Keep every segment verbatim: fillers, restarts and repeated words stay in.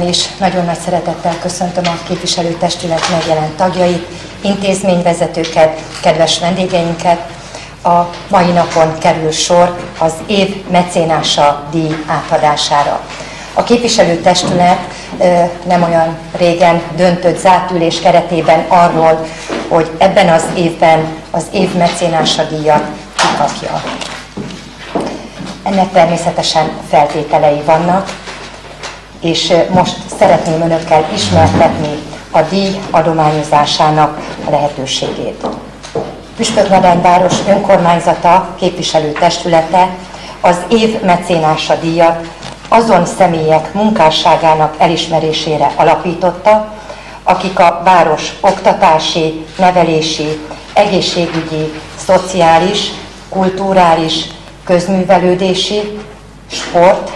Én is nagyon nagy szeretettel köszöntöm a képviselőtestület megjelent tagjait, intézményvezetőket, kedves vendégeinket. A mai napon kerül sor az év mecénása díj átadására. A képviselőtestület nem olyan régen döntött zárt ülés keretében arról, hogy ebben az évben az év mecénása díjat kikapja. Ennek természetesen feltételei vannak, és most szeretném önökkel ismertetni a díj adományozásának a lehetőségét. Püspökladány város önkormányzata képviselőtestülete az év mecénása díjat azon személyek munkásságának elismerésére alapította, akik a város oktatási, nevelési, egészségügyi, szociális, kulturális, közművelődési, sport,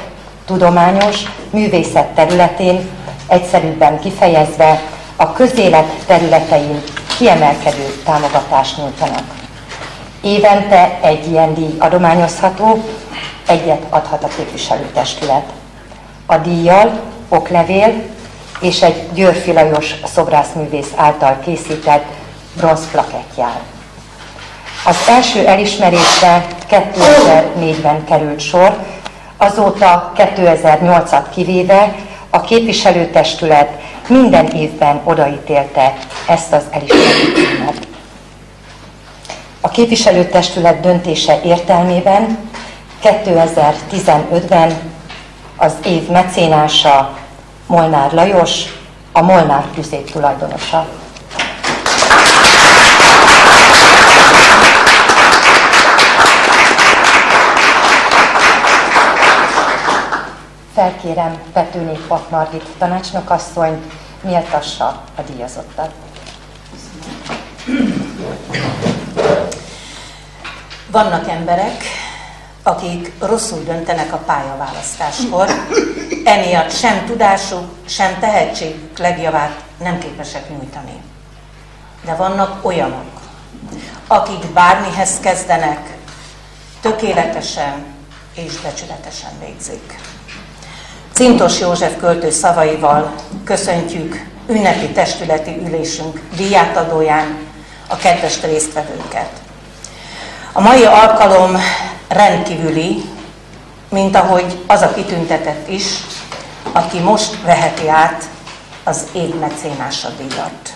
tudományos, művészet területén, egyszerűbben kifejezve a közélet területein kiemelkedő támogatást nyújtanak. Évente egy ilyen díj adományozható, egyet adhat a képviselőtestület. A díjjal oklevél és egy Győrfi Lajos szobrászművész által készített bronzplakett jár. Az első elismerésre kétezer-négyben került sor, azóta kétezer-nyolcat kivéve a képviselőtestület minden évben odaítélte ezt az elismerést. A képviselőtestület döntése értelmében kétezer-tizenötben az év mecénása Molnár Lajos, a Molnár Tüzék tulajdonosa. Felkérem Petőné Pap Margit tanácsnokasszony, méltassa a díjazottat. Vannak emberek, akik rosszul döntenek a pályaválasztáskor, emiatt sem tudásuk, sem tehetségük legjavát nem képesek nyújtani. De vannak olyanok, akik bármihez kezdenek, tökéletesen és becsületesen végzik. Szintos József költő szavaival köszöntjük ünnepi testületi ülésünk díjátadóján a kedves résztvevőket. A mai alkalom rendkívüli, mint ahogy az a kitüntetett is, aki most veheti át az év mecénása díjat.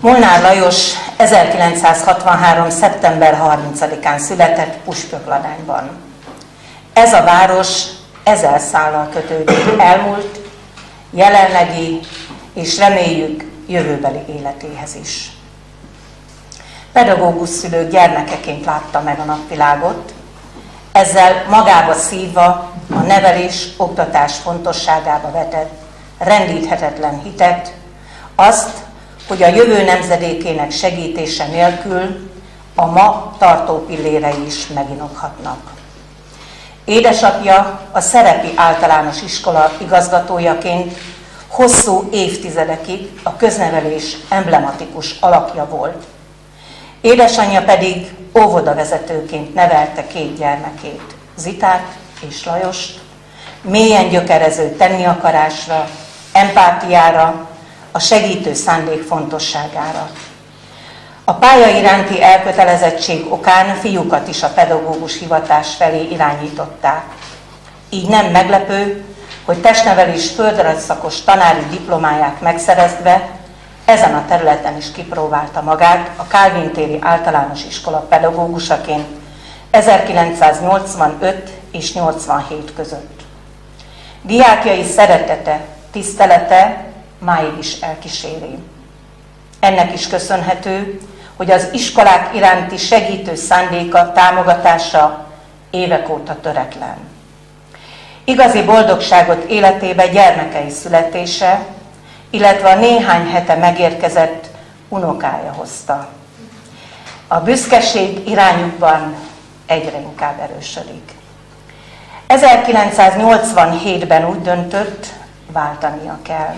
Molnár Lajos ezerkilencszázhatvanhárom. szeptember harmincadikán született Püspökladányban. Ez a város ezer szállal kötődik elmúlt, jelenlegi és reméljük jövőbeli életéhez is. Pedagógus szülők gyermekeként látta meg a napvilágot, ezzel magába szívva a nevelés-oktatás fontosságába vetett rendíthetetlen hitet, azt, hogy a jövő nemzedékének segítése nélkül a ma tartó pillérei is meginoghatnak. Édesapja a Szerepi Általános Iskola igazgatójaként hosszú évtizedekig a köznevelés emblematikus alakja volt. Édesanyja pedig óvodavezetőként nevelte két gyermekét, Zitát és Lajost, mélyen gyökerező tenniakarásra, empátiára, a segítő szándék fontosságára. A pálya iránti elkötelezettség okán fiúkat is a pedagógus hivatás felé irányították. Így nem meglepő, hogy testnevelés földrajzszakos tanári diplomáját megszerezve ezen a területen is kipróbálta magát a Kálvintéri Általános Iskola pedagógusaként ezerkilencszáznyolcvanöt és nyolcvanhét között. Diákjai szeretete, tisztelete máig is elkíséri. Ennek is köszönhető, hogy az iskolák iránti segítő szándéka, támogatása évek óta töretlen. Igazi boldogságot életébe gyermekei születése, illetve a néhány hete megérkezett unokája hozta. A büszkeség irányukban egyre inkább erősödik. ezerkilencszáznyolcvanhétben úgy döntött, váltania kell.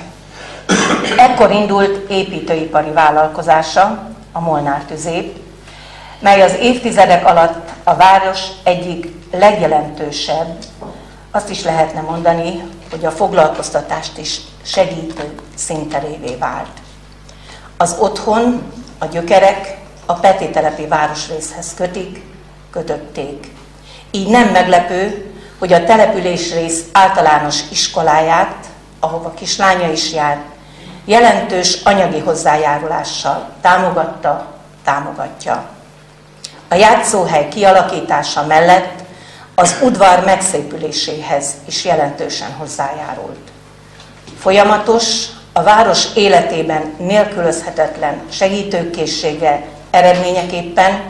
Ekkor indult építőipari vállalkozása, a Molnár Tüzép, mely az évtizedek alatt a város egyik legjelentősebb, azt is lehetne mondani, hogy a foglalkoztatást is segítő színterévé vált. Az otthon a gyökerek a Petitelepi városrészhez kötik, kötötték. Így nem meglepő, hogy a településrész általános iskoláját, ahova kislánya is járt, jelentős anyagi hozzájárulással támogatta, támogatja. A játszóhely kialakítása mellett az udvar megszépüléséhez is jelentősen hozzájárult. Folyamatos, a város életében nélkülözhetetlen segítőkészsége eredményeképpen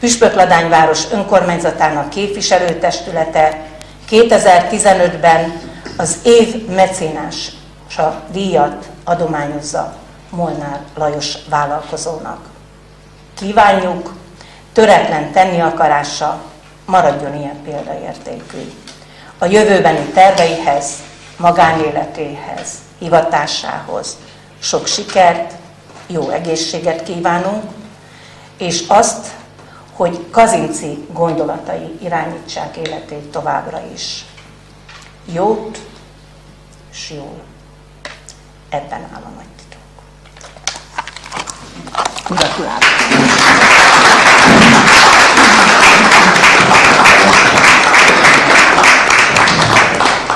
Püspökladány város önkormányzatának képviselőtestülete kétezer-tizenötben az év mecénása díjat adományozza Molnár Lajos vállalkozónak. Kívánjuk, töretlen tenni akarása maradjon ilyen példaértékű. A jövőbeni terveihez, magánéletéhez, hivatásához sok sikert, jó egészséget kívánunk, és azt, hogy Kazinczi gondolatai irányítsák életét továbbra is. Jót és jól. Ebben áll a nagy titok. Gratulálok!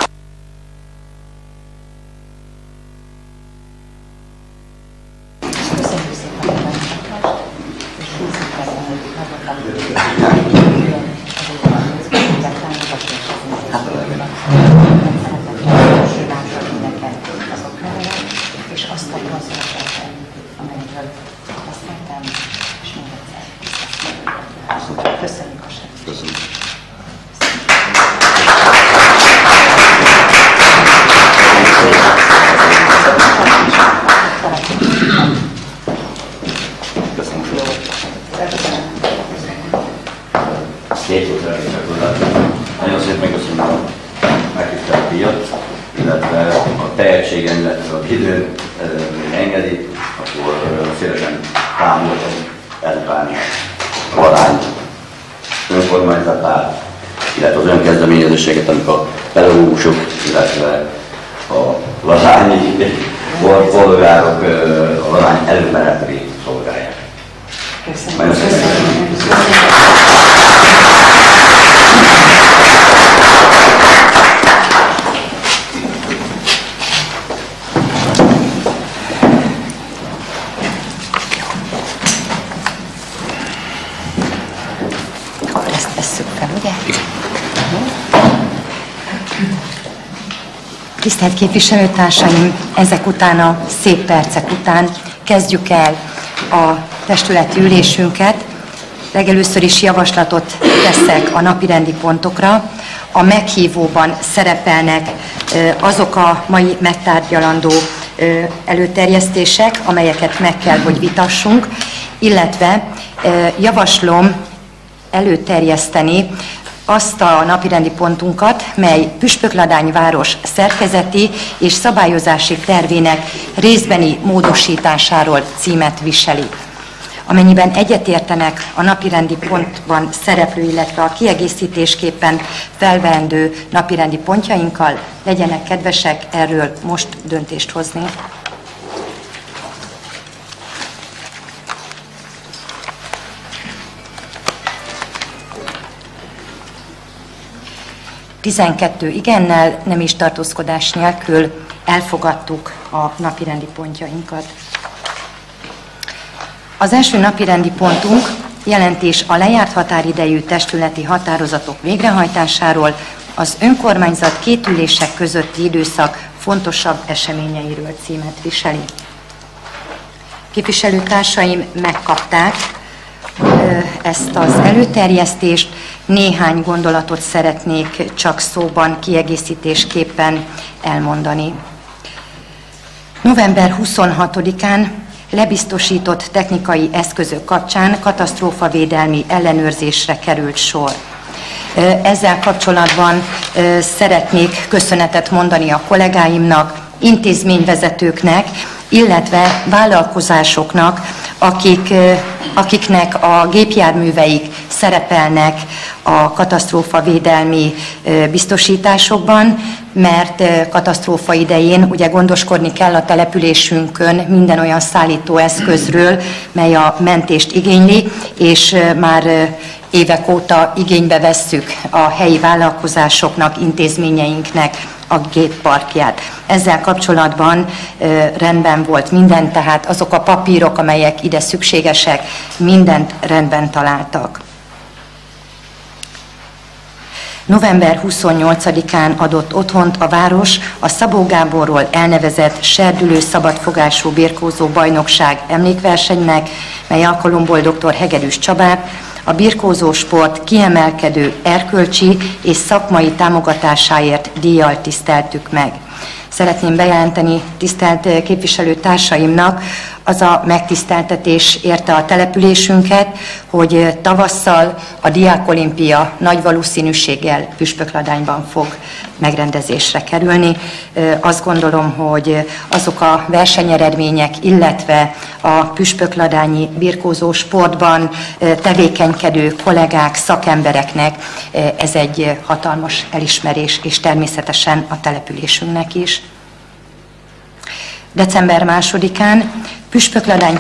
Köszönjük szépen, és húzzuk fel, hogy megváltozunk. És azt a konzultációt, amelyről beszéltem, és még egyszer. Köszönjük a segítséget. Köszönjük. Nagyon szépen megköszönöm a megtisztelő díjat, illetve a tehetségen, illetve az idő engedi, akkor szívesen támogatom ezben a Balagy önkormányzatát, illetve az önkezdeményezőséget, amik a pedagógusok, illetve a Balagy polgárok a Balagy előmenetét szolgálják. Köszönöm. Tisztelt képviselőtársaim, ezek után a szép percek után kezdjük el a testületi ülésünket. Legelőször is javaslatot teszek a napirendi pontokra. A meghívóban szerepelnek azok a mai megtárgyalandó előterjesztések, amelyeket meg kell, hogy vitassunk, illetve javaslom előterjeszteni azt a napirendi pontunkat, mely Püspökladány város szerkezeti és szabályozási tervének részbeni módosításáról címet viseli. Amennyiben egyetértenek a napirendi pontban szereplő, illetve a kiegészítésképpen felvendő napirendi pontjainkkal, legyenek kedvesek erről most döntést hozni. tizenkettő igennel, nem is tartózkodás nélkül elfogadtuk a napirendi pontjainkat. Az első napirendi pontunk jelentés a lejárt határidejű testületi határozatok végrehajtásáról, az önkormányzat két ülések közötti időszak fontosabb eseményeiről címet viseli. Képviselőtársaim megkapták ezt az előterjesztést. Néhány gondolatot szeretnék csak szóban, kiegészítésképpen elmondani. november huszonhatodikán lebiztosított technikai eszközök kapcsán katasztrófavédelmi ellenőrzésre került sor. Ezzel kapcsolatban szeretnék köszönetet mondani a kollégáimnak, intézményvezetőknek, illetve vállalkozásoknak, akik, akiknek a gépjárműveik szerepelnek a katasztrófavédelmi biztosításokban, mert katasztrófa idején ugye gondoskodni kell a településünkön minden olyan szállítóeszközről, mely a mentést igényli, és már évek óta igénybe vesszük a helyi vállalkozásoknak, intézményeinknek a gépparkját. Ezzel kapcsolatban ö, rendben volt minden, tehát azok a papírok, amelyek ide szükségesek, mindent rendben találtak. november huszonnyolcadikán adott otthont a város a Szabó Gáborról elnevezett Serdülő Szabadfogású Birkózó Bajnokság emlékversenynek, mely alkalomból doktor Hegedűs Csabát, a birkózó sport kiemelkedő erkölcsi és szakmai támogatásáért díjjal tiszteltük meg. Szeretném bejelenteni tisztelt képviselőtársaimnak, az a megtiszteltetés érte a településünket, hogy tavasszal a Diákolimpia nagy valószínűséggel Püspökladányban fog megrendezésre kerülni. Azt gondolom, hogy azok a versenyeredmények, illetve a püspökladányi birkózó sportban tevékenykedő kollégák, szakembereknek ez egy hatalmas elismerés, és természetesen a településünknek is. december másodikán Püspökladány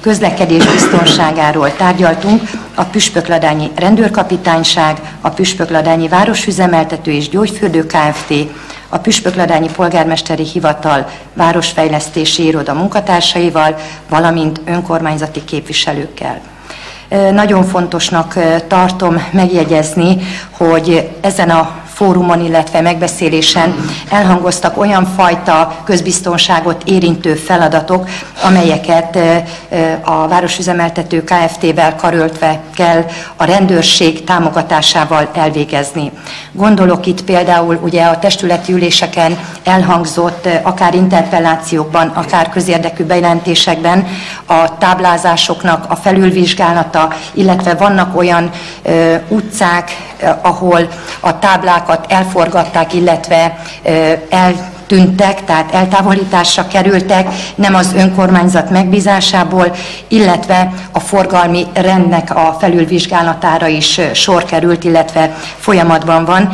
közlekedés biztonságáról tárgyaltunk a Püspökladányi Rendőrkapitányság, a Püspökladányi Városüzemeltető és Gyógyfürdő Kft., a Püspökladányi Polgármesteri Hivatal Városfejlesztési Iroda munkatársaival, valamint önkormányzati képviselőkkel. Nagyon fontosnak tartom megjegyezni, hogy ezen a fórumon, illetve megbeszélésen elhangoztak olyan fajta közbiztonságot érintő feladatok, amelyeket a Városüzemeltető Kft-vel karöltve kell a rendőrség támogatásával elvégezni. Gondolok itt például ugye a testületi üléseken elhangzott, akár interpellációkban, akár közérdekű bejelentésekben a táblázásoknak a felülvizsgálata, illetve vannak olyan ö, utcák, ö, ahol a táblák elforgatták, illetve eltűntek, tehát eltávolításra kerültek, nem az önkormányzat megbízásából, illetve a forgalmi rendnek a felülvizsgálatára is sor került, illetve folyamatban van.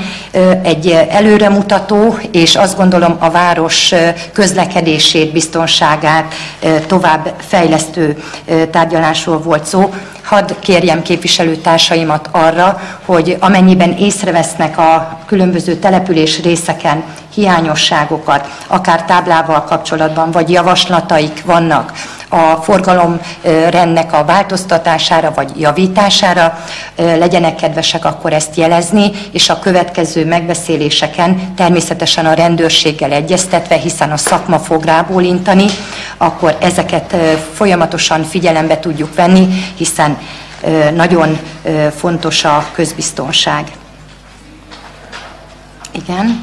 Egy előremutató, és azt gondolom a város közlekedését, biztonságát tovább fejlesztő tárgyalásról volt szó. Hadd kérjem képviselőtársaimat arra, hogy amennyiben észrevesznek a különböző település részeken hiányosságokat, akár táblával kapcsolatban, vagy javaslataik vannak a forgalomrendnek a változtatására, vagy javítására, legyenek kedvesek akkor ezt jelezni, és a következő megbeszéléseken természetesen a rendőrséggel egyeztetve, hiszen a szakma fog rábólintani, akkor ezeket folyamatosan figyelembe tudjuk venni, hiszen nagyon fontos a közbiztonság. Igen.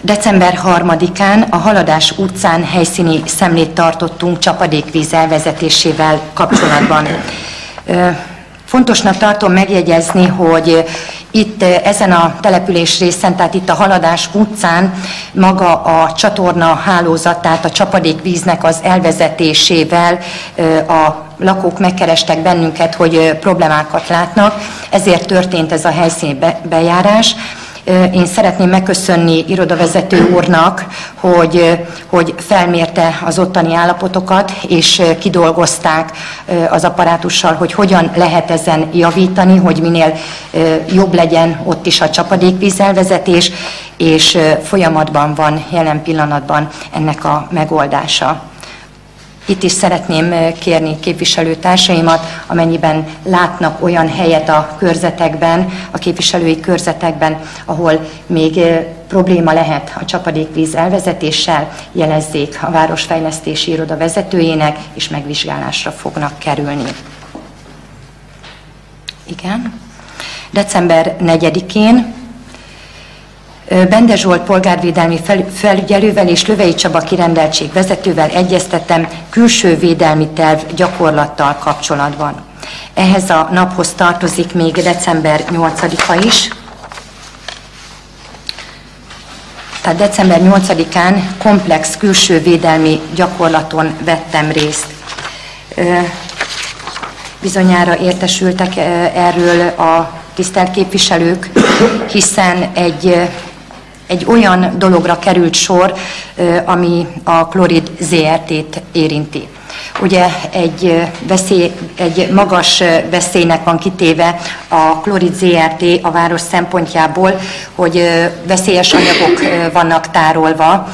december harmadikán a Haladás utcán helyszíni szemlét tartottunk csapadékvíz elvezetésével kapcsolatban. Fontosnak tartom megjegyezni, hogy itt ezen a település részen, tehát itt a Haladás utcán maga a csatorna hálózat, tehát a csapadékvíznek az elvezetésével a lakók megkerestek bennünket, hogy problémákat látnak, ezért történt ez a helyszíni bejárás. Én szeretném megköszönni irodavezető úrnak, hogy, hogy felmérte az ottani állapotokat, és kidolgozták az apparátussal, hogy hogyan lehet ezen javítani, hogy minél jobb legyen ott is a csapadékvízelvezetés, és folyamatban van jelen pillanatban ennek a megoldása. Itt is szeretném kérni képviselőtársaimat, amennyiben látnak olyan helyet a körzetekben, a képviselői körzetekben, ahol még probléma lehet a csapadékvíz elvezetéssel, jelezzék a Városfejlesztési Iroda vezetőjének, és megvizsgálásra fognak kerülni. Igen. december negyedikén Bende Zsolt polgárvédelmi felügyelővel és Lövei Csaba kirendeltség vezetővel egyeztettem külső védelmi terv gyakorlattal kapcsolatban. Ehhez a naphoz tartozik még december nyolcadika is. tehát december nyolcadikán komplex külső védelmi gyakorlaton vettem részt. Bizonyára értesültek erről a tisztelt képviselők, hiszen egy, egy olyan dologra került sor, ami a Klorid zé er té-t érinti. Ugye egy, veszély, egy magas veszélynek van kitéve a Klorid zé er té a város szempontjából, hogy veszélyes anyagok vannak tárolva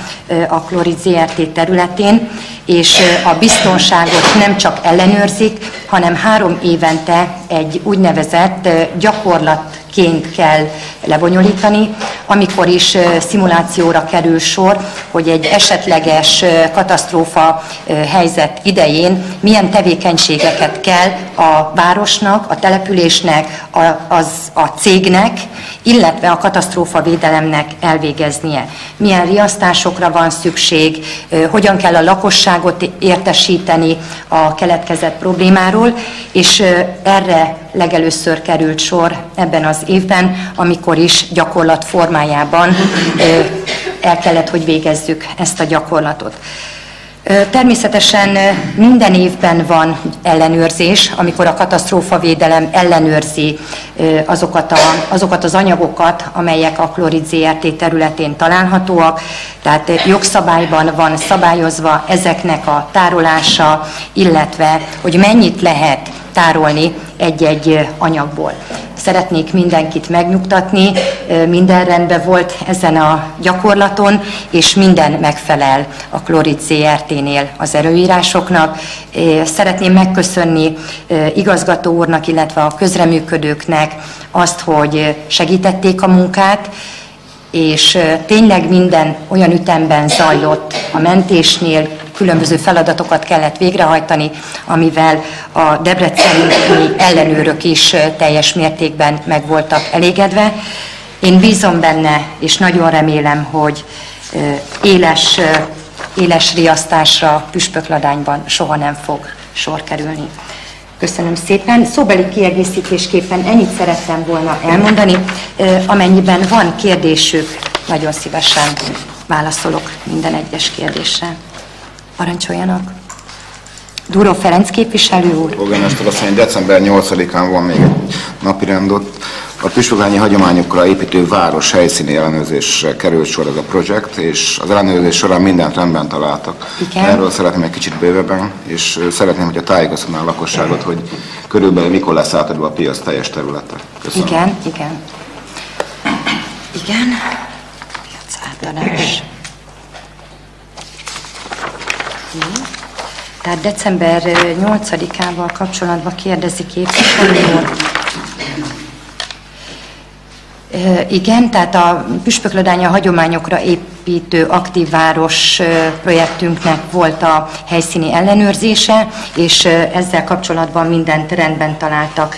a Klorid zé er té területén, és a biztonságot nem csak ellenőrzik, hanem három évente egy úgynevezett gyakorlatként kell lebonyolítani, amikor is szimulációra kerül sor, hogy egy esetleges katasztrófa helyzet idején milyen tevékenységeket kell a városnak, a településnek, a, az, a cégnek, illetve a katasztrófavédelemnek elvégeznie. Milyen riasztásokra van szükség, hogyan kell a lakosságot értesíteni a keletkezett problémáról, és erre legelőször került sor ebben az évben, amikor is gyakorlat formájában el kellett, hogy végezzük ezt a gyakorlatot. Természetesen minden évben van ellenőrzés, amikor a katasztrófavédelem ellenőrzi azokat, a, azokat az anyagokat, amelyek a Klorid zé er té területén találhatóak, tehát jogszabályban van szabályozva ezeknek a tárolása, illetve hogy mennyit lehet tárolni egy-egy anyagból. Szeretnék mindenkit megnyugtatni, minden rendben volt ezen a gyakorlaton, és minden megfelel a Klorid zé er té-nél az előírásoknak. Szeretném megköszönni igazgató úrnak, illetve a közreműködőknek azt, hogy segítették a munkát, és tényleg minden olyan ütemben zajlott a mentésnél, különböző feladatokat kellett végrehajtani, amivel a debreceni ellenőrök is teljes mértékben meg voltak elégedve. Én bízom benne, és nagyon remélem, hogy éles, éles riasztásra Püspökladányban soha nem fog sor kerülni. Köszönöm szépen. Szóbeli kiegészítésképpen ennyit szerettem volna elmondani. Amennyiben van kérdésük, nagyon szívesen válaszolok minden egyes kérdésre. Parancsoljanak. Dúró Ferenc képviselő úr. Polgármester asszony, december nyolcadikán van még egy napirend ott. A püspökladányi hagyományokra építő város helyszíni ellenőrzésre került sor ez a projekt, és az ellenőrzés során mindent rendben találtak. Igen. Erről szeretném egy kicsit bővebben, és szeretném, hogy a tájékoztatná a lakosságot, hogy körülbelül mikor lesz átadva a piac teljes területe. Köszönöm. Igen, igen. Igen. Piac átadás. Tehát december nyolcadikával kapcsolatban kérdezik képviselő úr. Igen, tehát a Püspökladányi hagyományokra építő aktív város projektünknek volt a helyszíni ellenőrzése, és ezzel kapcsolatban mindent rendben találtak.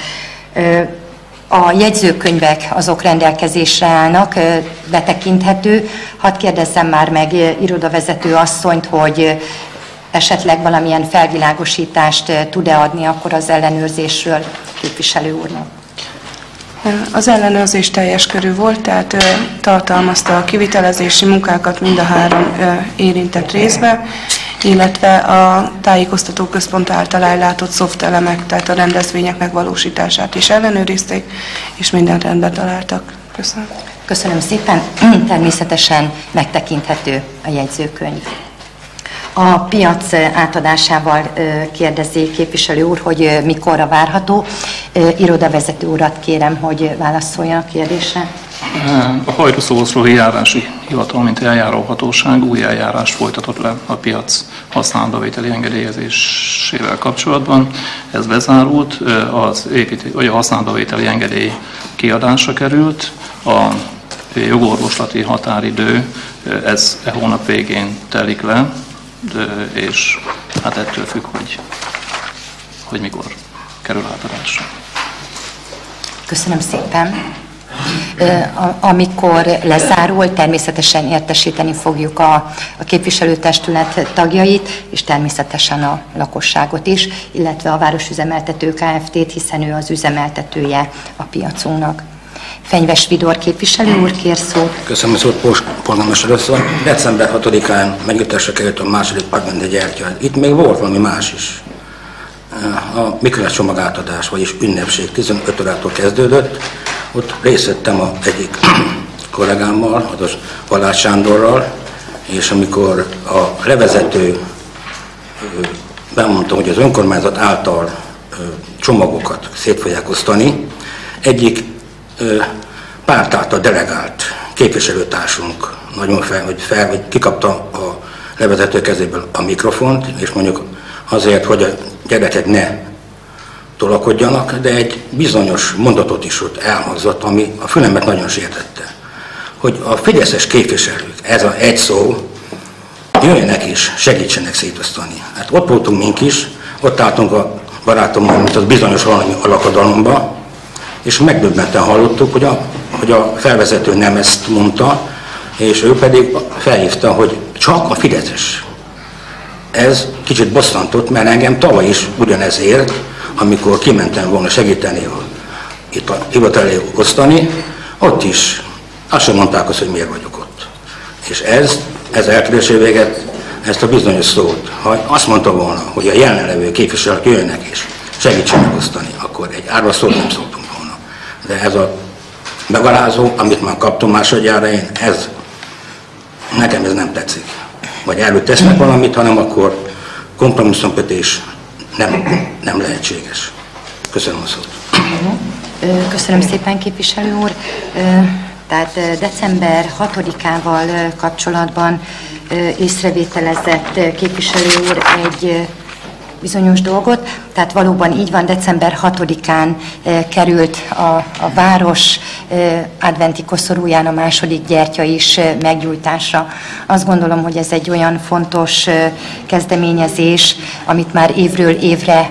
A jegyzőkönyvek azok rendelkezésre állnak, betekinthető. Hadd kérdezzem már meg irodavezető asszonyt, hogy esetleg valamilyen felvilágosítást tud-e adni akkor az ellenőrzésről képviselő úrnak? Az ellenőrzés teljes körű volt, tehát tartalmazta a kivitelezési munkákat mind a három érintett részbe, illetve a tájékoztató központ által ellátott szoftelemek, tehát a rendezvények megvalósítását is ellenőrizték, és minden rendben találtak. Köszönöm. Köszönöm szépen. Természetesen megtekinthető a jegyzőkönyv. A piac átadásával kérdezi képviselő úr, hogy mikorra várható. Irodavezető urat kérem, hogy válaszoljon a kérdésre. A Hajdúszoboszlói járási hivatal, mint eljáróhatóság új eljárást folytatott le a piac használatbevételi engedélyezésével kapcsolatban. Ez bezárult, az építé, vagy a használatbevételi engedély kiadásra került. A jogorvoslati határidő ez e hónap végén telik le. De, és hát ettől függ, hogy, hogy mikor kerül átadásra. Köszönöm szépen. A, amikor lezárul, természetesen értesíteni fogjuk a, a képviselőtestület tagjait, és természetesen a lakosságot is, illetve a Városüzemeltető Kft-t, hiszen ő az üzemeltetője a piacunknak. Fenyves Vidor képviselő úr, kér szót. Köszönöm a szót, Pós polgármester asszony. december hatodikán megnyitásra került a második adventi gyertyát. Itt még volt valami más is. A Mikulás csomagátadás, vagyis ünnepség tizenöt órától kezdődött. Ott részt vettem a egyik kollégámmal, az Balázs Sándorral, és amikor a levezető bemondta, hogy az önkormányzat által csomagokat szét fogják osztani, egyik párt által delegált képviselőtársunk nagyon fel, hogy fel, hogy kikapta a levezető kezéből a mikrofont, és mondjuk azért, hogy a gyerekek ne tolakodjanak, de egy bizonyos mondatot is ott elhangzott, ami a fülemet nagyon sértette. Hogy a fideszes képviselők, ez a egy szó, jöjjenek is, segítsenek szétosztani. Hát ott voltunk mink is, ott álltunk a barátommal, mint az bizonyos valami alakadalomba, és megdöbbenten hallottuk, hogy a, hogy a felvezető nem ezt mondta, és ő pedig felhívta, hogy csak a fideszes. Ez kicsit bosszantott, mert engem tavaly is ugyanezért, amikor kimentem volna segíteni itt a hivatalé osztani, ott is azt sem mondták azt, hogy miért vagyok ott. És ez, ez elkérdésé véget, ezt a bizonyos szót, ha azt mondta volna, hogy a jelenlevő képviselők jönnek és segítsenek osztani, akkor egy árva szót nem szóltunk volna. De ez a megalázó, amit már kaptam másodjára én, ez, nekem ez nem tetszik. Vagy előtt tesznek valamit, hanem akkor kompromisszumkötés nem, nem lehetséges. Köszönöm a szót. Köszönöm szépen, képviselő úr. Tehát december hatodikával kapcsolatban észrevételezett képviselő úr egy bizonyos dolgot. Tehát valóban így van, december hatodikán került a, a város adventi koszorúján a második gyertya is meggyújtásra. Azt gondolom, hogy ez egy olyan fontos kezdeményezés, amit már évről évre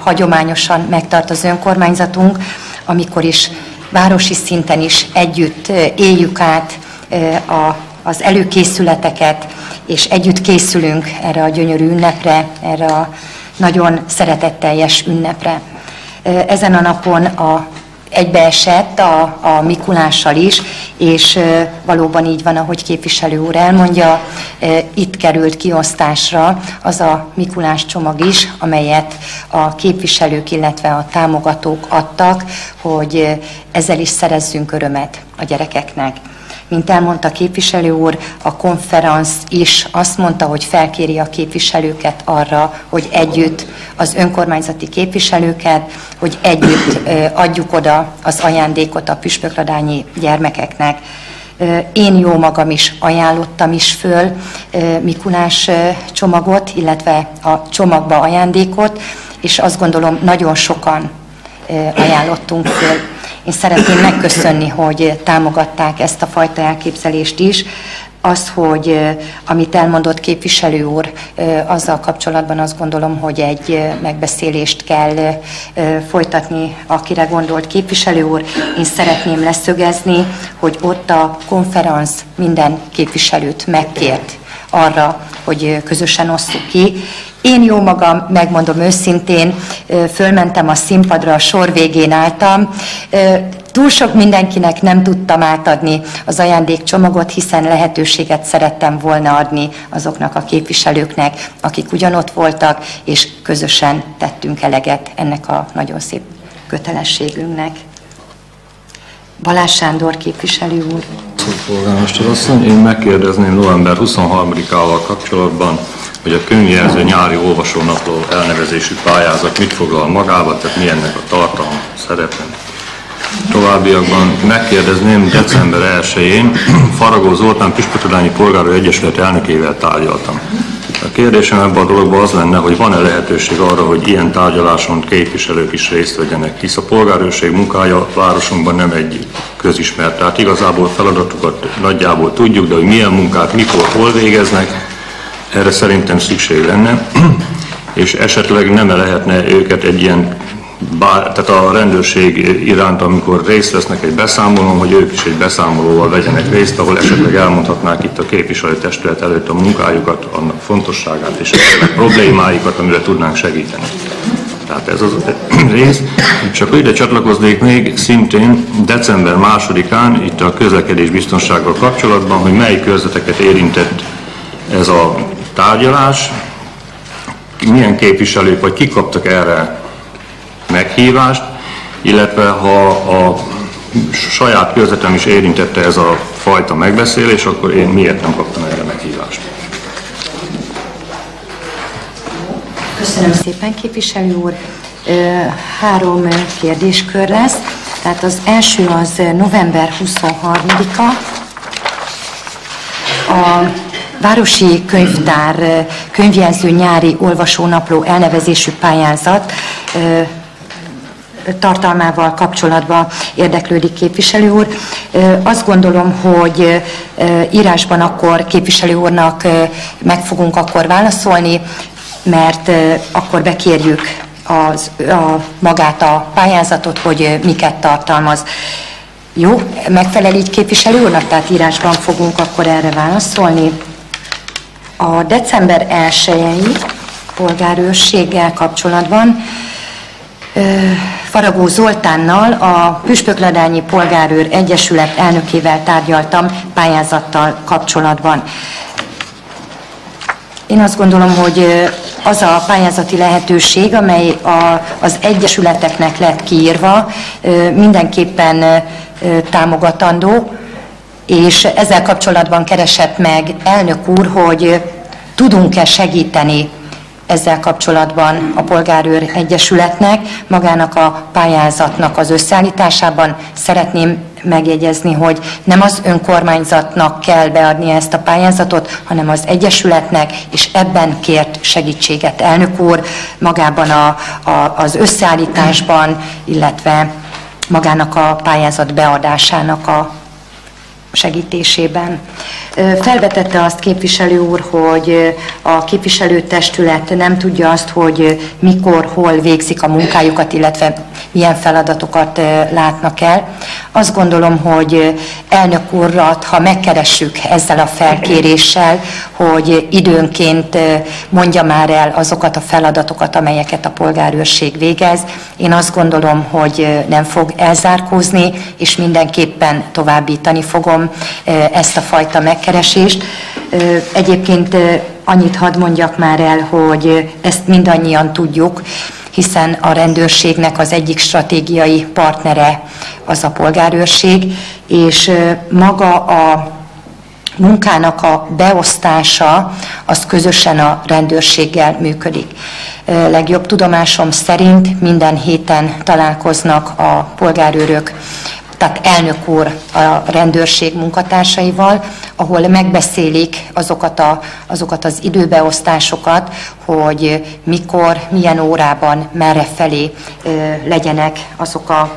hagyományosan megtart az önkormányzatunk, amikor is városi szinten is együtt éljük át a, az előkészületeket, és együtt készülünk erre a gyönyörű ünnepre, erre a nagyon szeretetteljes ünnepre. Ezen a napon a, egybeesett a, a Mikulással is, és valóban így van, ahogy képviselő úr elmondja, itt került kiosztásra az a Mikulás csomag is, amelyet a képviselők, illetve a támogatók adtak, hogy ezzel is szerezzünk örömet a gyerekeknek. Mint elmondta a képviselő úr, a konferansz is azt mondta, hogy felkéri a képviselőket arra, hogy együtt az önkormányzati képviselőket, hogy együtt adjuk oda az ajándékot a püspökladányi gyermekeknek. Én jó magam is ajánlottam is föl Mikulás csomagot, illetve a csomagba ajándékot, és azt gondolom, nagyon sokan ajánlottunk föl. Én szeretném megköszönni, hogy támogatták ezt a fajta elképzelést is. Az, hogy amit elmondott képviselő úr, azzal kapcsolatban azt gondolom, hogy egy megbeszélést kell folytatni, akire gondolt képviselő úr. Én szeretném leszögezni, hogy ott a konferansz minden képviselőt megkért arra, hogy közösen osszuk ki. Én jó magam, megmondom őszintén, fölmentem a színpadra, a sor végén álltam. Túl sok mindenkinek nem tudtam átadni az ajándékcsomagot, hiszen lehetőséget szerettem volna adni azoknak a képviselőknek, akik ugyanott voltak, és közösen tettünk eleget ennek a nagyon szép kötelességünknek. Balázs Sándor képviselő úr. Polgármester asszony, én megkérdezném november huszonharmadikával kapcsolatban, hogy a Könyvjelző Nyári Olvasó-Napló elnevezésű pályázat mit foglal magába, tehát mi ennek a tartalma, szerepe. Továbbiakban megkérdezném, december elsején Faragó Zoltán Püspökladányi Polgárőr Egyesület elnökével tárgyaltam. A kérdésem ebben a dologban az lenne, hogy van-e lehetőség arra, hogy ilyen tárgyaláson képviselők is részt vegyenek, hisz a polgárőrség munkája a városunkban nem egy közismert, tehát igazából feladatukat nagyjából tudjuk, de hogy milyen munkát, mikor, hol végeznek, erre szerintem szükség lenne, és esetleg nem lehetne őket egy ilyen, bár, tehát a rendőrség iránt, amikor részt vesznek egy beszámolón, hogy ők is egy beszámolóval vegyenek részt, ahol esetleg elmondhatnák itt a képviselőtestület előtt a munkájukat, annak fontosságát és a problémáikat, amire tudnánk segíteni. Tehát ez az rész. Csak ide csatlakoznék még szintén december másodikán, itt a közlekedés biztonsággal kapcsolatban, hogy mely körzeteket érintett ez a tárgyalás, milyen képviselők vagy kik kaptak erre meghívást, illetve ha a saját körzetem is érintette ez a fajta megbeszélés, akkor én miért nem kaptam erre meghívást. Köszönöm szépen, képviselő úr. Három kérdéskör lesz. Tehát az első az november huszonharmadika. A Városi Könyvtár Könyvjelző Nyári Olvasó-Napló elnevezésű pályázat tartalmával kapcsolatban érdeklődik képviselő úr. Azt gondolom, hogy írásban akkor képviselő úrnak meg fogunk akkor válaszolni, mert akkor bekérjük az, a, magát a pályázatot, hogy miket tartalmaz. Jó, megfelel így képviselő úrnak, tehát írásban fogunk akkor erre válaszolni. A december elsejei polgárőrséggel kapcsolatban Faragó Zoltánnal, a Püspökladányi Polgárőr Egyesület elnökével tárgyaltam pályázattal kapcsolatban. Én azt gondolom, hogy az a pályázati lehetőség, amely a, az egyesületeknek lett kiírva, mindenképpen támogatandó, és ezzel kapcsolatban keresett meg elnök úr, hogy tudunk-e segíteni ezzel kapcsolatban a Polgárőr Egyesületnek, magának a pályázatnak az összeállításában. Szeretném megjegyezni, hogy nem az önkormányzatnak kell beadni ezt a pályázatot, hanem az Egyesületnek, és ebben kért segítséget elnök úr magában a, a, az összeállításban, illetve magának a pályázat beadásának a segítésében. Felvetette azt képviselő úr, hogy a képviselőtestület nem tudja azt, hogy mikor, hol végzik a munkájukat, illetve milyen feladatokat látnak el. Azt gondolom, hogy elnök urat, ha megkeressük ezzel a felkéréssel, hogy időnként mondja már el azokat a feladatokat, amelyeket a polgárőrség végez, én azt gondolom, hogy nem fog elzárkózni, és mindenképpen továbbítani fogom ezt a fajta megkeresést. Egyébként annyit hadd mondjak már el, hogy ezt mindannyian tudjuk, hiszen a rendőrségnek az egyik stratégiai partnere az a polgárőrség, és maga a munkának a beosztása az közösen a rendőrséggel működik. Legjobb tudomásom szerint minden héten találkoznak a polgárőrök, tehát elnök úr a rendőrség munkatársaival, ahol megbeszélik azokat, a, azokat az időbeosztásokat, hogy mikor, milyen órában, merre felé ö, legyenek azok a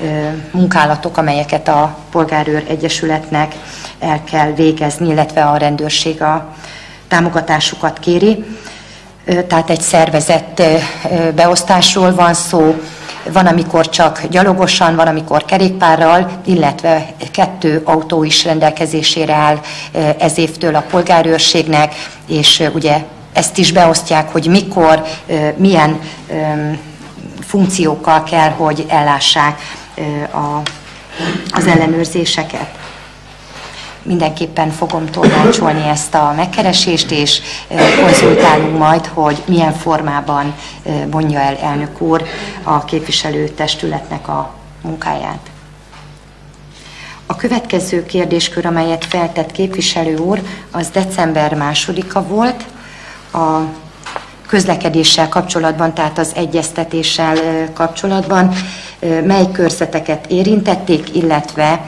ö, munkálatok, amelyeket a Polgárőr Egyesületnek el kell végezni, illetve a rendőrség a támogatásukat kéri. Ö, tehát egy szervezett ö, beosztásról van szó. Van, amikor csak gyalogosan, van, amikor kerékpárral, illetve kettő autó is rendelkezésére áll ez évtől a polgárőrségnek, és ugye ezt is beosztják, hogy mikor, milyen funkciókkal kell, hogy ellássák az ellenőrzéseket. Mindenképpen fogom tolmácsolni ezt a megkeresést, és konzultálunk majd, hogy milyen formában mondja el elnök úr a képviselőtestületnek a munkáját. A következő kérdéskör, amelyet feltett képviselő úr, az december másodika volt. A közlekedéssel kapcsolatban, tehát az egyeztetéssel kapcsolatban, mely körzeteket érintették, illetve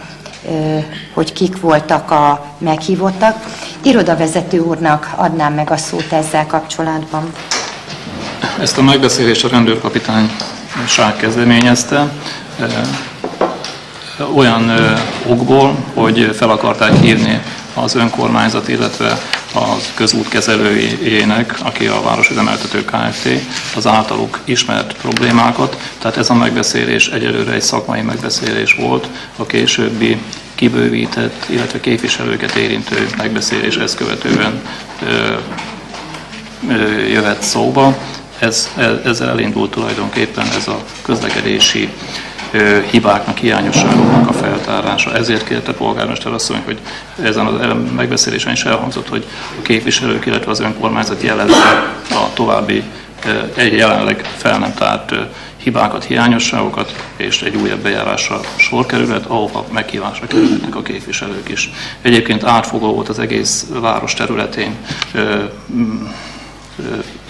hogy kik voltak a meghívottak. Irodavezető úrnak adnám meg a szót ezzel kapcsolatban. Ezt a megbeszélést a rendőrkapitányság kezdeményezte olyan okból, hogy fel akarták hívni az önkormányzat, illetve az közútkezelőjének, aki a Városüzemeltető Kft., az általuk ismert problémákat. Tehát ez a megbeszélés egyelőre egy szakmai megbeszélés volt, a későbbi kibővített, illetve képviselőket érintő megbeszélés ezt követően ö, ö, jöhet szóba. ez, ezzel elindult tulajdonképpen ez a közlekedési hibáknak, hiányosságoknak a feltárása. Ezért kérte polgármester asszony, hogy ezen a megbeszélésen is elhangzott, hogy a képviselők, illetve az önkormányzat jelezze a további egy jelenleg fel nem tárt hibákat, hiányosságokat, és egy újabb bejárásra sor kerülhet, ahova meghívásra kerülhetnek a képviselők is. Egyébként átfogó volt az egész város területén ö, ö,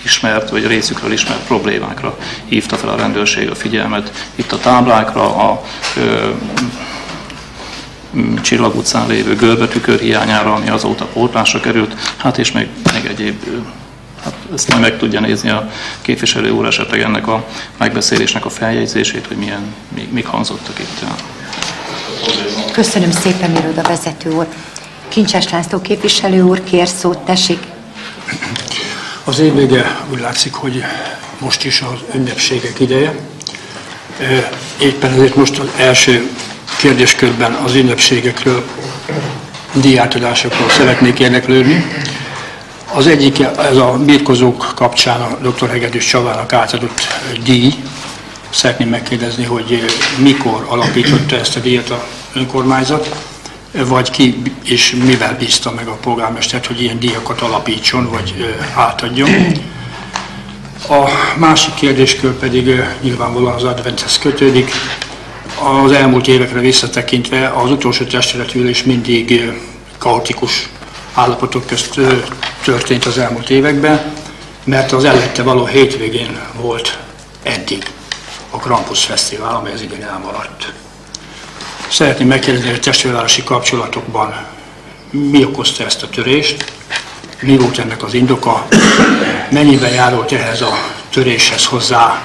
ismert, vagy részükről ismert problémákra hívta fel a rendőrség a figyelmet. Itt a táblákra, a ö, Csillag utcán lévő görbetükör hiányára, ami azóta pótlásra került, hát és még, még egyéb. Hát ezt majd meg tudja nézni a képviselő úr esetleg ennek a megbeszélésnek a feljegyzését, hogy milyen, még, még hangzottak itt. Köszönöm szépen, irodavezető úr. Kincses László képviselő úr, kér szót, tessék. Az év vége úgy látszik, hogy most is az ünnepségek ideje. Éppen ezért most az első kérdéskörben az ünnepségekről, díjátadásokról szeretnék érdeklődni. Az egyik, ez a birkozók kapcsán a doktor Hegedűs Csavának átadott díj. Szeretném megkérdezni, hogy mikor alapította ezt a díjat a önkormányzat, vagy ki és mivel bízta meg a polgármestert, hogy ilyen díjakat alapítson, vagy átadjon. A másik kérdéskör pedig nyilvánvalóan az adventhez kötődik. Az elmúlt évekre visszatekintve az utolsó testületülés mindig kaotikus állapotok közt történt az elmúlt években, mert az előtte való hétvégén volt eddig a Krampus Fesztivál, amely az idén elmaradt. Szeretném megkérdezni, hogy a testvérvárosi kapcsolatokban mi okozta ezt a törést, mi volt ennek az indoka, mennyiben járult ehhez a töréshez hozzá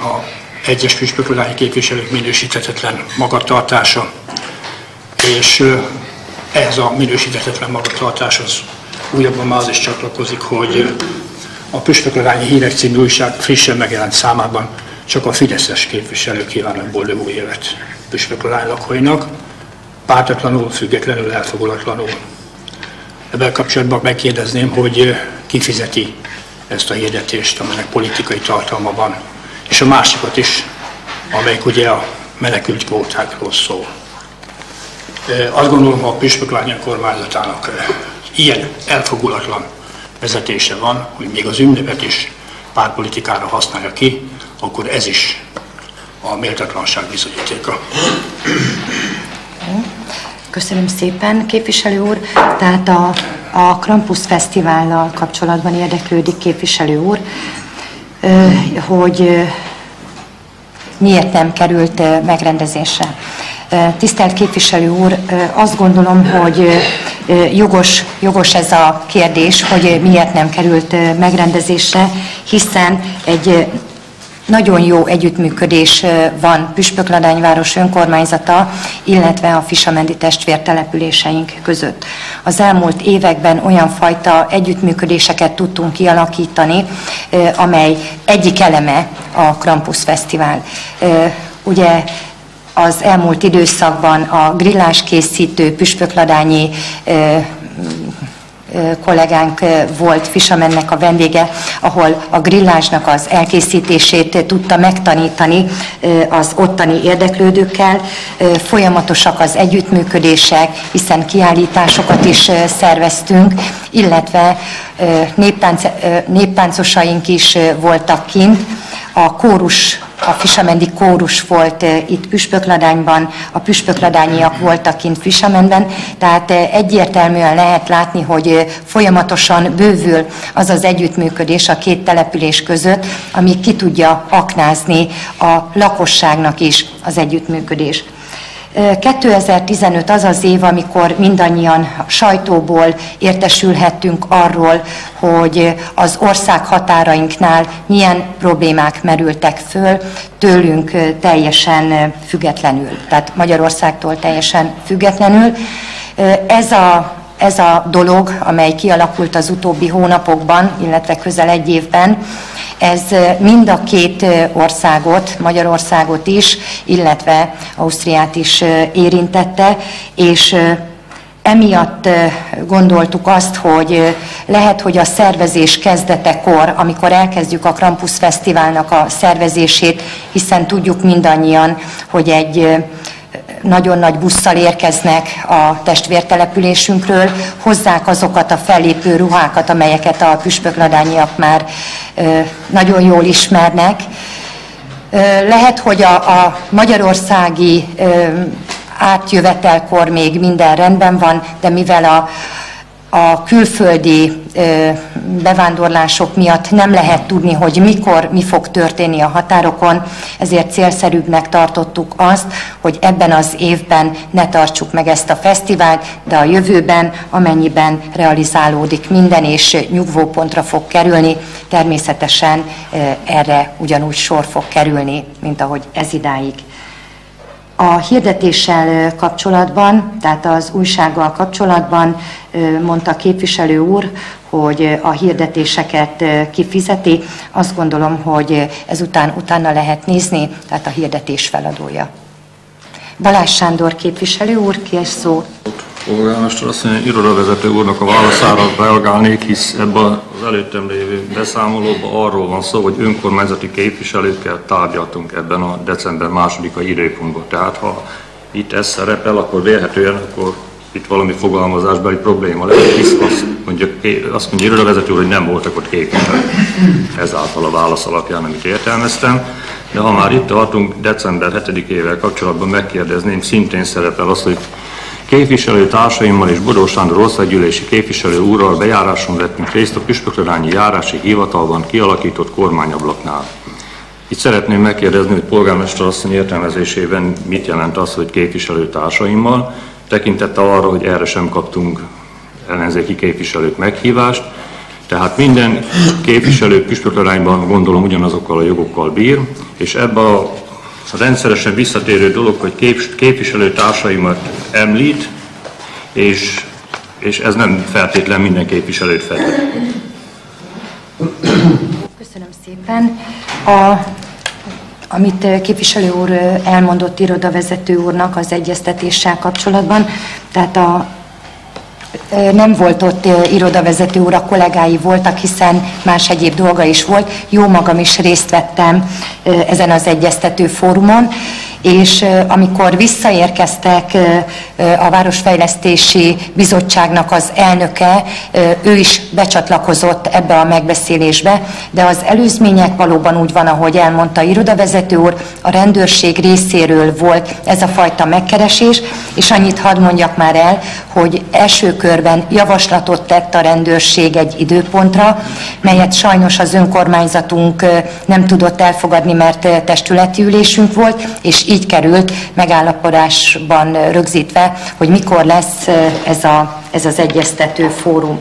a egyes püspökladányi képviselők minősíthetetlen magatartása, és ehhez a minősíthetetlen magatartáshoz újabban már az is csatlakozik, hogy a Püspökladányi Hírek című újság frissen megjelent számában csak a fideszes képviselők kívánnak boldog új évet Püspökladány lakóinak, pártatlanul, függetlenül, elfogulatlanul. Ebben kapcsolatban megkérdezném, hogy ki fizeti ezt a hirdetést, amelynek politikai tartalma van, és a másikat is, amelyik ugye a menekült kvótákról szól. Azt gondolom, a Püspökladányi kormányzatának ilyen elfogulatlan vezetése van, hogy még az ünnepet is pártpolitikára használja ki, akkor ez is a méltatlanság bizonyítéka. Köszönöm szépen, képviselő úr. Tehát a, a Krampus Fesztivállal kapcsolatban érdeklődik képviselő úr, hogy miért nem került megrendezésre. Tisztelt képviselő úr, azt gondolom, hogy jogos, jogos ez a kérdés, hogy miért nem került megrendezésre, hiszen egy nagyon jó együttműködés van Püspökladány város önkormányzata, illetve a fischamendi testvértelepüléseink között. Az elmúlt években olyan fajta együttműködéseket tudtunk kialakítani, amely egyik eleme a Krampus Fesztivál. Ugye az elmúlt időszakban a grillás készítő püspökladányi ö, ö, kollégánk volt Fischamendnek a vendége, ahol a grillásnak az elkészítését tudta megtanítani az ottani érdeklődőkkel. Folyamatosak az együttműködések, hiszen kiállításokat is szerveztünk, illetve néptánc, néptáncosaink is voltak kint. A kórus, a fischamendi kórus volt itt Püspökladányban, a püspökladányiak voltak kint Fischamendben, tehát egyértelműen lehet látni, hogy folyamatosan bővül az az együttműködés a két település között, ami ki tudja aknázni a lakosságnak is az együttműködés. kétezer-tizenöt az az év, amikor mindannyian sajtóból értesülhettünk arról, hogy az ország határainknál milyen problémák merültek föl tőlünk teljesen függetlenül, tehát Magyarországtól teljesen függetlenül. Ez a, ez a dolog, amely kialakult az utóbbi hónapokban, illetve közel egy évben, ez mind a két országot, Magyarországot is, illetve Ausztriát is érintette, és Emiatt gondoltuk azt, hogy lehet, hogy a szervezés kezdetekor, amikor elkezdjük a Krampus Fesztiválnak a szervezését, hiszen tudjuk mindannyian, hogy egy nagyon nagy busszal érkeznek a testvértelepülésünkről, hozzák azokat a fellépő ruhákat, amelyeket a püspökladányiak már nagyon jól ismernek. Lehet, hogy a, a magyarországi átjövetelkor még minden rendben van, de mivel a, a külföldi ö, bevándorlások miatt nem lehet tudni, hogy mikor, mi fog történni a határokon, ezért célszerűbbnek tartottuk azt, hogy ebben az évben ne tartsuk meg ezt a fesztivált, de a jövőben, amennyiben realizálódik minden és nyugvópontra fog kerülni, természetesen ö, erre ugyanúgy sor fog kerülni, mint ahogy ez idáig. A hirdetéssel kapcsolatban, tehát az újsággal kapcsolatban mondta a képviselő úr, hogy a hirdetéseket kifizeti. Azt gondolom, hogy ezután utána lehet nézni, tehát a hirdetés feladója. Balázs Sándor képviselő úr, kér szó. Polgármester asszony, irodavezető úrnak a válaszára reagálnék, hisz ebben az előttem lévő beszámolóban arról van szó, hogy önkormányzati képviselőkkel tárgyaltunk ebben a december másodikai időpontban. Tehát ha itt ez szerepel, akkor vélhetően akkor itt valami fogalmazásbeli probléma lehet, hisz azt mondja, azt mondja irodavezető úr, hogy nem voltak ott képviselők. Ezáltal a válasz alapján, amit értelmeztem. De ha már itt tartunk, december hetedikével kapcsolatban megkérdezném, szintén szerepel az, hogy képviselő társaimmal és Boró Sándor országgyűlési képviselő úrral bejáráson vettünk részt a Püspökladányi járási hivatalban kialakított kormányablaknál. Itt szeretném megkérdezni, hogy polgármester asszony értelmezésében mit jelent az, hogy képviselő társaimmal, tekintettel arra, hogy erre sem kaptunk ellenzéki képviselők meghívást. Tehát minden képviselő Püspökladányban gondolom ugyanazokkal a jogokkal bír, és ebbe a A rendszeresen visszatérő dolog, hogy kép, képviselőtársaimat említ, és, és ez nem feltétlen minden képviselőt fedel. Köszönöm szépen. A, amit képviselő úr elmondott irodavezető úrnak az egyeztetéssel kapcsolatban, tehát a nem volt ott irodavezető úr, a kollégái voltak, hiszen más egyéb dolga is volt. Jó magam is részt vettem ezen az egyeztető fórumon, és amikor visszaérkeztek a Városfejlesztési Bizottságnak az elnöke, ő is becsatlakozott ebbe a megbeszélésbe, de az előzmények valóban úgy van, ahogy elmondta irodavezető úr, a rendőrség részéről volt ez a fajta megkeresés, és annyit hadd mondjak már el, hogy első körben javaslatot tett a rendőrség egy időpontra, melyet sajnos az önkormányzatunk nem tudott elfogadni, mert testületi ülésünk volt, és így került megállapodásban rögzítve, hogy mikor lesz ez, a, ez az egyeztető fórum.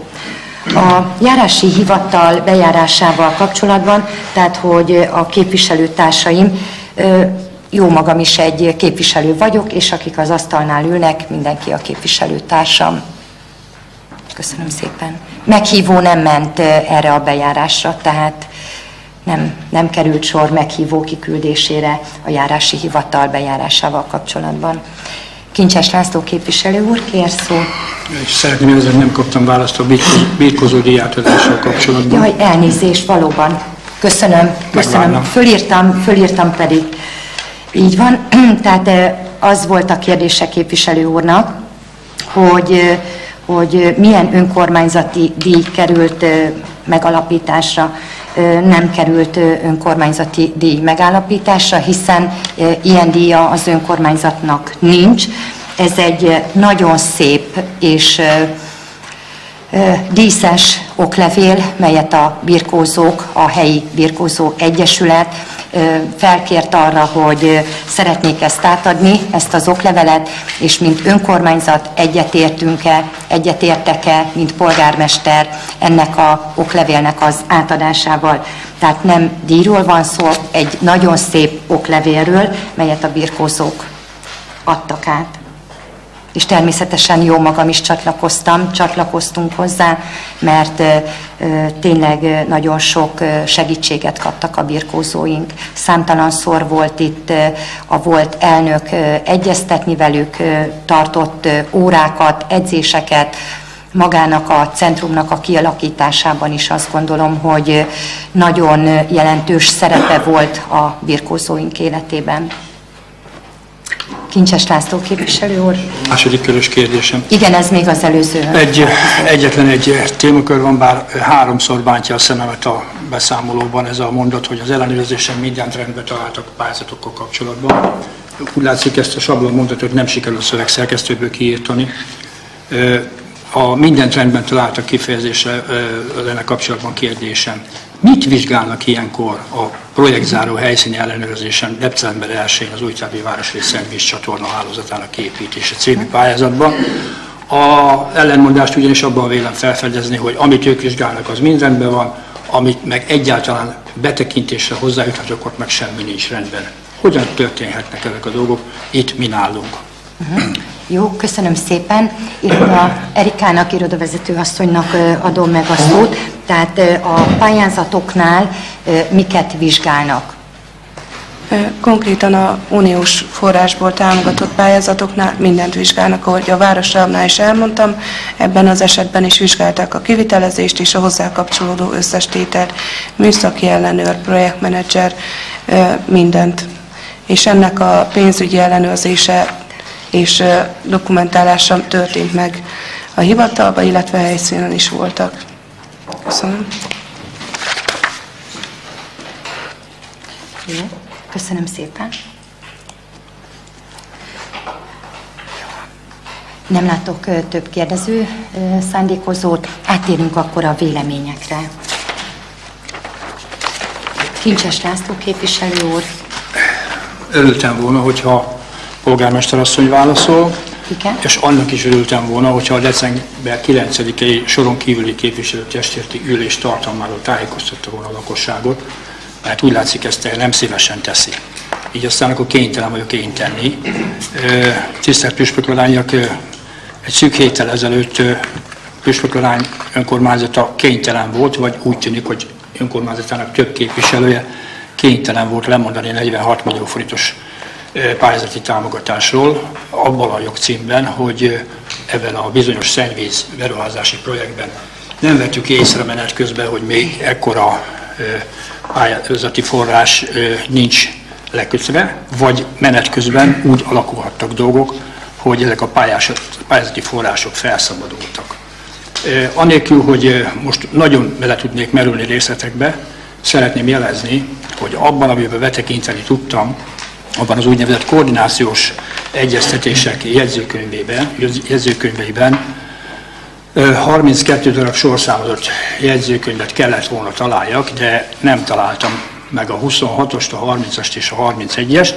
A járási hivatal bejárásával kapcsolatban, tehát hogy a képviselőtársaim, jó magam is egy képviselő vagyok, és akik az asztalnál ülnek, mindenki a képviselőtársam. Köszönöm szépen. Meghívó nem ment erre a bejárásra, tehát Nem, nem került sor meghívó kiküldésére a járási hivatal bejárásával kapcsolatban. Kincses László képviselő úr, kér szó. És szeretném érezni, nem kaptam választ a birkózó díjátadással kapcsolatban. Jaj, elnézést, valóban. Köszönöm, köszönöm. Fölírtam, fölírtam pedig. Így van, tehát az volt a kérdése képviselő úrnak, hogy, hogy milyen önkormányzati díj került megalapításra. Nem került önkormányzati díj megállapításra, hiszen ilyen díja az önkormányzatnak nincs. Ez egy nagyon szép és díszes oklevél, melyet a birkózók, a helyi birkózó egyesület felkért arra, hogy szeretnék ezt átadni, ezt az oklevelet, és mint önkormányzat egyetértünk-e, egyetértek-e, mint polgármester ennek a oklevélnek az átadásával. Tehát nem díjról van szó, egy nagyon szép oklevélről, melyet a birkózók adtak át. és természetesen jó magam is csatlakoztam, csatlakoztunk hozzá, mert tényleg nagyon sok segítséget kaptak a birkózóink. Számtalanszor volt itt a volt elnök egyeztetni velük, tartott órákat, edzéseket, magának a centrumnak a kialakításában is azt gondolom, hogy nagyon jelentős szerepe volt a birkózóink életében. Kincses László képviselő úr. Második körös kérdésem. Igen, ez még az előző. Egy, egyetlen egy témakör van, bár háromszor bántja a szememet a beszámolóban ez a mondat, hogy az ellenőrzésen mindent rendbe találtak a pályázatokkal kapcsolatban. Úgy látszik, ezt a sablon mondatot nem sikerült szövegszerkesztőből kiírtani. A mindent rendben találtak kifejezésre lenne kapcsolatban kérdésem. Mit vizsgálnak ilyenkor a projektzáró helyszíni ellenőrzésen december elsején az újtábbi városrész szennyvíz csatorna hálózatának kiépítése című pályázatban? A ellenmondást ugyanis abban vélem felfedezni, hogy amit ők vizsgálnak, az mind rendben van, amit meg egyáltalán betekintésre hozzájuthatok, ott meg semmi nincs rendben. Hogyan történhetnek ezek a dolgok? Itt mi nálunk. Jó, köszönöm szépen. Iroda, Erikának, irodavezető asszonynak adom meg a szót. Tehát a pályázatoknál miket vizsgálnak? Konkrétan a uniós forrásból támogatott pályázatoknál mindent vizsgálnak, ahogy a városrámnál is elmondtam, ebben az esetben is vizsgálták a kivitelezést és a hozzá kapcsolódó összes tételt, műszaki ellenőr, projektmenedzser, mindent. És ennek a pénzügyi ellenőrzése és dokumentálása történt meg a hivatalban, illetve a helyszínen is voltak. Köszönöm. Jó, köszönöm szépen. Nem látok több kérdező szándékozót, átérünk akkor a véleményekre. Kincses László képviselő úr. Örültem volna, hogyha polgármester asszony válaszol, igen, és annak is örültem volna, hogyha a december kilencedikei soron kívüli képviselőtestületi ülés tartalmáról tájékoztatta volna a lakosságot, mert úgy látszik, ezt nem szívesen teszi. Így aztán akkor kénytelen vagyok én tenni. Tisztelt püspökladányiak, egy szűk héttel ezelőtt Püspökladány önkormányzata kénytelen volt, vagy úgy tűnik, hogy önkormányzatának több képviselője kénytelen volt lemondani negyvenhat millió forintos pályázati támogatásról, abban a jogcímben, hogy ebben a bizonyos szennyvíz beruházási projektben nem vettük észre menet közben, hogy még ekkora pályázati forrás nincs lekötve, vagy menet közben úgy alakulhattak dolgok, hogy ezek a pályázati források felszabadultak. Anélkül, hogy most nagyon bele tudnék merülni részletekbe, szeretném jelezni, hogy abban, amiben betekinteni tudtam, abban az úgynevezett koordinációs egyeztetések jegyzőkönyvében, jegyzőkönyveiben harminckettő darab sorszámozott jegyzőkönyvet kellett volna találjak, de nem találtam meg a huszonhatost, a harmincast és a harmincegyest,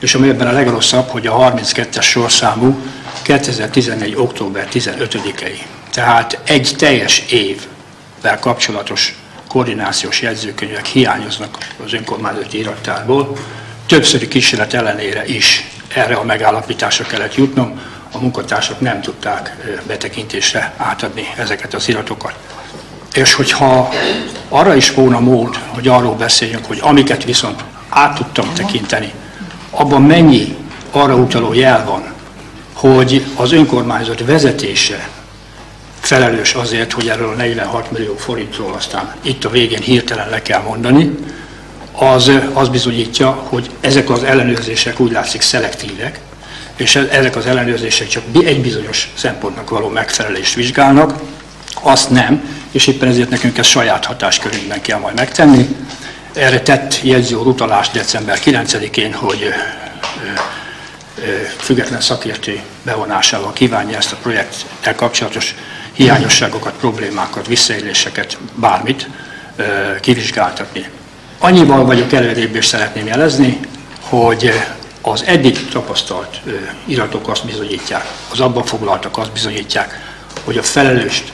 és ami ebben a legrosszabb, hogy a harminckettes sorszámú kétezer-tizennégy október tizenötödikei. Tehát egy teljes évvel kapcsolatos koordinációs jegyzőkönyvek hiányoznak az önkormányzati irattárból. Többszöri kísérlet ellenére is erre a megállapításra kellett jutnom, a munkatársak nem tudták betekintésre átadni ezeket az iratokat. És hogyha arra is volna mód, hogy arról beszéljünk, hogy amiket viszont át tudtam tekinteni, abban mennyi arra utaló jel van, hogy az önkormányzat vezetése felelős azért, hogy erről a negyvenhat millió forintról aztán itt a végén hirtelen le kell mondani, Az, az bizonyítja, hogy ezek az ellenőrzések úgy látszik szelektívek, és ezek az ellenőrzések csak egy bizonyos szempontnak való megfelelést vizsgálnak, azt nem, és éppen ezért nekünk ezt saját hatáskörünkben kell majd megtenni. Erre tett jegyző úr utalást december kilencedikén, hogy független szakértő bevonásával kívánja ezt a projekttel kapcsolatos hiányosságokat, problémákat, visszaéléseket, bármit kivizsgáltatni. Annyival vagyok előrébb, és szeretném jelezni, hogy az eddig tapasztalt iratok azt bizonyítják, az abban foglaltak azt bizonyítják, hogy a felelőst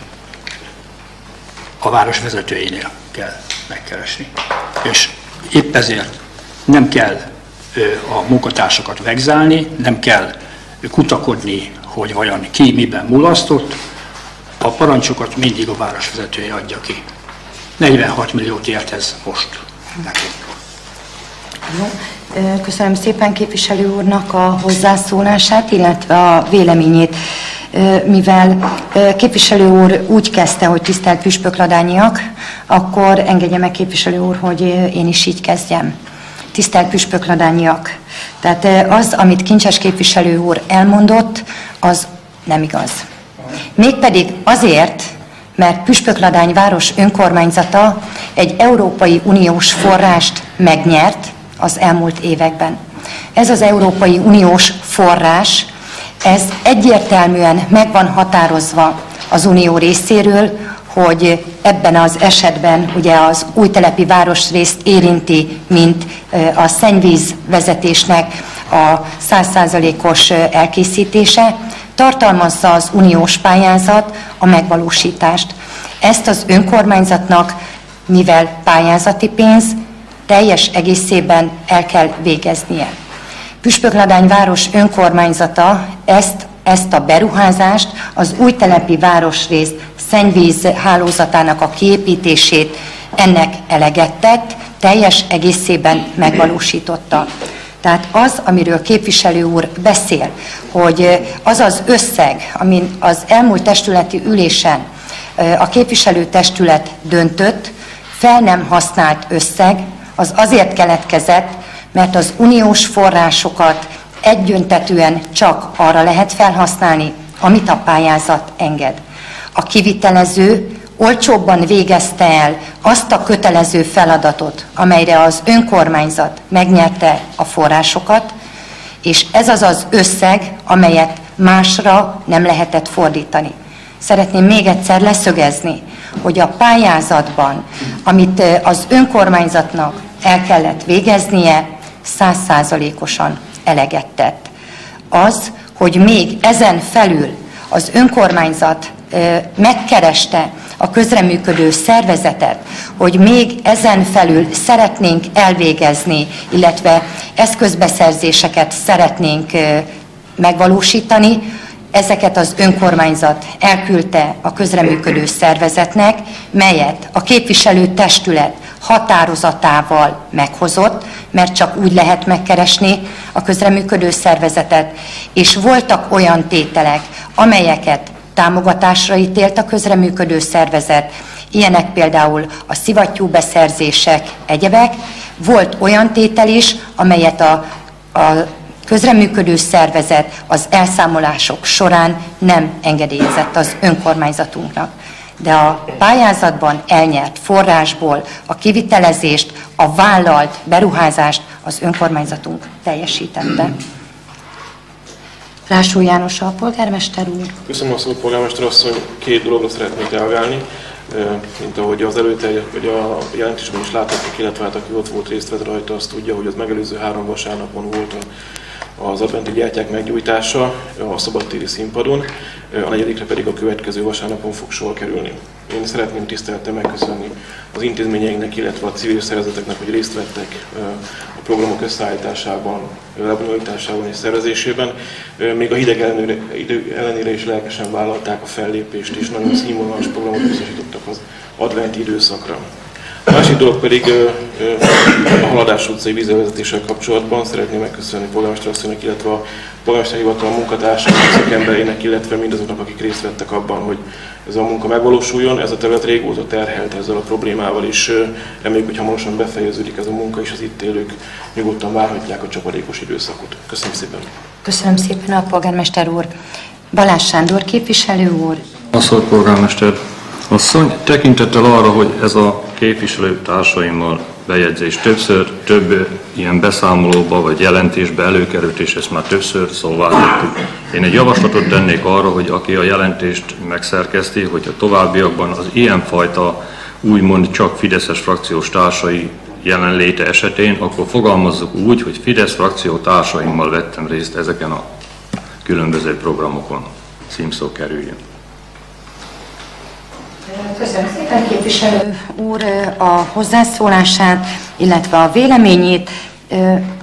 a város vezetőjénél kell megkeresni. És épp ezért nem kell a munkatársakat vegzálni, nem kell kutakodni, hogy vajon ki miben mulasztott, a parancsokat mindig a városvezetője adja ki. negyvenhat milliót ért ez most nekünk. Jó. Köszönöm szépen képviselő úrnak a hozzászólását, illetve a véleményét, mivel képviselő úr úgy kezdte, hogy tisztelt püspökladányiak, akkor engedje meg képviselő úr, hogy én is így kezdjem. Tisztelt püspökladányiak. Tehát az, amit Kincses képviselő úr elmondott, az nem igaz. Mégpedig azért, mert Püspökladány város önkormányzata egy Európai Uniós forrást megnyert az elmúlt években. Ez az Európai Uniós forrás, ez egyértelműen meg van határozva az Unió részéről, hogy ebben az esetben ugye az újtelepi városrészt érinti, mint a szennyvízvezetésnek a száz százalékos elkészítése, tartalmazza az uniós pályázat a megvalósítást. Ezt az önkormányzatnak, mivel pályázati pénz, teljes egészében el kell végeznie. Püspökladány város önkormányzata ezt, ezt a beruházást, az újtelepi városrész szennyvíz hálózatának a kiépítését ennek eleget tett, teljes egészében megvalósította. Tehát az, amiről képviselő úr beszél, hogy az az összeg, amin az elmúlt testületi ülésen a képviselőtestület döntött, fel nem használt összeg, az azért keletkezett, mert az uniós forrásokat egyöntetűen csak arra lehet felhasználni, amit a pályázat enged. A kivitelező olcsóbban végezte el azt a kötelező feladatot, amelyre az önkormányzat megnyerte a forrásokat, és ez az az összeg, amelyet másra nem lehetett fordítani. Szeretném még egyszer leszögezni, hogy a pályázatban, amit az önkormányzatnak el kellett végeznie, száz százalékosan eleget tett. Az, hogy még ezen felül az önkormányzat megkereste a közreműködő szervezetet, hogy még ezen felül szeretnénk elvégezni, illetve eszközbeszerzéseket szeretnénk megvalósítani, ezeket az önkormányzat elküldte a közreműködő szervezetnek, melyet a képviselőtestület határozatával meghozott, mert csak úgy lehet megkeresni a közreműködő szervezetet, és voltak olyan tételek, amelyeket támogatásra ítélt a közreműködő szervezet, ilyenek például a szivattyú beszerzések, egyebek. Volt olyan tétel is, amelyet a, a közreműködő szervezet az elszámolások során nem engedélyezett az önkormányzatunknak. De a pályázatban elnyert forrásból a kivitelezést, a vállalt beruházást az önkormányzatunk teljesítette. Rásó János a polgármester úr. Köszönöm a szót, polgármester asszony. Két dologra szeretnék reagálni, mint ahogy az előtte, hogy a jelentésben is láthatjuk, illetve hát aki ott volt, részt vett rajta, azt tudja, hogy az megelőző három vasárnapon volt az adventi gyertyák meggyújtása a szabadtéri színpadon, a negyedikre pedig a következő vasárnapon fog sor kerülni. Én szeretném tisztelettel megköszönni az intézményeinknek, illetve a civil szervezeteknek, hogy részt vettek a programok összeállításában, lebonyolításában és szervezésében. Még a hideg ellenére, idő ellenére is lelkesen vállalták a fellépést, és nagyon színvonalas programot biztosítottak az adventi időszakra. A másik dolog pedig a Haladás utcai vízelvezetéssel kapcsolatban szeretném megköszönni polgármester asszonynak, illetve a polgármesteri hivatal munkatársának, szakemberének, illetve mindazoknak, akik részt vettek abban, hogy ez a munka megvalósuljon. Ez a terület régóta terhelt ezzel a problémával is. Reméljük, hogy hamarosan befejeződik ez a munka, és az itt élők nyugodtan várhatják a csapadékos időszakot. Köszönöm szépen! Köszönöm szépen a polgármester úr! Balázs Sándor képviselő úr! Köszönöm, polgármester asszony! Tekintettel arra, hogy ez a képviselő társaimmal bejegyzés többször, több ilyen beszámolóba vagy jelentésbe előkerült, és ezt már többször szóvá tettük. Én egy javaslatot tennék arra, hogy aki a jelentést megszerkeszti, hogy a továbbiakban az ilyenfajta úgymond csak fideszes frakciós társai jelenléte esetén, akkor fogalmazzuk úgy, hogy Fidesz frakció társaimmal vettem részt ezeken a különböző programokon. Címszó kerüljön. Köszönöm szépen képviselő úr a hozzászólását, illetve a véleményét.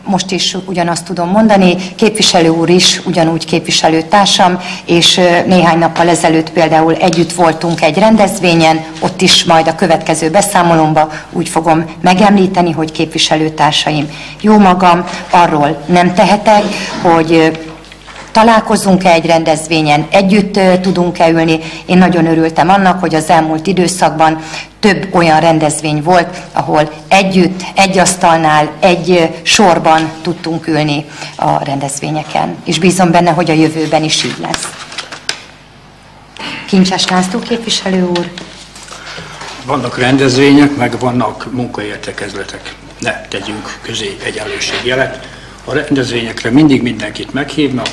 most is ugyanazt tudom mondani, képviselő úr is ugyanúgy képviselőtársam, és néhány nappal ezelőtt például együtt voltunk egy rendezvényen, ott is majd a következő beszámolomba úgy fogom megemlíteni, hogy képviselőtársaim. Jó magam, arról nem tehetek, hogy találkozunk-e egy rendezvényen, együtt tudunk-e ülni. Én nagyon örültem annak, hogy az elmúlt időszakban több olyan rendezvény volt, ahol együtt, egy asztalnál, egy sorban tudtunk ülni a rendezvényeken. És bízom benne, hogy a jövőben is így lesz. Kincses László képviselő úr. Vannak rendezvények, meg vannak munkaértekezletek. Ne tegyünk közé egyenlőségjelet. A rendezvényekre mindig mindenkit meghívnak,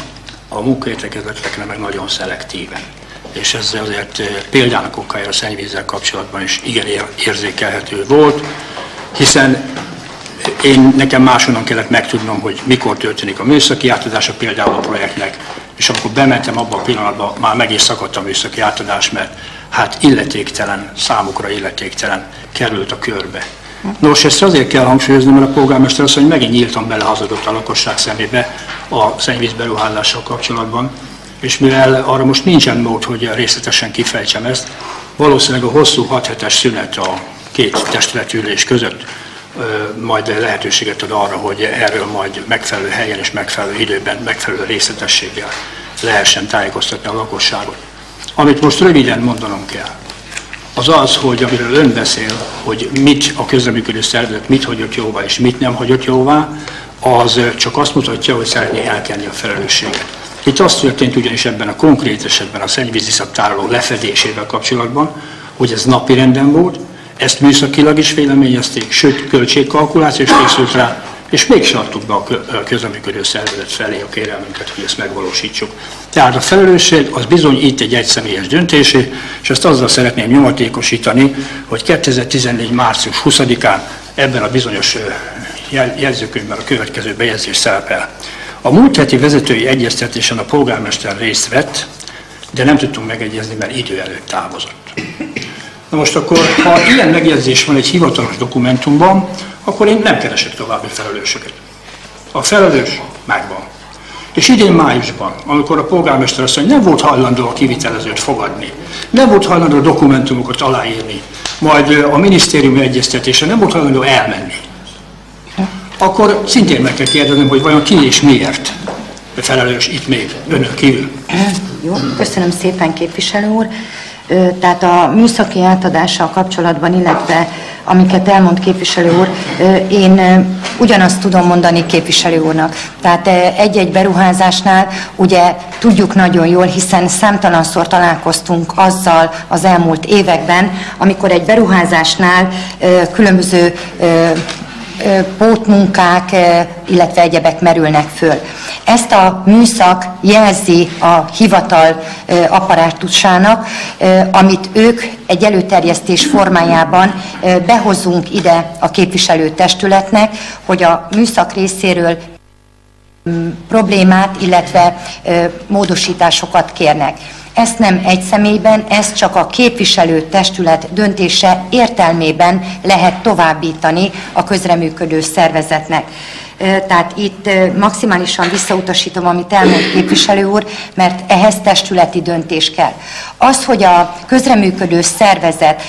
a munkaértekezletekre meg nagyon szelektíven. És ez azért példának okája a szennyvízzel kapcsolatban is igen érzékelhető volt, hiszen én nekem máshonnan kellett megtudnom, hogy mikor történik a műszaki átadása például a projektnek, és amikor bementem abba a pillanatban, már meg is szakadt a műszaki átadás, mert hát illetéktelen, számukra illetéktelen került a körbe. Nos, ezt azért kell hangsúlyozni, mert a polgármester azt mondja, hogy megint nyíltan belehazudott a lakosság szemébe a szennyvízberuházással kapcsolatban, és mivel arra most nincsen mód, hogy részletesen kifejtsem ezt, valószínűleg a hosszú hat hetes szünet a két testületülés között majd lehetőséget ad arra, hogy erről majd megfelelő helyen és megfelelő időben, megfelelő részletességgel lehessen tájékoztatni a lakosságot. Amit most röviden mondanom kell, az az, hogy amiről ön beszél, hogy mit a közreműködő szervezet mit hagyott jóvá és mit nem hagyott jóvá, az csak azt mutatja, hogy szeretné elkenni a felelősséget. Itt az történt ugyanis ebben a konkrét esetben a szennyvíziszaptároló lefedésével kapcsolatban, hogy ez napirenden volt, ezt műszakilag is véleményezték, sőt költségkalkuláció is készült rá, és még adtuk be a közreműködő szervezet felé a kérelmünket, hogy ezt megvalósítsuk. Tehát a felelősség az bizony itt egy egyszemélyes döntésé, és ezt azzal szeretném nyomatékosítani, hogy kétezer-tizennégy március huszadikán ebben a bizonyos jegyzőkönyvben a következő bejegyzés szerepel. A múlt heti vezetői egyeztetésen a polgármester részt vett, de nem tudtunk megegyezni, mert idő előtt távozott. Na most akkor, ha ilyen megjegyzés van egy hivatalos dokumentumban, akkor én nem keresek további felelősöket. A felelős megvan. És idén májusban, amikor a polgármester azt mondja, nem volt hajlandó a kivitelezőt fogadni, nem volt hajlandó dokumentumokat aláírni, majd a minisztériumi egyeztetése nem volt hajlandó elmenni, akkor szintén meg kell kérdeznem, hogy vajon ki és miért felelős itt még önök kívül. Jó, köszönöm szépen képviselő úr. Tehát a műszaki átadással kapcsolatban, illetve amiket elmond képviselő úr, én ugyanazt tudom mondani képviselő úrnak. Tehát egy-egy beruházásnál ugye tudjuk nagyon jól, hiszen számtalanszor találkoztunk azzal az elmúlt években, amikor egy beruházásnál különböző pótmunkák, illetve egyebek merülnek föl. Ezt a műszak jelzi a hivatal apparátusának, amit ők egy előterjesztés formájában behozunk ide a képviselőtestületnek, hogy a műszak részéről problémát, illetve módosításokat kérnek. Ezt nem egy személyben, ezt csak a képviselőtestület döntése értelmében lehet továbbítani a közreműködő szervezetnek. Tehát itt maximálisan visszautasítom, amit elmond képviselő úr, mert ehhez testületi döntés kell. Az, hogy a közreműködő szervezet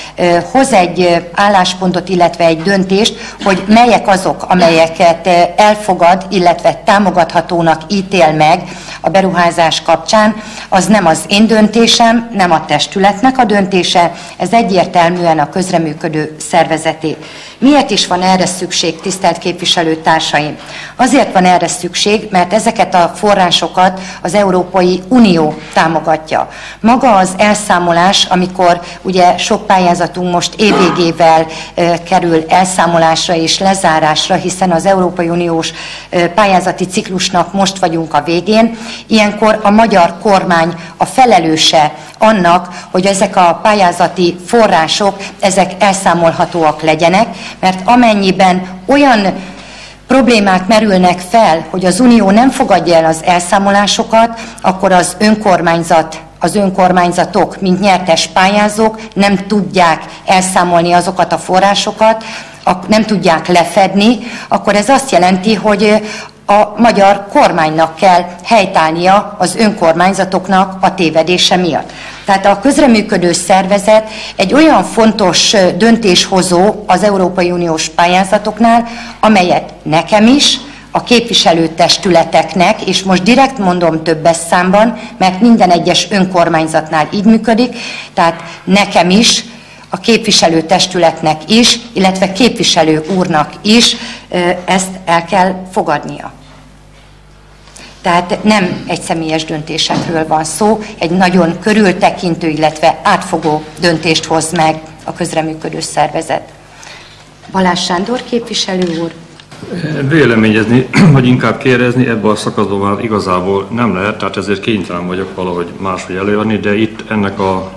hoz egy álláspontot, illetve egy döntést, hogy melyek azok, amelyeket elfogad, illetve támogathatónak ítél meg a beruházás kapcsán, az nem az én döntésem, nem a testületnek a döntése, ez egyértelműen a közreműködő szervezeté. Miért is van erre szükség, tisztelt képviselőtársaim? Azért van erre szükség, mert ezeket a forrásokat az Európai Unió támogatja. Maga az elszámolás, amikor ugye sok pályázatunk most évvégével e, kerül elszámolásra és lezárásra, hiszen az Európai Uniós e, pályázati ciklusnak most vagyunk a végén, ilyenkor a magyar kormány a felelőse annak, hogy ezek a pályázati források, ezek elszámolhatóak legyenek, mert amennyiben olyan problémák merülnek fel, hogy az Unió nem fogadja el az elszámolásokat, akkor az önkormányzat, az önkormányzatok, mint nyertes pályázók nem tudják elszámolni azokat a forrásokat, nem tudják lefedni, akkor ez azt jelenti, hogy a magyar kormánynak kell helytállnia az önkormányzatoknak a tévedése miatt. Tehát a közreműködő szervezet egy olyan fontos döntéshozó az Európai Uniós pályázatoknál, amelyet nekem is, a képviselőtestületeknek, és most direkt mondom többes számban, mert minden egyes önkormányzatnál így működik, tehát nekem is, a képviselőtestületnek is, illetve képviselő úrnak is ezt el kell fogadnia. Tehát nem egy személyes döntésekről van szó, egy nagyon körültekintő, illetve átfogó döntést hoz meg a közreműködő szervezet. Balázs Sándor képviselő úr. Véleményezni, vagy inkább kérdezni ebben a szakaszban már igazából nem lehet, tehát ezért kénytelen vagyok valahogy máshogy előadni, de itt ennek a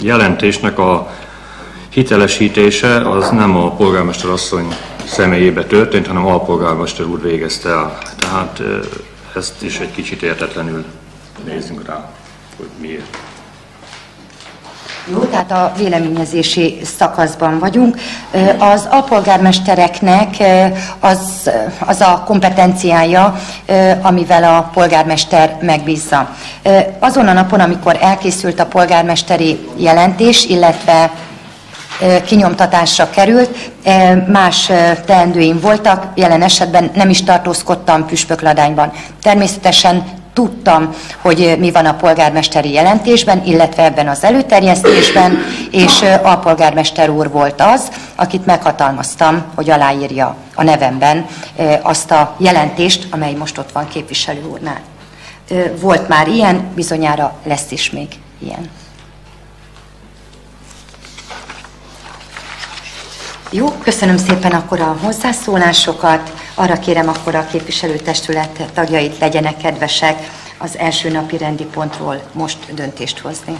jelentésnek a hitelesítése az nem a polgármester asszony személyébe történt, hanem a polgármester úr végezte el. Tehát ezt is egy kicsit értetlenül nézzünk rá, hogy miért. Jó, tehát a véleményezési szakaszban vagyunk. Az alpolgármestereknek az, az a kompetenciája, amivel a polgármester megbízza. Azon a napon, amikor elkészült a polgármesteri jelentés, illetve kinyomtatásra került, más teendőim voltak, jelen esetben nem is tartózkodtam Püspökladányban. Természetesen tudtam, hogy mi van a polgármesteri jelentésben, illetve ebben az előterjesztésben, és a polgármester úr volt az, akit meghatalmaztam, hogy aláírja a nevemben azt a jelentést, amely most ott van képviselő úrnál. Volt már ilyen, bizonyára lesz is még ilyen. Jó, köszönöm szépen akkor a hozzászólásokat. Arra kérem akkor a képviselőtestület tagjait, legyenek kedvesek az első napi rendi pontról most döntést hozni.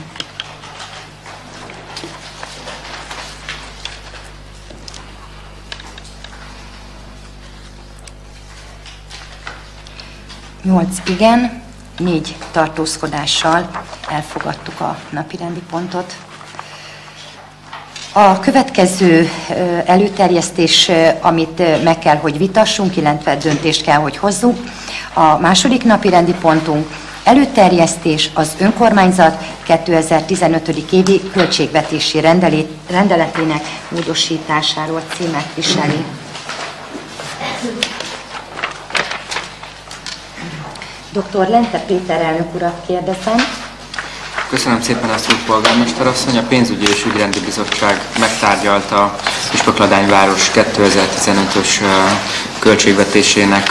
nyolc igen, négy tartózkodással elfogadtuk a napi rendi pontot. A következő előterjesztés, amit meg kell, hogy vitassunk, illetve döntést kell, hogy hozzunk, a második napi rendi pontunk, előterjesztés az önkormányzat kétezer-tizenöt. évi költségvetési rendeletének módosításáról címet viseli. doktor Lente Péter elnök urat kérdezem. Köszönöm szépen a szót, polgármester asszony. A Pénzügyi és Ügyrendi Bizottság megtárgyalta a Püspökladány város kétezer-tizenötös költségvetésének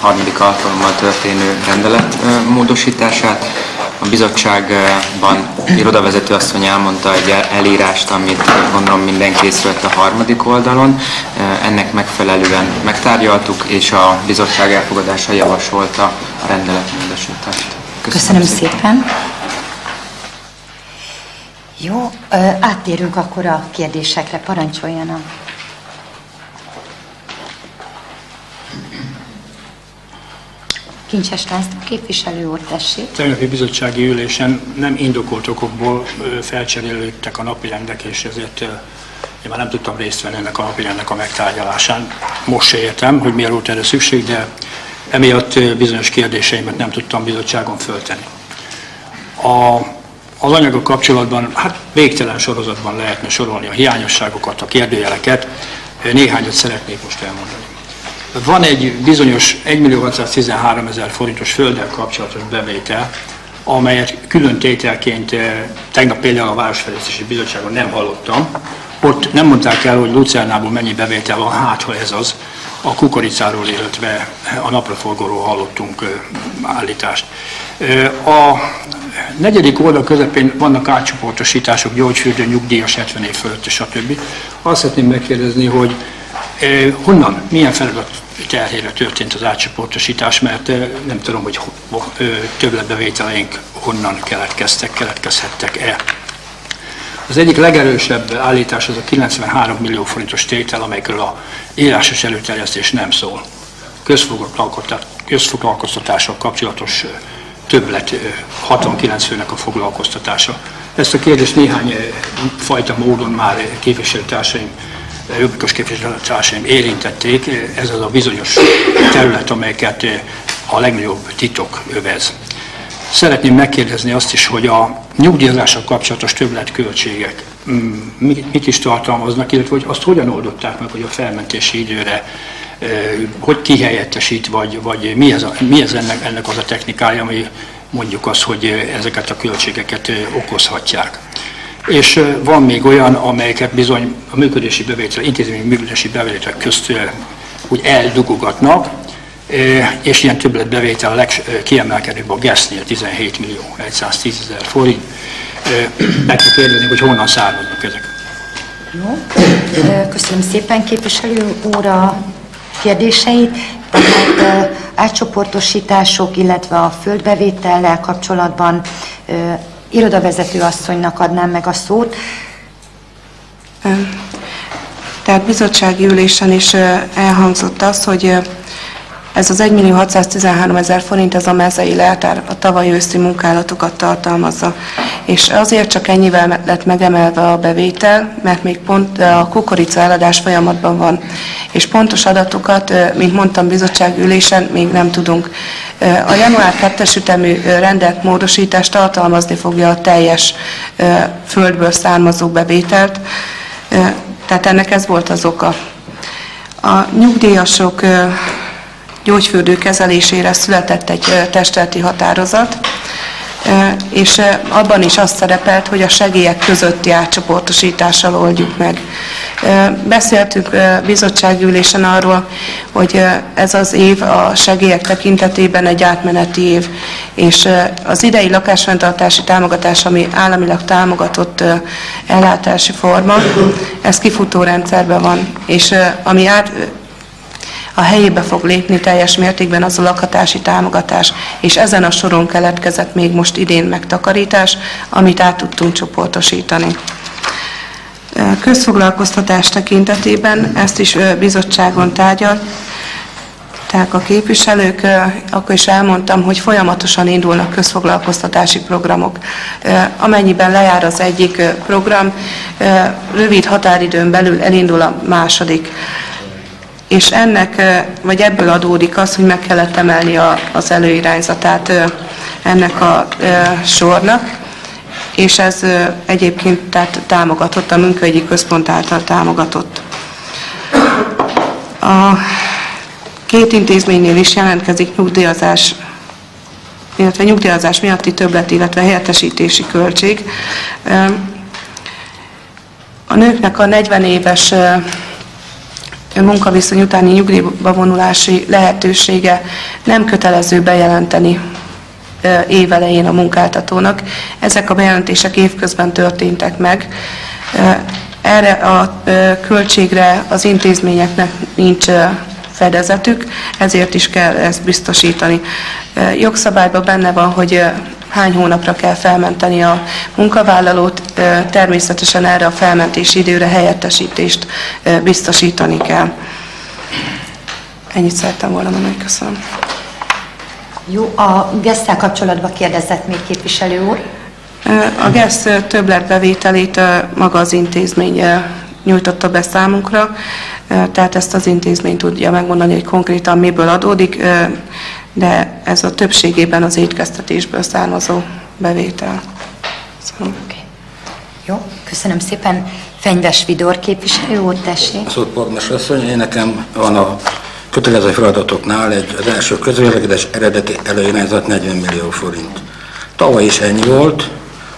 harmadik alkalommal történő rendelet módosítását. A bizottságban irodavezető asszony elmondta egy elírást, amit gondolom mindenki észrevett a harmadik oldalon. Ennek megfelelően megtárgyaltuk, és a bizottság elfogadása javasolta a rendelet módosítást. Köszönöm, Köszönöm szépen. Jó, áttérünk akkor a kérdésekre, parancsoljanak. Kincses László képviselő úr, tessék. Tegnapi bizottsági ülésen nem indokolt okokból felcserélődtek a napirendek, és ezért én már nem tudtam részt venni ennek a napirendnek a megtárgyalásán. Most se értem, hogy miért volt erre szükség, de emiatt bizonyos kérdéseimet nem tudtam bizottságon föltenni. A Az anyagok kapcsolatban, hát végtelen sorozatban lehetne sorolni a hiányosságokat, a kérdőjeleket, néhányat szeretnék most elmondani. Van egy bizonyos egymillió-hatszáztizenháromezer forintos földdel kapcsolatos bevétel, amelyet külön tételként tegnap például a Városfejlesztési Bizottságon nem hallottam. Ott nem mondták el, hogy Lucernából mennyi bevétel van, hát ha ez az, a kukoricáról, illetve a napraforgóról hallottunk állítást. A negyedik oldal közepén vannak átcsoportosítások, gyógyfürdő, nyugdíjas, hetven év fölött, stb. Azt szeretném megkérdezni, hogy honnan, milyen feladat terhére történt az átcsoportosítás, mert nem tudom, hogy többletbevételeink honnan keletkeztek, keletkezhettek-e. Az egyik legerősebb állítás az a kilencvenhárom millió forintos tétel, amelyikről a írásos előterjesztés nem szól. Közfoglalkoztatással kapcsolatos többlet, hatvankilenc főnek a foglalkoztatása. Ezt a kérdést néhány fajta módon már képviselőtársaim jobbikos képviselőtársaim érintették, ez az a bizonyos terület, amelyeket a legnagyobb titok övez. Szeretném megkérdezni azt is, hogy a nyugdíjazással kapcsolatos többletköltségek mit is tartalmaznak, illetve hogy azt hogyan oldották meg, hogy a felmentési időre hogy kihelyettesít, vagy, vagy mi ez, a, mi ez ennek, ennek az a technikája, ami mondjuk az, hogy ezeket a költségeket okozhatják. És van még olyan, amelyeket bizony a működési bevétel, intézményi működési bevételek közt úgy eldugogatnak, és ilyen többletbevétel a legkiemelkedőbb a gesznél tizenhét millió száz tízezer forint. Meg kell kérdezni, hogy honnan származnak ezek. Jó. Köszönöm szépen képviselő úr a kérdéseit. Tehát átcsoportosítások, illetve a földbevétellel kapcsolatban irodavezető asszonynak adnám meg a szót. Tehát bizottsági ülésen is elhangzott az, hogy ez az egymillió hatszáztizenháromezer forint az a mezei leltár a tavaly őszi munkálatokat tartalmazza. És azért csak ennyivel lett megemelve a bevétel, mert még pont a kukorica eladás folyamatban van. És pontos adatokat, mint mondtam, bizottsági ülésen még nem tudunk. A január kettes ütemű rendelt módosítás tartalmazni fogja a teljes földből származó bevételt. Tehát ennek ez volt az oka. A nyugdíjasok gyógyfürdő kezelésére született egy testületi határozat, és abban is azt szerepelt, hogy a segélyek közötti átcsoportosítással oldjuk meg. Beszéltünk bizottságülésen arról, hogy ez az év a segélyek tekintetében egy átmeneti év, és az idei lakásfenntartási támogatás, ami államilag támogatott ellátási forma, ez kifutó rendszerben van, és ami át... a helyébe fog lépni teljes mértékben az a lakhatási támogatás, és ezen a soron keletkezett még most idén megtakarítás, amit át tudtunk csoportosítani. Közfoglalkoztatás tekintetében ezt is bizottságon tárgyalták a képviselők, akkor is elmondtam, hogy folyamatosan indulnak közfoglalkoztatási programok. Amennyiben lejár az egyik program, rövid határidőn belül elindul a második. És ennek, vagy ebből adódik az, hogy meg kellett emelni a, az előirányzatát ennek a e, sornak, és ez egyébként tehát támogatott, a munkaügyi központ által támogatott. A két intézménynél is jelentkezik nyugdíjazás, illetve nyugdíjazás miatti többlet, illetve helyettesítési költség. A nőknek a negyven éves munkaviszony utáni nyugdíjba vonulási lehetősége nem kötelező bejelenteni évelején a munkáltatónak. Ezek a bejelentések évközben történtek meg. Erre a költségre az intézményeknek nincs fedezetük, ezért is kell ezt biztosítani. Jogszabályban benne van, hogy hány hónapra kell felmenteni a munkavállalót, természetesen erre a felmentési időre helyettesítést biztosítani kell. Ennyit szerettem volna mondani, köszönöm. Jó, a gesszel kapcsolatban kérdezett még képviselő úr. A gessz többletbevételét maga az intézmény nyújtotta be számunkra, tehát ezt az intézmény tudja megmondani, hogy konkrétan miből adódik, de ez a többségében az étkeztetésből származó bevétel. Szóval. Okay. Jó, köszönöm szépen. Fenyves Vidor képviselő, ott tessék. Szóval polgármesterasszony, én nekem van a kötelező feladatoknál egy, az első közvélekedés eredeti előirányzat negyven millió forint. Tavaly is ennyi volt,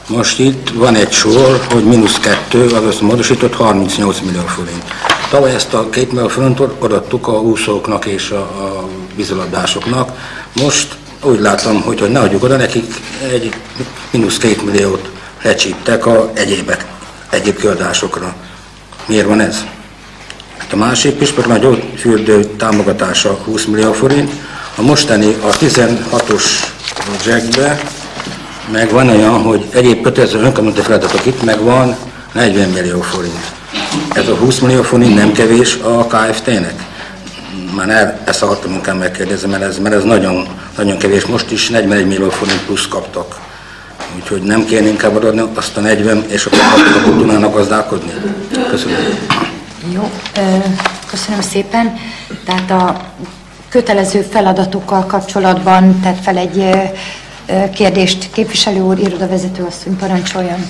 most itt van egy sor, hogy mínusz kettő, azaz módosított harmincnyolc millió forint. Tavaly ezt a két millió forintot adattuk a úszóknak és a, a vízilabdásoknak. Most úgy látom, hogy, hogy ne adjuk oda, nekik egy mínusz két milliót lecsíptek a egyébek, egyéb kiadásokra. Miért van ez? Hát a másik Püspökladányi gyógyfürdő támogatása húsz millió forint. A mostani a tizenhatos projektbe meg van olyan, hogy egyéb kötelező önkormányzati feladatok itt meg van negyven millió forint. Ez a húsz millió forint nem kevés a K F T-nek? Már el, ezt akartam inkább megkérdezni, mert ez, mert ez nagyon, nagyon kevés. Most is negyvenegy millió forint plusz kaptak. Úgyhogy nem kéne inkább adni azt a negyven, és akkor kaptak, hogy tudnának gazdálkodni. Köszönöm. Jó, köszönöm szépen. Tehát a kötelező feladatokkal kapcsolatban tett fel egy kérdést képviselő úr, irodavezető asszony, parancsoljon.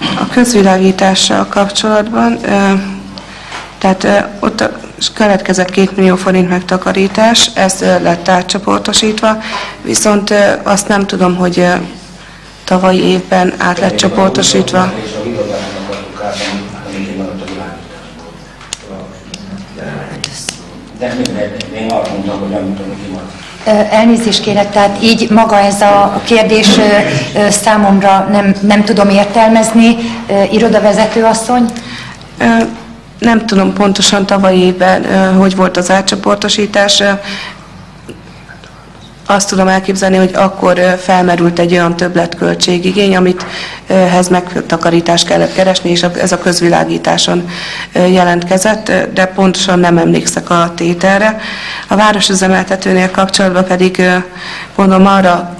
A közvilágítással kapcsolatban, tehát ott keletkezett két millió forint megtakarítás, ez lett átcsoportosítva, viszont azt nem tudom, hogy tavalyi évben át lett csoportosítva. Elnézést kérek, tehát így maga ez a kérdés számomra nem, nem tudom értelmezni. Irodavezető asszony? Nem tudom pontosan tavaly évben, hogy volt az átcsoportosítás. Azt tudom elképzelni, hogy akkor felmerült egy olyan többletköltségigény, amithez megtakarítást kellett keresni, és ez a közvilágításon jelentkezett, de pontosan nem emlékszek a tételre. A városüzemeltetőnél kapcsolatban pedig gondolom arra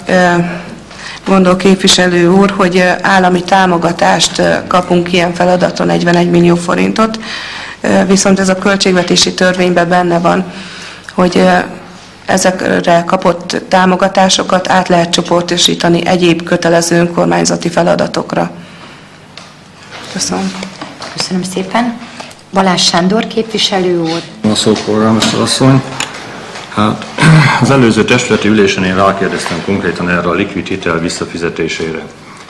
gondol képviselő úr, hogy állami támogatást kapunk ilyen feladaton, negyvenegy millió forintot, viszont ez a költségvetési törvényben benne van, hogy ezekre kapott támogatásokat át lehet csoportosítani egyéb kötelező önkormányzati feladatokra. Köszönöm. Köszönöm szépen. Balázs Sándor képviselő úr. A szó, polgármester asszony. Hát az előző testületi ülésen én rákérdeztem konkrétan erre a likvid hitel visszafizetésére.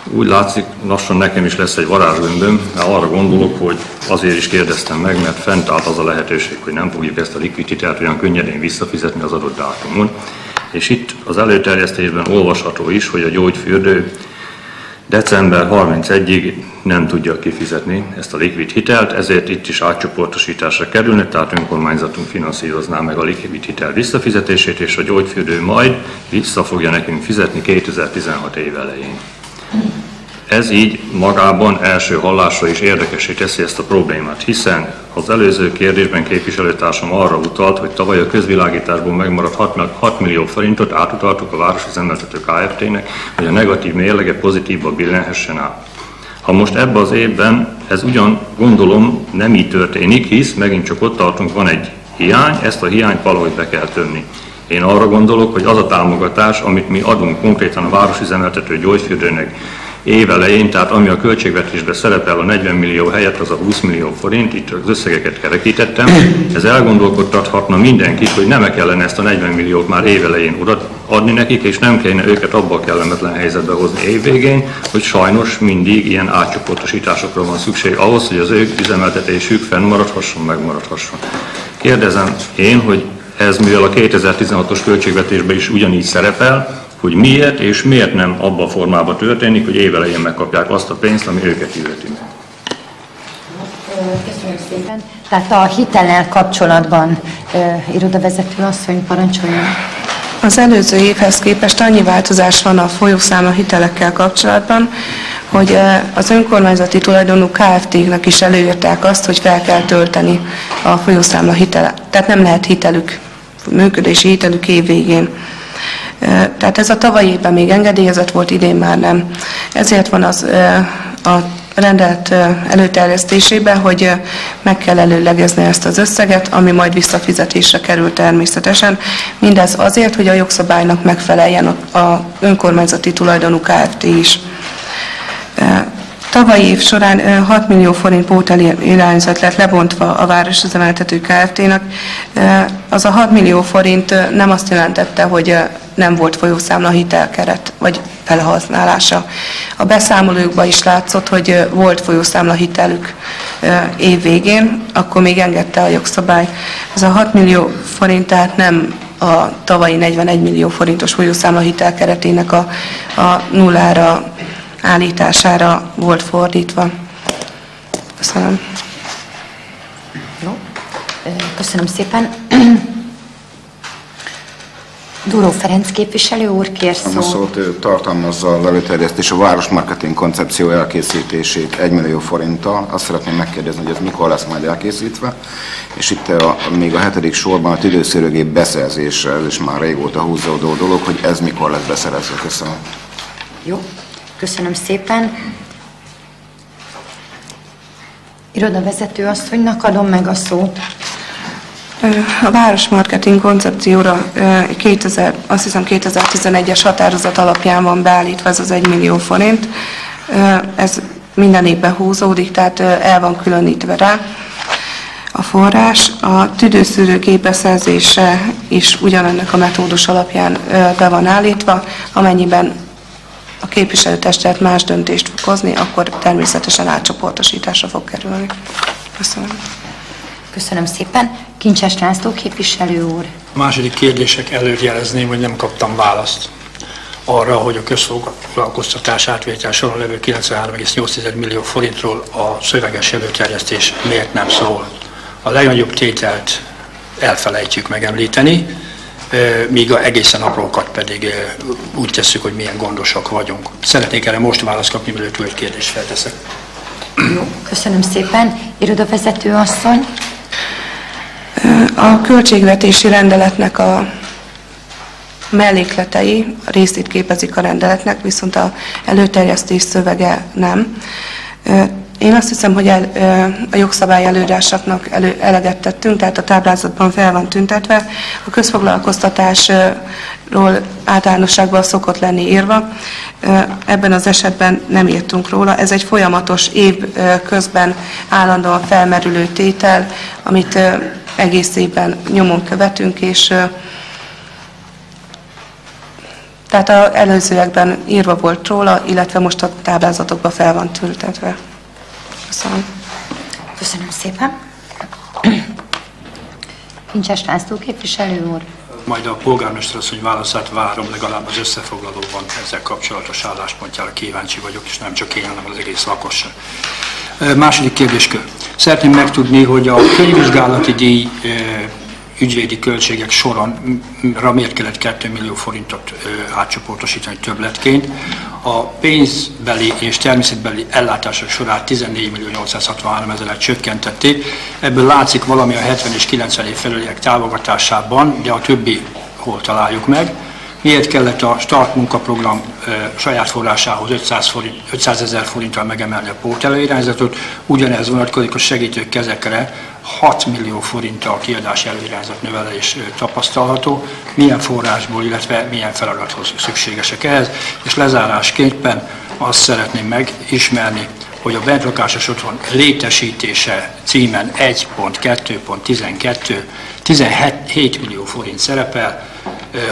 Úgy látszik, lassan nekem is lesz egy varázsgömböm, mert arra gondolok, hogy azért is kérdeztem meg, mert fent állt az a lehetőség, hogy nem fogjuk ezt a likvid hitelt olyan könnyedén visszafizetni az adott dátumon. És itt az előterjesztésben olvasható is, hogy a gyógyfürdő december harmincegyedikéig nem tudja kifizetni ezt a likvid hitelt, ezért itt is átcsoportosításra kerülne, tehát önkormányzatunk finanszírozná meg a likvid hitel visszafizetését, és a gyógyfürdő majd vissza fogja nekünk fizetni kétezer-tizenhat év elején. Ez így magában első hallásra is érdekessé teszi ezt a problémát, hiszen az előző kérdésben képviselőtársam arra utalt, hogy tavaly a közvilágításból megmaradt hat millió forintot átutaltuk a Városüzemeltető Kft-nek, hogy a negatív mérlege pozitívba billenhessen át. Ha most ebben az évben ez ugyan gondolom nem így történik, hisz megint csak ott tartunk, van egy hiány, ezt a hiányt valahogy be kell tömni. Én arra gondolok, hogy az a támogatás, amit mi adunk konkrétan a Városüzemeltető Gyógyfürdőnek év elején, tehát ami a költségvetésben szerepel a negyven millió helyett, az a húsz millió forint, itt az összegeket kerekítettem, ez elgondolkodtathatna mindenkit, hogy nem kellene ezt a negyven milliót már év elején oda adni nekik, és nem kellene őket abba a kellemetlen helyzetbe hozni évvégén, hogy sajnos mindig ilyen átcsoportosításokra van szükség ahhoz, hogy az ők üzemeltetésük fennmaradhasson, megmaradhasson. Kérdezem én, hogy ez, mivel a kétezer-tizenhatos költségvetésben is ugyanígy szerepel, hogy miért és miért nem abban a formában történik, hogy évelején megkapják azt a pénzt, ami őket illeti meg. Köszönöm szépen. Tehát a hitellel kapcsolatban irodavezető asszony, parancsoljon. Az előző évhez képest annyi változás van a folyószámla hitelekkel kapcsolatban, hogy az önkormányzati tulajdonú Kft-nek is előírták azt, hogy fel kell tölteni a folyószámla hitelet. Tehát nem lehet hitelük, működési hitelük évvégén. Tehát ez a tavalyi évben még engedélyezett volt, idén már nem. Ezért van az a rendelet előterjesztésében, hogy meg kell előlegezni ezt az összeget, ami majd visszafizetésre kerül természetesen. Mindez azért, hogy a jogszabálynak megfeleljen a önkormányzati tulajdonú Kft. Is. Tavalyi év során hat millió forint pótlirányzat lett lebontva a Városüzemeltető Kft-nek. Az a hat millió forint nem azt jelentette, hogy nem volt folyószámla hitelkeret vagy felhasználása. A beszámolókban is látszott, hogy volt folyószámla hitelük év végén, akkor még engedte a jogszabály. Ez a hat millió forint tehát nem a tavalyi negyvenegy millió forintos folyószámla hitelkeretének a, a nullára állítására volt fordítva. Köszönöm. Jó. Köszönöm szépen. Dúró Ferenc képviselő úr, kér szót. A szót tartalmazza az előterjesztés a városmarketing koncepció elkészítését egy millió forinttal. Azt szeretném megkérdezni, hogy ez mikor lesz majd elkészítve. És itt a, még a hetedik sorban a tüdőszűrőgép beszerzése, ez is már régóta húzódó dolog, hogy ez mikor lesz beszerezve. Köszönöm. Jó. Köszönöm szépen. Irodavezető asszonynak adom meg a szót. A városmarketing koncepcióra kétezer, azt hiszem kétezer-tizenegyes határozat alapján van beállítva ez az egy millió forint. Ez minden évben húzódik, tehát el van különítve rá a forrás. A tüdőszűrőgép beszerzése is ugyanennek a metódus alapján be van állítva, amennyiben a képviselőtestület más döntést fog hozni, akkor természetesen átcsoportosításra fog kerülni. Köszönöm. Köszönöm szépen. Kincses László képviselő úr. A második kérdések előtt jelezném, hogy nem kaptam választ arra, hogy a közfoglalkoztatás átvétel soron levő kilencvenhárom egész nyolc millió forintról a szöveges előterjesztés miért nem szól. A legnagyobb tételt elfelejtjük megemlíteni, míg a egészen aprókat pedig úgy tesszük, hogy milyen gondosak vagyunk. Szeretnék erre most választ kapni, mielőtt egy kérdést felteszek. Jó, köszönöm szépen. Irodavezető asszony. A költségvetési rendeletnek a mellékletei részét képezik a rendeletnek, viszont a előterjesztés szövege nem. Én azt hiszem, hogy el, a jogszabály előírásoknak elő, eleget tettünk, tehát a táblázatban fel van tüntetve. A közfoglalkoztatásról általánosságban szokott lenni írva. Ebben az esetben nem írtunk róla. Ez egy folyamatos év közben állandóan felmerülő tétel, amit egész évben nyomon követünk, és tehát az előzőekben írva volt róla, illetve most a táblázatokban fel van tüntetve. Köszönöm. Köszönöm szépen. Kincses László képviselő úr. Majd a polgármester asszony válaszát várom, legalább az összefoglalóban ezzel kapcsolatos álláspontjára kíváncsi vagyok, és nem csak én, hanem az egész lakosság. E, második kérdéskör. Szeretném megtudni, hogy a könyvvizsgálati díj e, ügyvédi költségek soronra miért kellett két millió forintot átcsoportosítani többletként. A pénzbeli és természetbeli ellátások sorát tizennégy millió nyolcszázhatvanhárom ezerrel csökkentették. Ebből látszik valami a hetven és kilencven év felüliek támogatásában, de a többi hol találjuk meg. Miért kellett a Start munkaprogram saját forrásához ötszázezer forinttal megemelni a pótelőirányzatot? Ugyanez vonatkozik a segítők kezekre, hat millió forinttal kiadási előirányzat növelés tapasztalható. Milyen forrásból, illetve milyen feladathoz szükségesek ehhez? És lezárásképpen azt szeretném megismerni, hogy a bentlakásos otthon létesítése címen egy pont kettő pont tizenkettő tizenhét millió forint szerepel,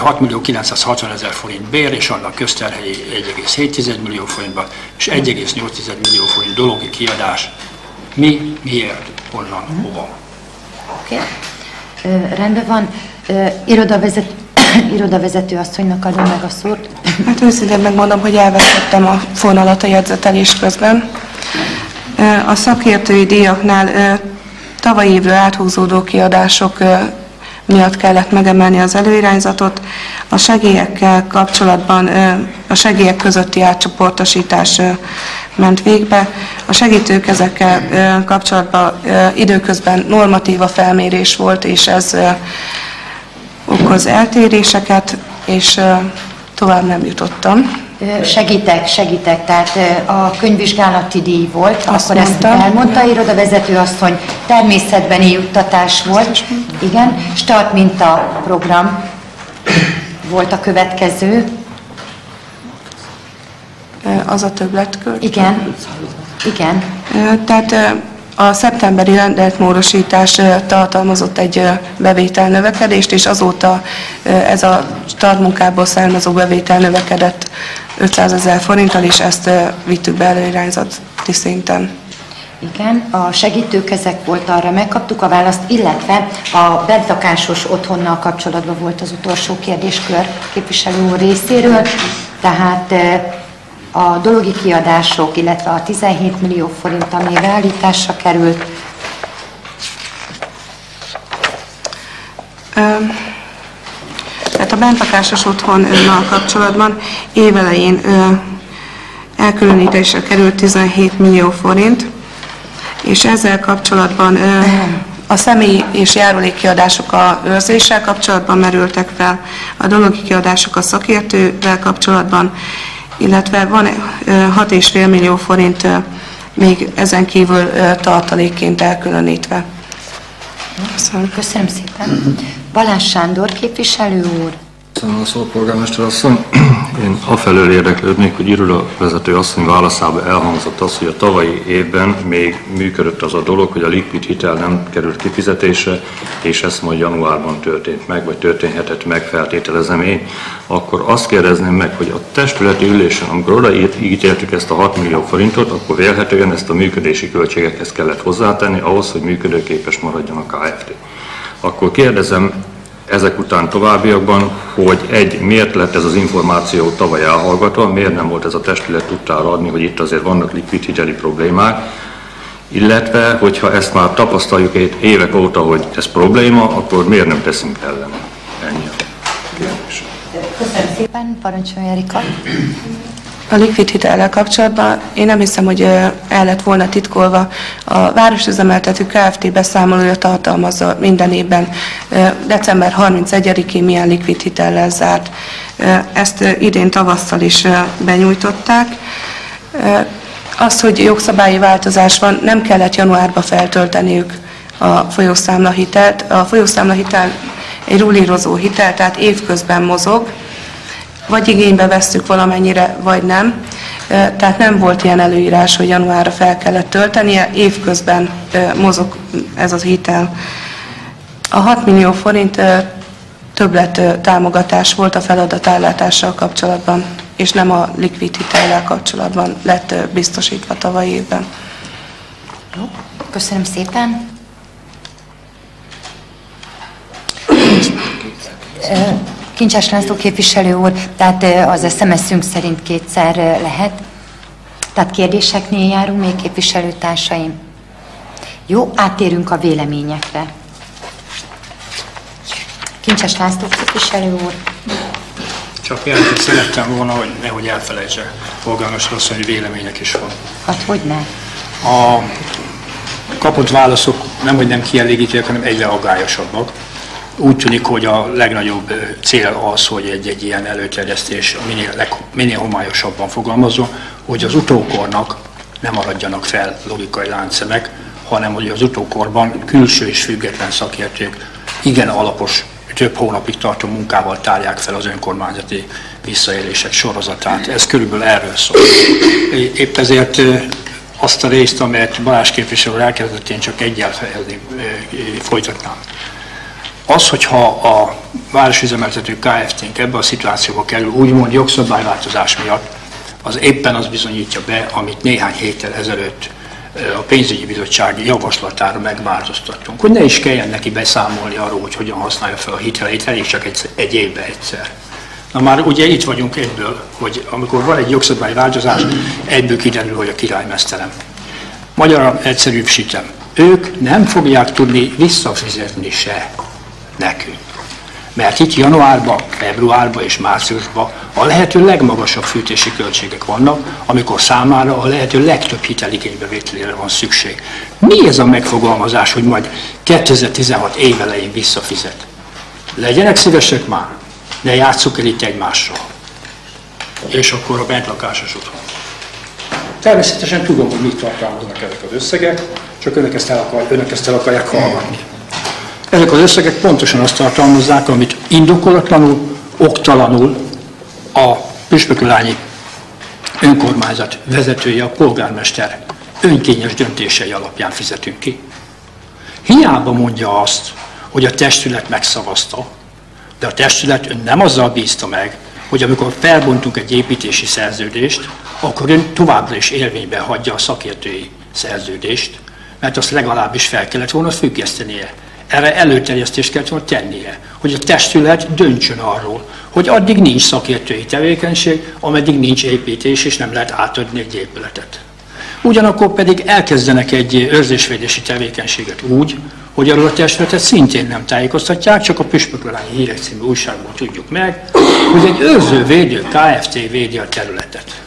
hat millió kilencszázhatvan ezer forint bér, és annak közterhelyi egy egész hét millió forintban, és egy egész nyolc millió forint dologi kiadás. Mi, miért, honnan, hmm. hova? Oké, okay. Rendben van. Ö, irodavezet, irodavezető asszonynak adom meg a szót. Hát őszintén megmondom, hogy elvesztettem a fonalat a jegyzetelés közben. A szakértői díjaknál tavalyi évről áthúzódó kiadások miatt kellett megemelni az előirányzatot. A segélyekkel kapcsolatban a segélyek közötti átcsoportosítás ment végbe. A segítőkezekkel kapcsolatban időközben normatíva felmérés volt, és ez okoz eltéréseket, és tovább nem jutottam. Segítek, segítek, tehát a könyvvizsgálati díj volt, azt akkor mondta. Ezt elmondta irodavezető asszony, természetbeni juttatás volt, igen, Start minta program volt a következő. Az a többletkört? Igen, igen. Tehát a szeptemberi rendeletmódosítás tartalmazott egy bevételnövekedést, és azóta ez a startmunkából származó bevétel növekedett ötszázezer forinttal, és ezt vittük be előirányzati szinten. Igen, a segítőkezek volt, arra megkaptuk a választ, illetve a bentlakásos otthonnal kapcsolatban volt az utolsó kérdéskör képviselő úr részéről, tehát a dologi kiadások, illetve a tizenhét millió forint, ami beállításra került. Hát a bentlakásos otthonnal kapcsolatban évelején elkülönítésre került tizenhét millió forint, és ezzel kapcsolatban a személy és járulékkiadások a őrzéssel kapcsolatban merültek fel, a dologi kiadások a szakértővel kapcsolatban, illetve van hat egész öt millió forint még ezen kívül tartalékként elkülönítve. Köszönöm, Köszönöm szépen. Balázs Sándor képviselő úr. Köszönöm a szó, polgármester asszony. Én afelől érdeklődnék, hogy irodavezető asszony válaszába elhangzott az, hogy a tavalyi évben még működött az a dolog, hogy a likvid hitel nem került kifizetése, és ez majd januárban történt meg, vagy történhetett meg, feltételezem én. Akkor azt kérdezném meg, hogy a testületi ülésen, amikor odaítéltük ezt a hat millió forintot, akkor vélhetően ezt a működési költségekhez kellett hozzátenni, ahhoz, hogy működőképes maradjon a Kft. Akkor kérdezem, ezek után továbbiakban, hogy egy, miért lett ez az információ tavaly elhallgatva, miért nem volt ez a testület tudtára adni, hogy itt azért vannak likvid hiteli problémák, illetve, hogyha ezt már tapasztaljuk évek óta, hogy ez probléma, akkor miért nem teszünk ellene? Ennyi. Köszönöm szépen, parancsolja Erika. A likvid hitellel kapcsolatban én nem hiszem, hogy el lett volna titkolva. A Városüzemeltető Kft. Beszámolója tartalmazza minden évben december harmincegyedikén milyen likvid hitellel zárt. Ezt idén tavasszal is benyújtották. Az, hogy jogszabályi változás van, nem kellett januárba feltölteniük a folyószámlahitelt. A folyószámlahitel egy rulírozó hitel, tehát évközben mozog. Vagy igénybe vesszük valamennyire, vagy nem. Tehát nem volt ilyen előírás, hogy januárra fel kellett töltenie, évközben mozog ez az hitel. A hat millió forint többlet támogatás volt a feladatállátással kapcsolatban, és nem a likvid hitellel kapcsolatban lett biztosítva tavalyi évben. Jó, köszönöm szépen. Kincses László képviselő úr, tehát az es em es-ünk szerint kétszer lehet. Tehát kérdéseknél járunk még, képviselőtársaim. Jó, áttérünk a véleményekre. Kincses László képviselő úr. Csak jelenteni szerettem volna, hogy nehogy elfelejtse polgármester asszony, hogy vélemények is van. Hát hogyne? A kapott válaszok nemhogy nem kielégítőek, hanem egyre aggályosabbak. Úgy tűnik, hogy a legnagyobb cél az, hogy egy-egy ilyen előterjesztés minél, leg, minél homályosabban fogalmazva, hogy az utókornak nem maradjanak fel logikai láncszemek, hanem hogy az utókorban külső és független szakértők igen alapos, több hónapig tartó munkával tárják fel az önkormányzati visszaélések sorozatát. Ez körülbelül erről szól. Épp ezért azt a részt, amelyet Balázs képviselő elkezdett, én csak egyel fejezni folytatnám. Az, hogyha a Városüzemeltető Kft-nk ebbe a szituációba kerül, úgymond jogszabályváltozás miatt, az éppen az bizonyítja be, amit néhány héttel ezelőtt a pénzügyi bizottság javaslatára megváltoztattunk, hogy ne is kelljen neki beszámolni arról, hogy hogyan használja fel a hiteleit, elég csak egyszer, egy évben egyszer. Na már ugye itt vagyunk egyből, hogy amikor van egy jogszabályváltozás, egyből kiderül, hogy a királymeszterem. Magyarul egyszerűsítem, ők nem fogják tudni visszafizetni se nekünk. Mert itt januárban, februárban és márciusban a lehető legmagasabb fűtési költségek vannak, amikor számára a lehető legtöbb hiteligénybevételére van szükség. Mi ez a megfogalmazás, hogy majd kétezer-tizenhat év elején visszafizet? Legyenek szívesek már, ne játsszuk el itt egymással. És akkor a bentlakásos otthon. Természetesen tudom, hogy mit tartalmaznak ezek az összegek, csak önök ezt el, akar, önök ezt el akarják hallgatni. Ezek az összegek pontosan azt tartalmazzák, amit indokolatlanul, oktalanul a püspökladányi önkormányzat vezetője, a polgármester önkényes döntései alapján fizetünk ki. Hiába mondja azt, hogy a testület megszavazta, de a testület ön nem azzal bízta meg, hogy amikor felbontunk egy építési szerződést, akkor ön továbbra is érvényben hagyja a szakértői szerződést, mert azt legalábbis fel kellett volna függesztenie. Erre előterjesztést kellett volna tennie, hogy a testület döntsön arról, hogy addig nincs szakértői tevékenység, ameddig nincs építés és nem lehet átadni egy épületet. Ugyanakkor pedig elkezdenek egy őrzésvédési tevékenységet úgy, hogy arról a testületet szintén nem tájékoztatják, csak a Püspökladányi Hírek című újságból tudjuk meg, hogy egy őrzővédő Kft. Védi a területet.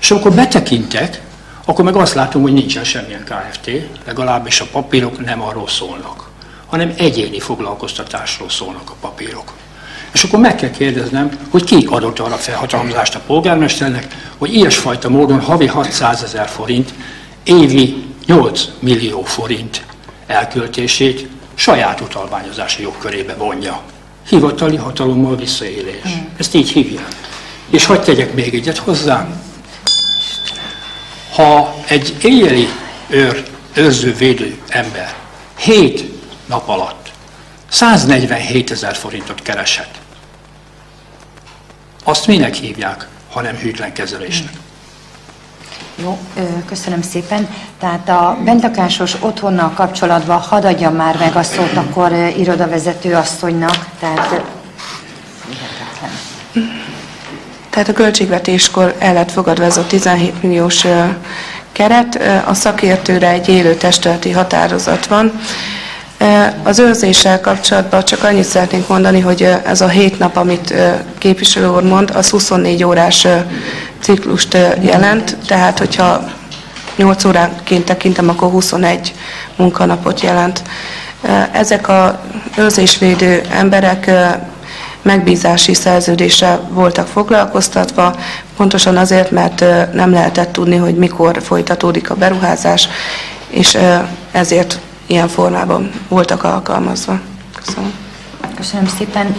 És akkor betekintek, akkor meg azt látom, hogy nincsen semmilyen Kft., legalábbis a papírok nem arról szólnak, hanem egyéni foglalkoztatásról szólnak a papírok. És akkor meg kell kérdeznem, hogy ki adott arra felhatalmazást a polgármesternek, hogy ilyesfajta módon havi hatszázezer forint évi nyolc millió forint elköltését saját utalványozási jogkörébe vonja. Hivatali hatalommal visszaélés. Mm. Ezt így hívják. És hadd tegyek még egyet hozzá. Ha egy éjjeli őr, őrző-védő ember hét nap alatt száznegyvenhétezer forintot keresett, azt minek hívják, hanem hűtlen kezelésnek? Mm. Jó, köszönöm szépen. Tehát a bentlakásos otthonnal kapcsolatban hadd adjam már meg a szót akkor irodavezető asszonynak. Tehát, tehát a költségvetéskor el lett fogadva ez a tizenhét milliós keret. A szakértőre egy élő testületi határozat van. Az őrzéssel kapcsolatban csak annyit szeretnénk mondani, hogy ez a hét nap, amit képviselő úr mond, az huszonnégy órás ciklust jelent, tehát hogyha nyolc óránként tekintem, akkor huszonegy munkanapot jelent. Ezek az őrzésvédő emberek megbízási szerződéssel voltak foglalkoztatva, pontosan azért, mert nem lehetett tudni, hogy mikor folytatódik a beruházás, és ezért ilyen formában voltak alkalmazva. Köszönöm. Köszönöm szépen.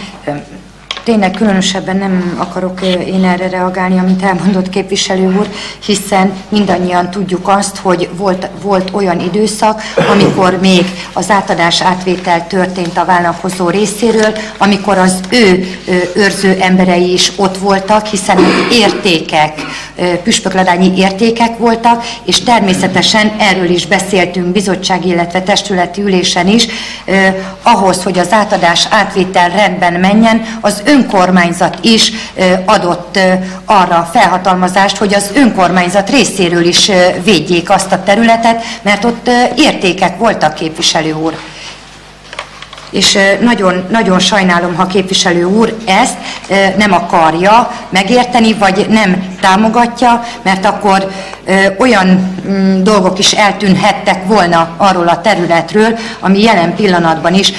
Tényleg különösebben nem akarok én erre reagálni, amit elmondott képviselő úr, hiszen mindannyian tudjuk azt, hogy volt, volt olyan időszak, amikor még az átadás átvétel történt a vállalkozó részéről, amikor az ő őrző emberei is ott voltak, hiszen értékek, püspökladányi értékek voltak, és természetesen erről is beszéltünk bizottsági, illetve testületi ülésen is, ahhoz, hogy az átadás átvétel rendben menjen, az önkormányzat is adott arra felhatalmazást, hogy az önkormányzat részéről is védjék azt a területet, mert ott értékek voltak, képviselő úr. És nagyon, nagyon sajnálom, ha képviselő úr ezt nem akarja megérteni, vagy nem támogatja, mert akkor olyan dolgok is eltűnhettek volna arról a területről, ami jelen pillanatban is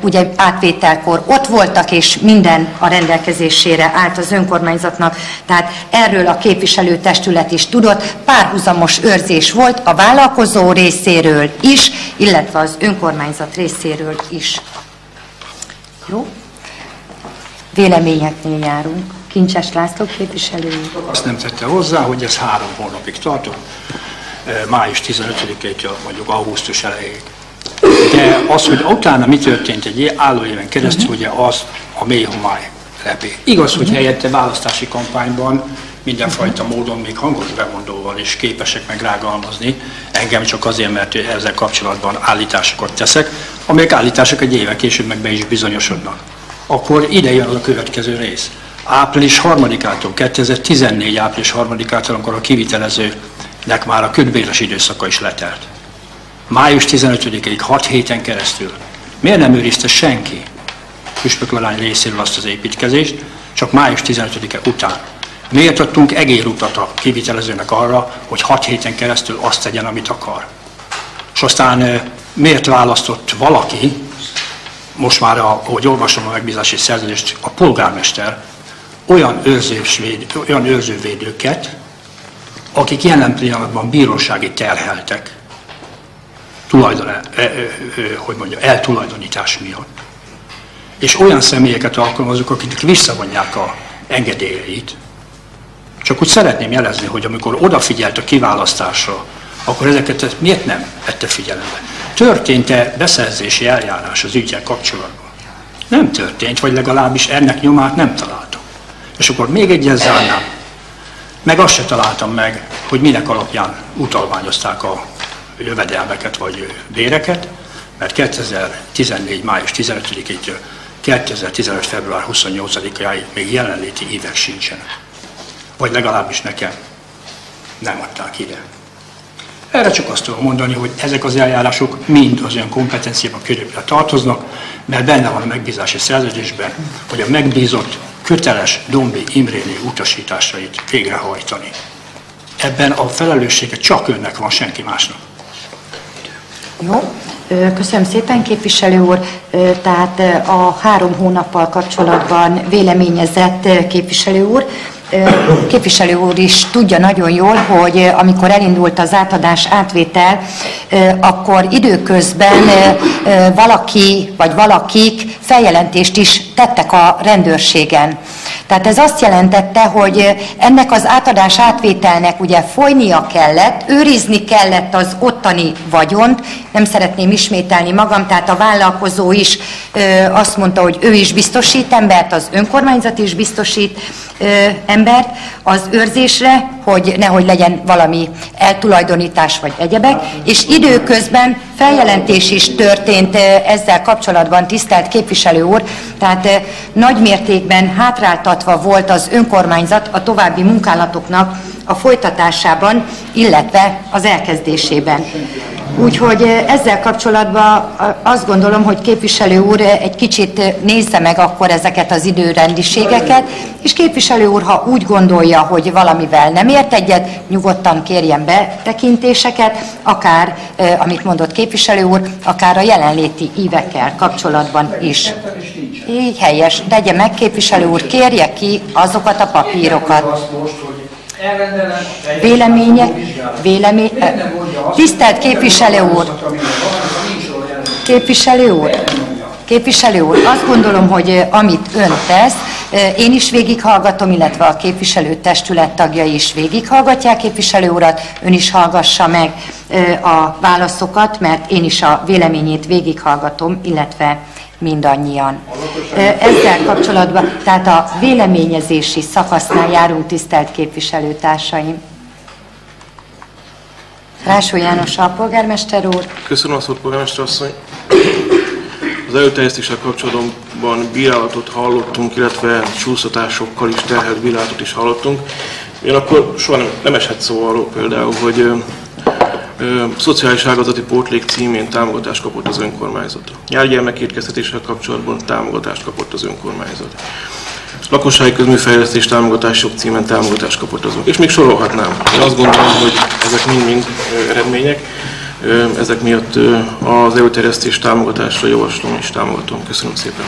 ugye átvételkor ott voltak, és minden a rendelkezésére állt az önkormányzatnak. Tehát erről a képviselőtestület is tudott, párhuzamos őrzés volt a vállalkozó részéről is, illetve az önkormányzat részéről is. Jó? Véleményeknél járunk. Kincses László képviselő. Azt nem tette hozzá, hogy ez három hónapig tartott, május tizenötödikétől mondjuk augusztus elejéig. De az, hogy utána mi történt egy állóéven keresztül, uh-huh. ugye az a mély homály repé. Igaz, hogy uh-huh. helyette választási kampányban mindenfajta uh-huh. módon, még hangos bemondóval is képesek megrágalmazni engem csak azért, mert ezzel kapcsolatban állításokat teszek, amelyek állítások egy éve később meg be is bizonyosodnak. Akkor ide jön az a következő rész. április harmadikától, kétezer-tizennégy április harmadikától, amikor a kivitelezőnek már a ködbéres időszaka is letelt. május tizenötödikéig, hat héten keresztül. Miért nem őrizte senki Püspökladány részéről azt az építkezést, csak május tizenötödike után? Miért adtunk egérutat a kivitelezőnek arra, hogy hat héten keresztül azt tegyen, amit akar? És aztán miért választott valaki, most már, ahogy olvasom a megbízási szerződést, a polgármester, olyan, olyan őrzővédőket, akik jelen pillanatban bírósági terheltek, tulajdon, eh, eh, eh, hogy mondja, eltulajdonítás miatt. És olyan személyeket alkalmazunk, akik visszavonják a engedélyeit. Csak úgy szeretném jelezni, hogy amikor odafigyelt a kiválasztásra, akkor ezeket miért nem vette figyelembe? Történt-e beszerzési eljárás az ügyel kapcsolatban? Nem történt, vagy legalábbis ennek nyomát nem találtam. És akkor még egyet zárnám. Meg azt se találtam meg, hogy minek alapján utalványozták a jövedelmeket vagy béreket, mert kétezer-tizennégy május tizenötödikétől kétezer-tizenöt február huszonnyolcadikáig még jelenléti évek sincsenek. Vagy legalábbis nekem nem adták ide. Erre csak azt tudom mondani, hogy ezek az eljárások mind az olyan kompetenciában körülbelül tartoznak, mert benne van a megbízási szerződésben, hogy a megbízott köteles Dombi Imréné utasításait végrehajtani. Ebben a felelőssége csak önnek van, senki másnak. Jó, köszönöm szépen, képviselő úr. Tehát a három hónappal kapcsolatban véleményezett képviselő úr, képviselő úr is tudja nagyon jól, hogy amikor elindult az átadás, átvétel, akkor időközben valaki vagy valakik feljelentést is tettek a rendőrségen. Tehát ez azt jelentette, hogy ennek az átadás átvételnek ugye folynia kellett, őrizni kellett az ottani vagyont, nem szeretném ismételni magam, tehát a vállalkozó is azt mondta, hogy ő is biztosít embert, az önkormányzat is biztosít embert az őrzésre, hogy nehogy legyen valami eltulajdonítás vagy egyebek, és időközben feljelentés is történt ezzel kapcsolatban, tisztelt képviselő úr, tehát nagy mértékben hátráltatva volt az önkormányzat a további munkálatoknak a folytatásában, illetve az elkezdésében. Úgyhogy ezzel kapcsolatban azt gondolom, hogy képviselő úr egy kicsit nézze meg akkor ezeket az időrendiségeket, és képviselő úr, ha úgy gondolja, hogy valamivel nem ért egyet, nyugodtan kérjen be tekintéseket, akár, amit mondott képviselő úr, akár a jelenléti ívekkel kapcsolatban is. Így helyes, tegye meg képviselő úr, kérje ki azokat a papírokat. Vélemények, vélemény... Tisztelt képviselő úr! Képviselő úr! Képviselő úr, azt gondolom, hogy amit ön tesz, én is végighallgatom, illetve a képviselő testület tagjai is végighallgatják képviselő urat, ön is hallgassa meg a válaszokat, mert én is a véleményét végighallgatom, illetve mindannyian. Ezzel kapcsolatban, tehát a véleményezési szakasznál járunk, tisztelt képviselőtársaim. Rásó János a polgármester úr. Köszönöm a szót, polgármester asszony. Az előterjesztéssel kapcsolatban bírálatot hallottunk, illetve csúsztatásokkal is terhelt bírálatot is hallottunk. Ugyanakkor soha nem, nem eshet szó arról például, hogy ö, ö, szociális ágazati pótlék címén támogatást kapott az önkormányzat. Nyárgyermek étkeztetéssel kapcsolatban támogatást kapott az önkormányzat. Lakossági közműfejlesztés támogatások címen támogatást kapott azok. És még sorolhatnám. Én azt gondolom, hogy ezek mind-mind eredmények. Ezek miatt az előterjesztés támogatásra javaslom és támogatom. Köszönöm szépen.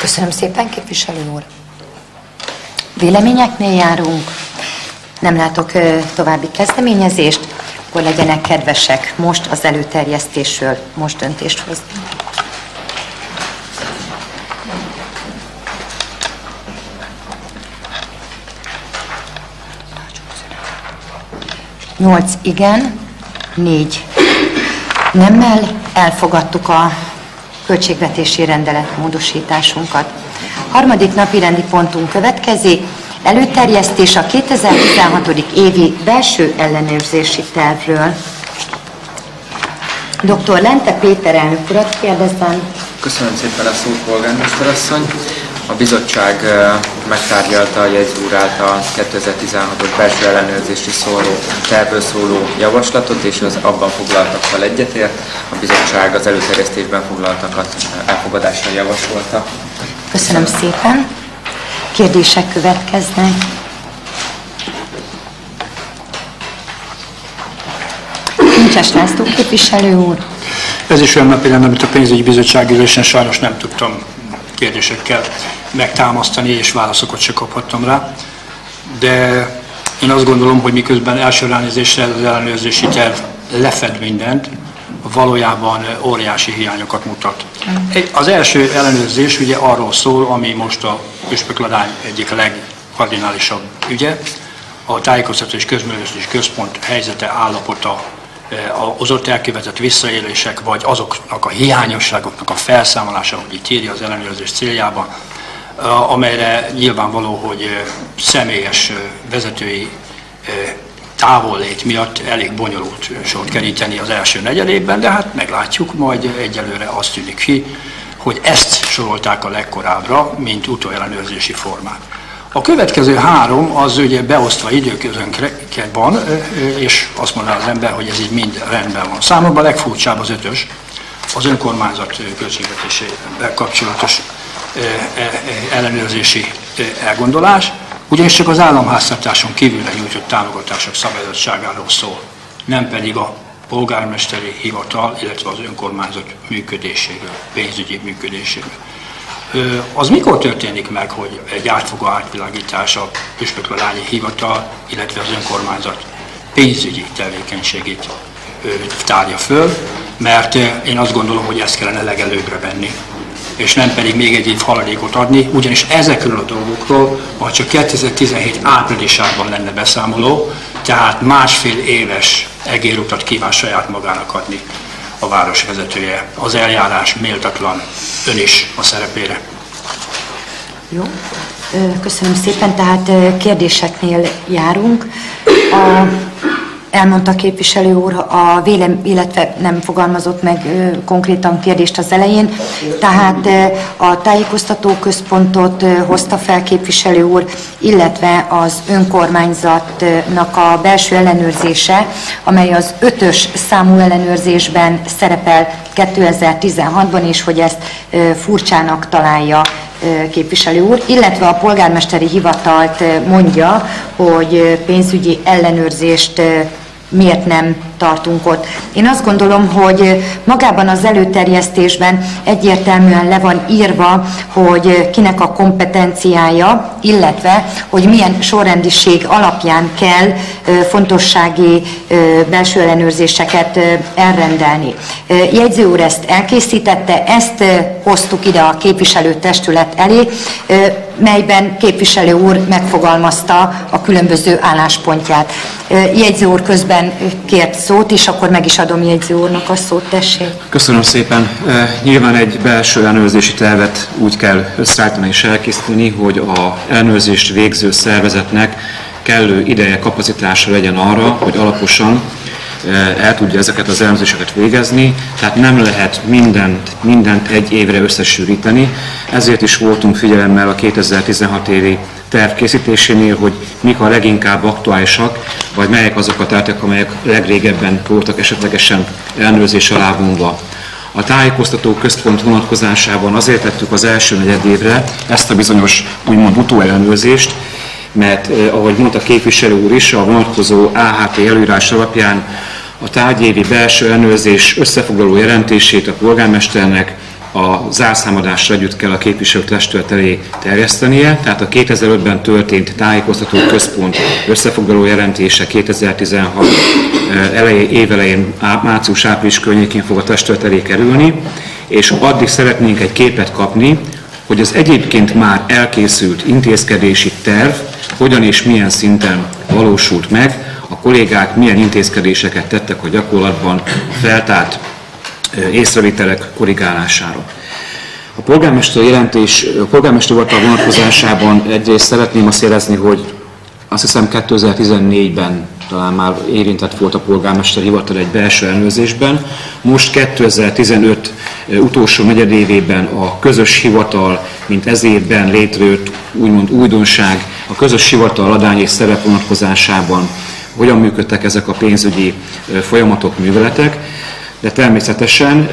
Köszönöm szépen, képviselő úr. Véleményeknél járunk. Nem látok további kezdeményezést. Akkor legyenek kedvesek most az előterjesztésről, most döntést hozni. nyolc igen, négy nemmel elfogadtuk a költségvetési rendelet módosításunkat. Harmadik napi rendi pontunk következik, előterjesztés a kétezer-tizenhatodik évi belső ellenőrzési tervről. doktor Lente Péter elnök urat kérdezem. Köszönöm szépen a szót, polgármester asszony. A bizottság megtárgyalta a jegyző úr által kétezer-tizenhatos belső ellenőrzési szóló, tervről szóló javaslatot, és az abban foglaltakkal egyetért. A bizottság az előterjesztésben foglaltakat elfogadásra javasolta. Köszönöm szépen. Kérdések következnek. Kincses László képviselő úr. Ez is olyan napirend, amit a pénzügyi bizottság ülésen sajnos nem tudtam kérdésekkel megtámasztani, és válaszokat se kaphattam rá. De én azt gondolom, hogy miközben első ránézésre az ellenőrzési terv lefed mindent, valójában óriási hiányokat mutat. Az első ellenőrzés ugye arról szól, ami most a Püspökladány egyik legkardinálisabb ügye, a Tájékoztató és Közművelődési Központ helyzete, állapota, az ott elkövetett visszaélések, vagy azoknak a hiányosságoknak a felszámolása, hogy itt írja az ellenőrzés céljában, amelyre nyilvánvaló, hogy személyes vezetői távollét miatt elég bonyolult sort keríteni az első negyedében, de hát meglátjuk, majd egyelőre azt tűnik ki, hogy ezt sorolták a legkorábbra, mint utóellenőrzési formát. A következő három az ugye beosztva időközönként van, és azt mondaná az ember, hogy ez így mind rendben van. Számomra a legfurcsább az ötös, az önkormányzat költségvetésével kapcsolatos ellenőrzési elgondolás, ugyanis csak az államháztartáson kívülre nyújtott támogatások szabályozottságáról szól, nem pedig a polgármesteri hivatal, illetve az önkormányzat működéséről, pénzügyi működéséről. Az mikor történik meg, hogy egy átfogó átvilágítás a Püspökladányi hivatal, illetve az önkormányzat pénzügyi tevékenységét tárja föl, mert én azt gondolom, hogy ezt kellene legelőbbre venni, és nem pedig még egy év haladékot adni, ugyanis ezekről a dolgokról majd csak kétezer-tizenhét áprilisában lenne beszámoló, tehát másfél éves egérutat kíván saját magának adni a város vezetője. Az eljárás méltatlan, ön is a szerepére. Jó, köszönöm szépen, tehát kérdéseknél járunk. A, elmondta képviselő úr, a vélem, illetve nem fogalmazott meg konkrétan kérdést az elején, tehát a tájékoztató központot hozta fel képviselő úr, illetve az önkormányzatnak a belső ellenőrzése, amely az ötös számú ellenőrzésben szerepel kétezer-tizenhatban is, hogy ezt furcsának találja képviselő úr, illetve a polgármesteri hivatalt mondja, hogy pénzügyi ellenőrzést miért nem tartunk ott. Én azt gondolom, hogy magában az előterjesztésben egyértelműen le van írva, hogy kinek a kompetenciája, illetve hogy milyen sorrendiség alapján kell fontossági belső ellenőrzéseket elrendelni. Jegyző úr ezt elkészítette, ezt hoztuk ide a képviselőtestület elé, melyben képviselő úr megfogalmazta a különböző álláspontját. Jegyző úr közben kért szót, és akkor meg is adom jegyző úrnak a szót, tessék. Köszönöm szépen. Nyilván egy belső ellenőrzési tervet úgy kell összeállítani és elkészíteni, hogy a ellenőrzést végző szervezetnek kellő ideje, kapacitása legyen arra, hogy alaposan el tudja ezeket az elemzéseket végezni, tehát nem lehet mindent, mindent egy évre összesűríteni. Ezért is voltunk figyelemmel a kétezer-tizenhat évi terv készítésénél, hogy mik a leginkább aktuálisak, vagy melyek azok a tárgyak, amelyek legrégebben voltak esetlegesen ellenőrzés alá vonva. A tájékoztató központ vonatkozásában azért tettük az első negyed évre ezt a bizonyos úgymond utóellenőrzést, mert eh, ahogy mondta képviselő úr is, a vonatkozó á há té előírás alapján a tárgyévi belső ellenőrzés összefoglaló jelentését a polgármesternek a zárszámadásra együtt kell a képviselőtestület elé terjesztenie, tehát a kétezer-ötben történt tájékoztató központ összefoglaló jelentése kétezer-tizenhat elején, évelején, március-április környékén fog a testület elé kerülni, és addig szeretnénk egy képet kapni, hogy az egyébként már elkészült intézkedési terv hogyan és milyen szinten valósult meg, a kollégák milyen intézkedéseket tettek a gyakorlatban a feltárt észrevételek korrigálására. A polgármester jelentés, a polgármester hivatal vonatkozásában egyrészt szeretném azt jelezni, hogy azt hiszem kétezer-tizennégyben talán már érintett volt a polgármester hivatal egy belső ellenőrzésben. Most kétezer-tizenöt utolsó negyedévében a közös hivatal, mint ez évben létrejött úgymond újdonság, a közös hivatal adány és szerep vonatkozásában hogyan működtek ezek a pénzügyi folyamatok, műveletek, de természetesen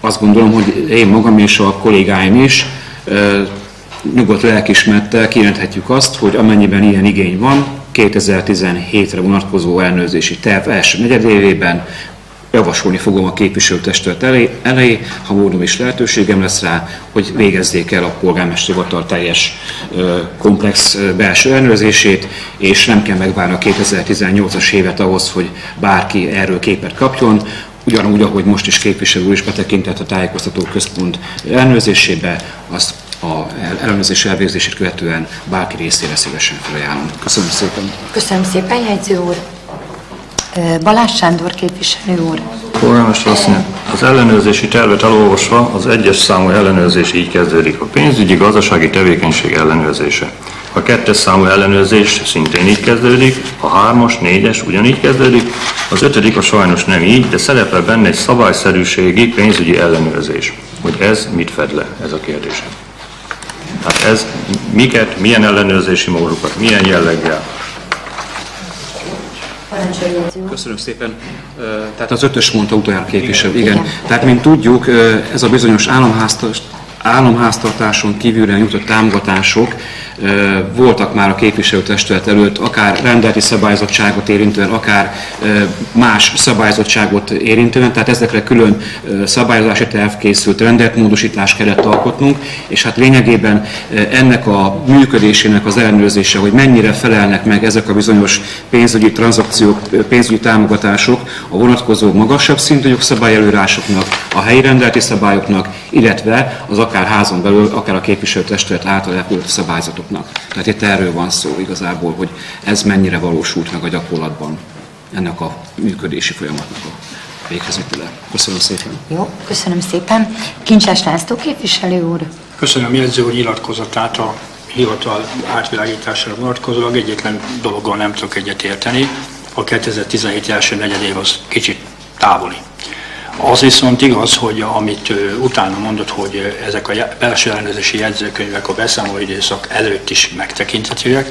azt gondolom, hogy én magam és a kollégáim is nyugodt lelkismerettel kijelenthetjük azt, hogy amennyiben ilyen igény van, kétezer-tizenhétre vonatkozó ellenőrzési terv első negyedévében javasolni fogom a képviselőtestület elé, elé, ha módom is lehetőségem lesz rá, hogy végezzék el a polgármesteri hivatal teljes komplex belső ellenőrzését, és nem kell megvárni a kétezer-tizennyolcas évet ahhoz, hogy bárki erről képet kapjon. Ugyanúgy, ahogy most is képviselő úr is betekintett a tájékoztató központ ellenőrzésébe, azt a ellenőrzés elvégzését követően bárki részére szívesen felajánlom. Köszönöm szépen. Köszönöm szépen, jegyző úr. Balázs Sándor képviselő úr. Polgármester asszony, az ellenőrzési tervet elolvasva az egyes számú ellenőrzés így kezdődik. A pénzügyi-gazdasági tevékenység ellenőrzése. A kettes számú ellenőrzés szintén így kezdődik, a hármas, négyes ugyanígy kezdődik, az ötödik a sajnos nem így, de szerepel benne egy szabályszerűségi pénzügyi ellenőrzés. Hogy ez mit fed le, ez a kérdés. Tehát ez miket, milyen ellenőrzési módokat, milyen jelleggel? Köszönöm szépen. Tehát az ötös mondta utoljára képviselő. Igen. Igen. Tehát, mint tudjuk, ez a bizonyos államháztartáson kívülre nyújtott támogatások voltak már a képviselőtestület előtt, akár rendeleti szabályzottságot érintően, akár más szabályzottságot érintően, tehát ezekre külön szabályozási terv készült, rendeletmódosítást kellett alkotnunk, és hát lényegében ennek a működésének az ellenőrzése, hogy mennyire felelnek meg ezek a bizonyos pénzügyi tranzakciók, pénzügyi támogatások a vonatkozó magasabb szintű jogszabályelőírásoknak, a helyi rendeleti szabályoknak, illetve az akár házon belül, akár a képviselőtestület által elfogadott szabályzatok. Tehát itt erről van szó igazából, hogy ez mennyire valósult meg a gyakorlatban ennek a működési folyamatnak a véghezvitele. Köszönöm szépen. Jó, köszönöm szépen. Kincses László képviselő úr. Köszönöm jegyző úr nyilatkozatát a hivatal átvilágítására vonatkozólag. Egyetlen dologgal nem tudok egyet érteni. A kétezer-tizenhét első negyedév az kicsit távoli. Az viszont igaz, hogy amit utána mondott, hogy ezek a belső ellenőrzési jegyzőkönyvek a beszámoló időszak előtt is megtekinthetőek,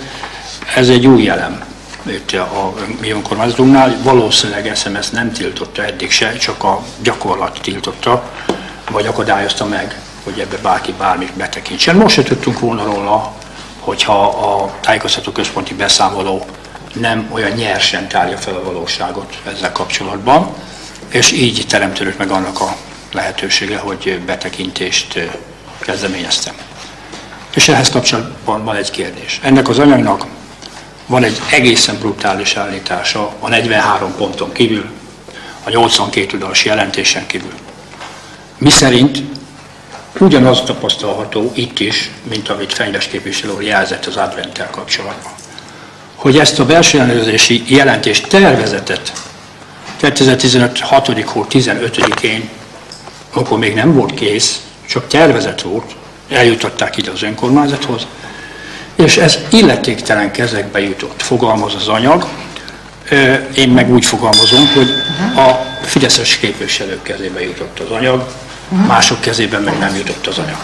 ez egy új elem itt a mi önkormányzatunknál. Valószínűleg es em es nem tiltotta eddig se, csak a gyakorlat tiltotta, vagy akadályozta meg, hogy ebbe bárki bármit betekintsen. Most se tudtunk volna róla, hogyha a tájékoztató központi beszámoló nem olyan nyersen tárja fel a valóságot ezzel kapcsolatban, és így teremtődött meg annak a lehetősége, hogy betekintést kezdeményeztem. És ehhez kapcsolatban van egy kérdés. Ennek az anyagnak van egy egészen brutális állítása a negyvenhárom ponton kívül, a nyolcvankét oldalas jelentésen kívül. Miszerint ugyanaz tapasztalható itt is, mint amit Fenyves képviselő úr jelzett az adventtel kapcsolatban, hogy ezt a belső ellenőrzési jelentést tervezetet kétezer-tizenöt. hatodik hó tizenötödikén, akkor még nem volt kész, csak tervezet volt, eljutották ide az önkormányzathoz, és ez illetéktelen kezekbe jutott, fogalmaz az anyag. Én meg úgy fogalmazom, hogy a fideszes képviselők kezébe jutott az anyag, mások kezében meg nem jutott az anyag.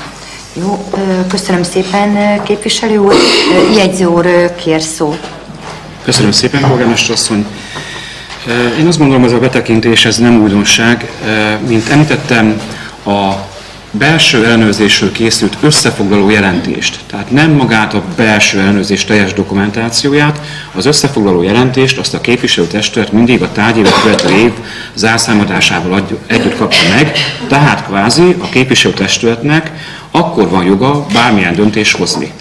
Jó, köszönöm szépen képviselő úr. Jegyző úr kér szó. Köszönöm szépen, polgármester asszony. Én azt gondolom, ez a betekintés ez nem újdonság. Mint említettem, a belső ellenőrzésről készült összefoglaló jelentést, tehát nem magát a belső ellenőrzés teljes dokumentációját, az összefoglaló jelentést azt a képviselőtestület mindig a tárgyévet követő év zárszámadásával együtt kapta meg, tehát kvázi a képviselőtestületnek akkor van joga bármilyen döntést hozni.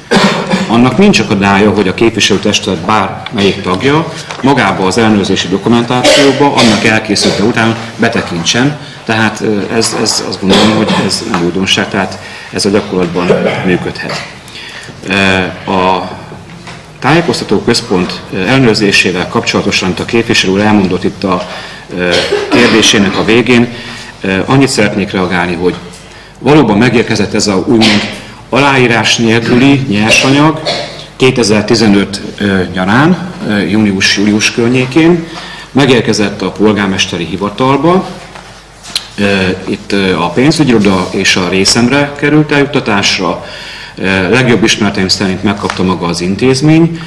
Annak nincs akadálya, hogy a képviselőtestület bármelyik tagja magába az ellenőrzési dokumentációba annak elkészülte után betekintsen. Tehát ez, ez azt gondolom, hogy ez nem újdonság, tehát ez a gyakorlatban működhet. A tájékoztató központ ellenőrzésével kapcsolatosan, amit a képviselő úr elmondott itt a kérdésének a végén, annyit szeretnék reagálni, hogy valóban megérkezett ez a úgymond aláírás nélküli nyersanyag kétezer-tizenöt nyarán, június-július környékén megérkezett a polgármesteri hivatalba, itt a pénzügyiroda és a részemre került eljuttatásra. Legjobb ismereteim szerint megkapta maga az intézmény,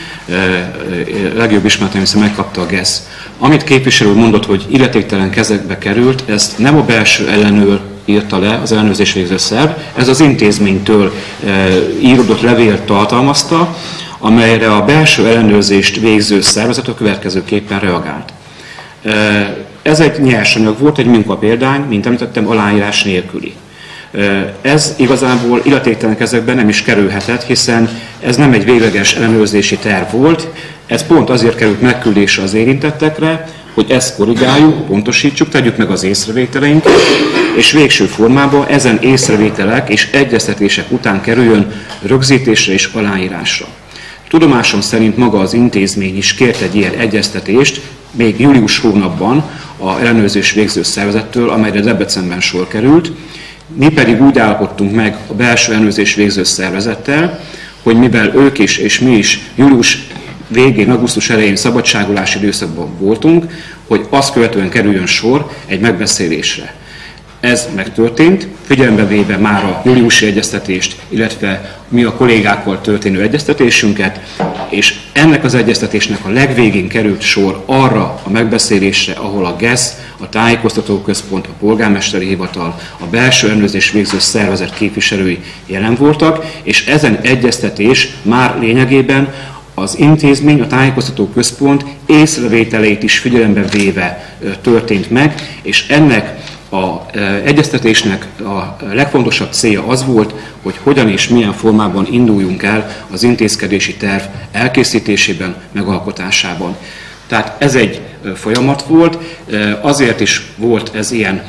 legjobb ismereteim szerint megkapta a gesz. Amit képviselő mondott, hogy illetéktelen kezekbe került, ezt nem a belső ellenőr írta le, az ellenőrzés végző szerv, ez az intézménytől íródott levél tartalmazta, amelyre a belső ellenőrzést végző szervezet a következőképpen reagált. Ez egy nyersanyag volt, egy munkapéldány, mint említettem, aláírás nélküli. Ez igazából illetéktelen kezekben nem is kerülhetett, hiszen ez nem egy végleges ellenőrzési terv volt, ez pont azért került megküldésre az érintettekre, hogy ezt korrigáljuk, pontosítsuk, tegyük meg az észrevételeinket, és végső formában ezen észrevételek és egyeztetések után kerüljön rögzítésre és aláírásra. Tudomásom szerint maga az intézmény is kért egy ilyen egyeztetést, még július hónapban a ellenőrzés végző szervezettől, amelyre Debrecenben sor került. Mi pedig úgy állapodtunk meg a belső ellenőrzés végző szervezettel, hogy mivel ők is és mi is július végén, augusztus elején szabadságolási időszakban voltunk, hogy azt követően kerüljön sor egy megbeszélésre. Ez megtörtént, figyelembe véve már a júliusi egyeztetést, illetve mi a kollégákkal történő egyeztetésünket, és ennek az egyeztetésnek a legvégén került sor arra a megbeszélésre, ahol a gesz, a Tájékoztató Központ, a Polgármesteri Hivatal, a belső ellenőrzés végző szervezet képviselői jelen voltak, és ezen egyeztetés már lényegében az intézmény, a Tájékoztató Központ észrevételeit is figyelembe véve történt meg, és ennek az egyeztetésnek a legfontosabb célja az volt, hogy hogyan és milyen formában induljunk el az intézkedési terv elkészítésében, megalkotásában. Tehát ez egy folyamat volt, azért is volt ez ilyen,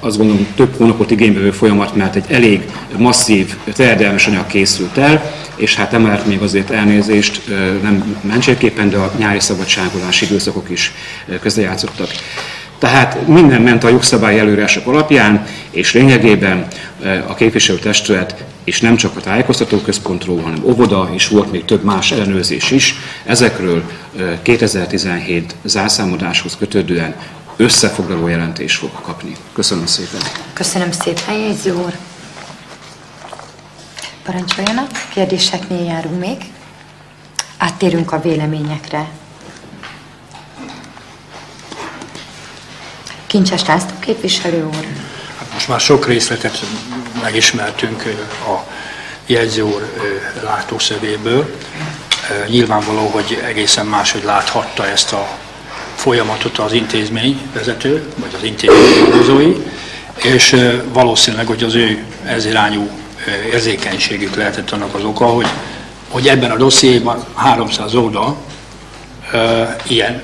azt gondolom, több hónapot igénybevő folyamat, mert egy elég masszív, terjedelmes anyag készült el, és hát emellett még azért elnézést, nem mentségképpen, de a nyári szabadságolási időszakok is közrejátszottak. Tehát minden ment a jogszabályi előírások alapján, és lényegében a képviselőtestület, és nem csak a Tájékoztatóközpontról, hanem óvoda, és volt még több más ellenőrzés is, ezekről kétezer-tizenhét zárszámadáshoz kötődően összefoglaló jelentést fog kapni. Köszönöm szépen. Köszönöm szépen, jegyző úr. Parancsoljanak, kérdéseknél járunk még. Áttérünk a véleményekre. Kincses László képviselő úr. Hát most már sok részletet megismertünk a jegyző úr látószövéből. Nyilvánvaló, hogy egészen máshogy láthatta ezt a folyamatot az intézményvezető, vagy az intézmény dolgozói, és valószínűleg, hogy az ő ez irányú érzékenységük lehetett annak az oka, hogy, hogy ebben a dossziéban háromszáz oldal ilyen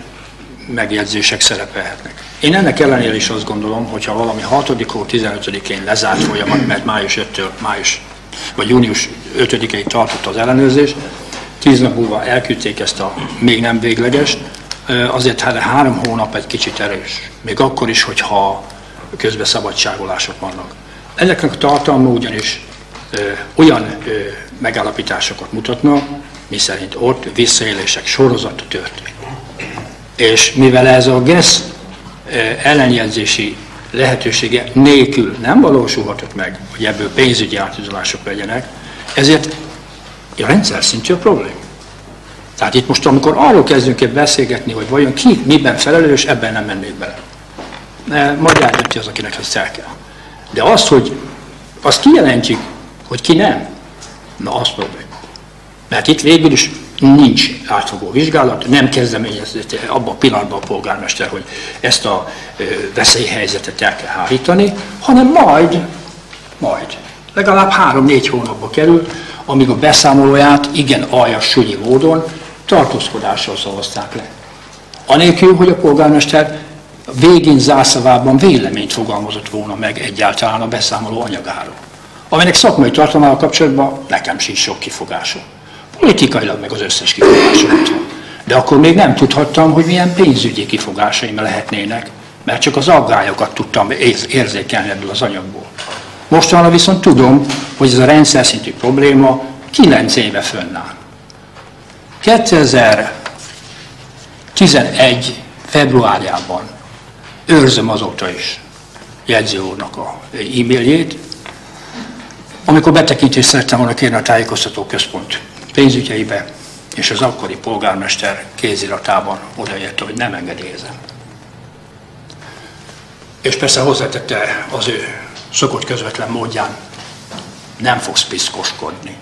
megjegyzések szerepelhetnek. Én ennek ellenére is azt gondolom, hogy ha valami hatodikától tizenötödikén lezárt folyamat, mert május ötödikétől május, vagy június ötödikéig tartott az ellenőrzés, tíz nap múlva elküldték ezt a még nem végleges, azért hát három hónap egy kicsit erős. Még akkor is, hogyha közben szabadságolások vannak. Ezeknek a tartalma ugyanis olyan megállapításokat mutatna, miszerint ott visszaélések sorozata történik. És mivel ez a gesz ellenjegyzési lehetősége nélkül nem valósulhatott meg, hogy ebből pénzügyi átüzolások legyenek, ezért a rendszer szintű a probléma. Tehát itt most, amikor arról kezdünk beszélgetni, hogy vajon ki miben felelős, ebben nem mennék bele. Majd eldönti az, akinek ezt el kell. De az, hogy azt kijelentjük, hogy ki nem, na az probléma. Mert itt végül is nincs átfogó vizsgálat, nem kezdeményezett abban a pillanatban a polgármester, hogy ezt a veszélyhelyzetet el kell hárítani, hanem majd, majd, legalább három-négy hónapba kerül, amíg a beszámolóját igen aljas, súnyi módon tartózkodással szavazták le. Anélkül, hogy a polgármester végén zárszavában véleményt fogalmazott volna meg egyáltalán a beszámoló anyagáról, aminek szakmai tartalmával kapcsolatban nekem sincs sok kifogásom. Politikailag meg az összes kifogásomat van. De akkor még nem tudhattam, hogy milyen pénzügyi kifogásaim lehetnének, mert csak az aggályokat tudtam érzékelni ebből az anyagból. Mostanában viszont tudom, hogy ez a rendszer szintű probléma kilenc éve fönnáll. kétezer-tizenegy februárjában őrzöm azóta is jegyző úrnak a e-mailjét, amikor betekintést szerettem volna kérni a Tájékoztató Központ pénzügyeibe, és az akkori polgármester kéziratában odaírta, hogy nem engedélyezem. És persze hozzátette az ő szokott közvetlen módján, nem fogsz piszkoskodni.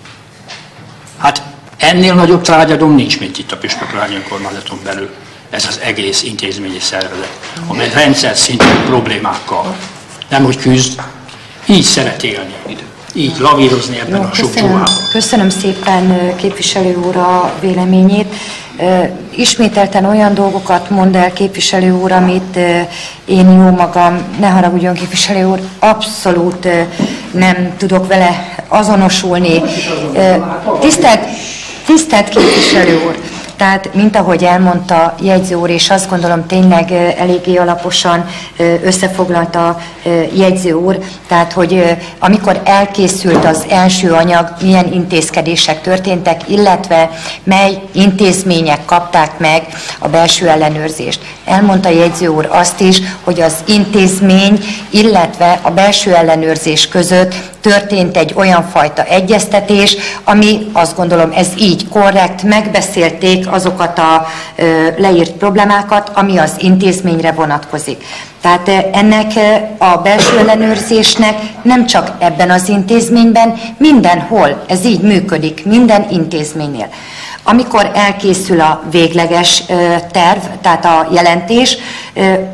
Hát ennél nagyobb trágyadom nincs, mint itt a Püspökladányi önkormányzaton belül. Ez az egész intézményi szervezet, amely rendszer szintű problémákkal nem úgy küzd, így szeret élni. Így lavírozni ebben Jó, a sok csúvában. Köszönöm szépen képviselő úr a véleményét. Ismételten olyan dolgokat mond el képviselő úr, amit én jó magam, ne haragudjon képviselő úr, abszolút nem tudok vele azonosulni. Tisztelt, tisztelt képviselő úr! Tehát, mint ahogy elmondta jegyző úr, és azt gondolom tényleg eléggé alaposan összefoglalta jegyző úr, tehát, hogy amikor elkészült az első anyag, milyen intézkedések történtek, illetve mely intézmények kapták meg a belső ellenőrzést. Elmondta jegyző úr azt is, hogy az intézmény, illetve a belső ellenőrzés között történt egy olyan fajta egyeztetés, ami azt gondolom ez így korrekt, megbeszélték azokat a leírt problémákat, ami az intézményre vonatkozik. Tehát ennek a belső ellenőrzésnek nem csak ebben az intézményben, mindenhol ez így működik, minden intézménynél. Amikor elkészül a végleges terv, tehát a jelentés,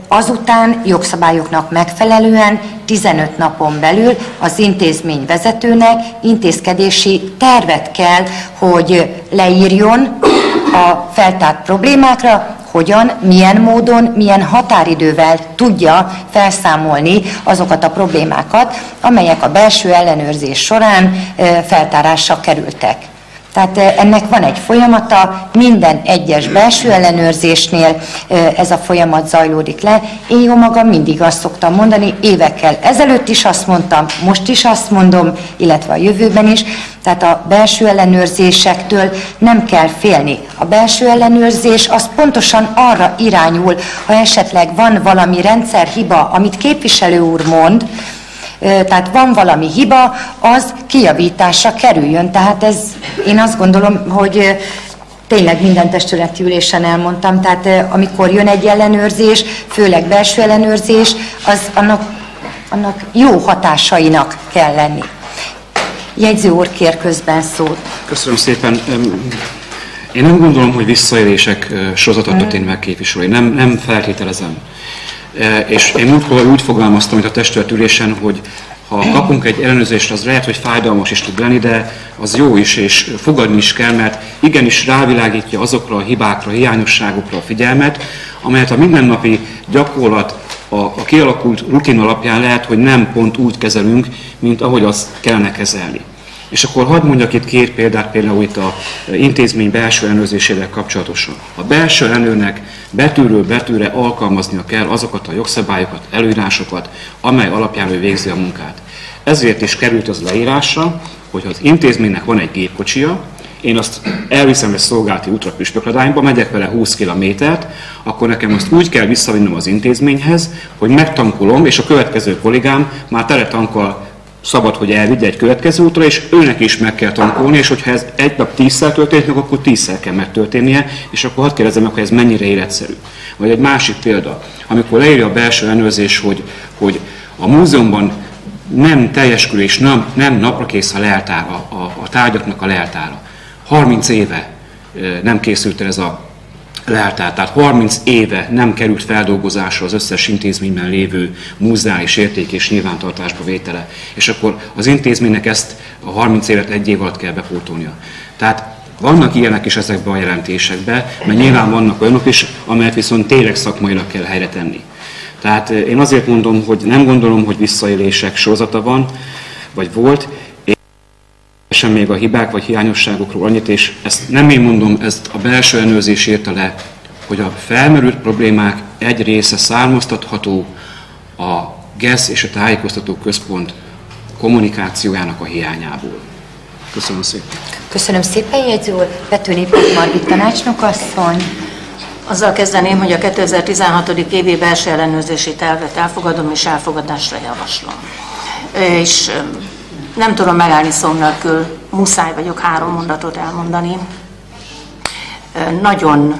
azután jogszabályoknak megfelelően tizenöt napon belül az intézmény vezetőnek intézkedési tervet kell, hogy leírjon a feltárt problémákra, hogyan, milyen módon, milyen határidővel tudja felszámolni azokat a problémákat, amelyek a belső ellenőrzés során feltárásra kerültek. Tehát ennek van egy folyamata, minden egyes belső ellenőrzésnél ez a folyamat zajlódik le. Én jó magam mindig azt szoktam mondani, évekkel ezelőtt is azt mondtam, most is azt mondom, illetve a jövőben is. Tehát a belső ellenőrzésektől nem kell félni. A belső ellenőrzés az pontosan arra irányul, ha esetleg van valami rendszerhiba, amit képviselő úr mond, tehát van valami hiba, az kijavításra kerüljön. Tehát ez, én azt gondolom, hogy tényleg minden testületi ülésen elmondtam, tehát amikor jön egy ellenőrzés, főleg belső ellenőrzés, az annak, annak jó hatásainak kell lenni. Jegyző úr kér közben szót. Köszönöm szépen. Én nem gondolom, hogy visszaélések sorozata történt meg képviselői. Nem, nem feltételezem. És én múltkor úgy fogalmaztam, mint a testület ülésen, hogy ha kapunk egy ellenőrzést, az lehet, hogy fájdalmas is tud lenni, de az jó is, és fogadni is kell, mert igenis rávilágítja azokra a hibákra, a hiányosságokra a figyelmet, amelyet a mindennapi gyakorlat, a, a kialakult rutin alapján lehet, hogy nem pont úgy kezelünk, mint ahogy azt kellene kezelni. És akkor hadd mondjak itt két példát, például itt a intézmény belső ellenőrzésével kapcsolatosan. A belső ellenőrnek betűről betűre alkalmaznia kell azokat a jogszabályokat, előírásokat, amely alapján ő végzi a munkát. Ezért is került az leírásra, hogy az intézménynek van egy gépkocsia, én azt elviszem egy szolgálati útra Püspökladányba, megyek vele húsz kilométert, akkor nekem azt úgy kell visszavinnom az intézményhez, hogy megtankolom, és a következő kollégám már tele tankol, szabad, hogy elvigye egy következő útra, és őnek is meg kell tankolni, és hogyha ez egy nap tízszer történik, akkor tízszer kell megtörténnie, és akkor hadd kérdezem meg, hogy ez mennyire életszerű. Vagy egy másik példa, amikor leírja a belső ellenőrzés, hogy, hogy a múzeumban nem teljeskörű és nem, nem naprakész a leltára, a, a tárgyaknak a leltára. harminc éve nem készült el ez a leltár, tehát harminc éve nem került feldolgozásra az összes intézményben lévő múzeális érték és nyilvántartásba vétele. És akkor az intézménynek ezt a harminc évet egy év alatt kell bepótolnia. Tehát vannak ilyenek is ezekben a jelentésekben, mert nyilván vannak olyanok is, amelyet viszont tényleg szakmailag kell helyre tenni. Tehát én azért mondom, hogy nem gondolom, hogy visszaélések sorozata van, vagy volt, sem még a hibák vagy hiányosságokról annyit, és ezt nem én mondom, ezt a belső ellenőrzés írta le, hogy a felmerült problémák egy része származtatható a gesz és a Tájékoztató Központ kommunikációjának a hiányából. Köszönöm szépen. Köszönöm szépen, jegyző úr. Petőné Pap Margit tanácsnokasszony. Azzal kezdeném, hogy a kétezer-tizenhatodik évi belső ellenőrzési tervet elfogadom és elfogadásra javaslom. És nem tudom megállni szó nélkül, muszáj vagyok három mondatot elmondani. Nagyon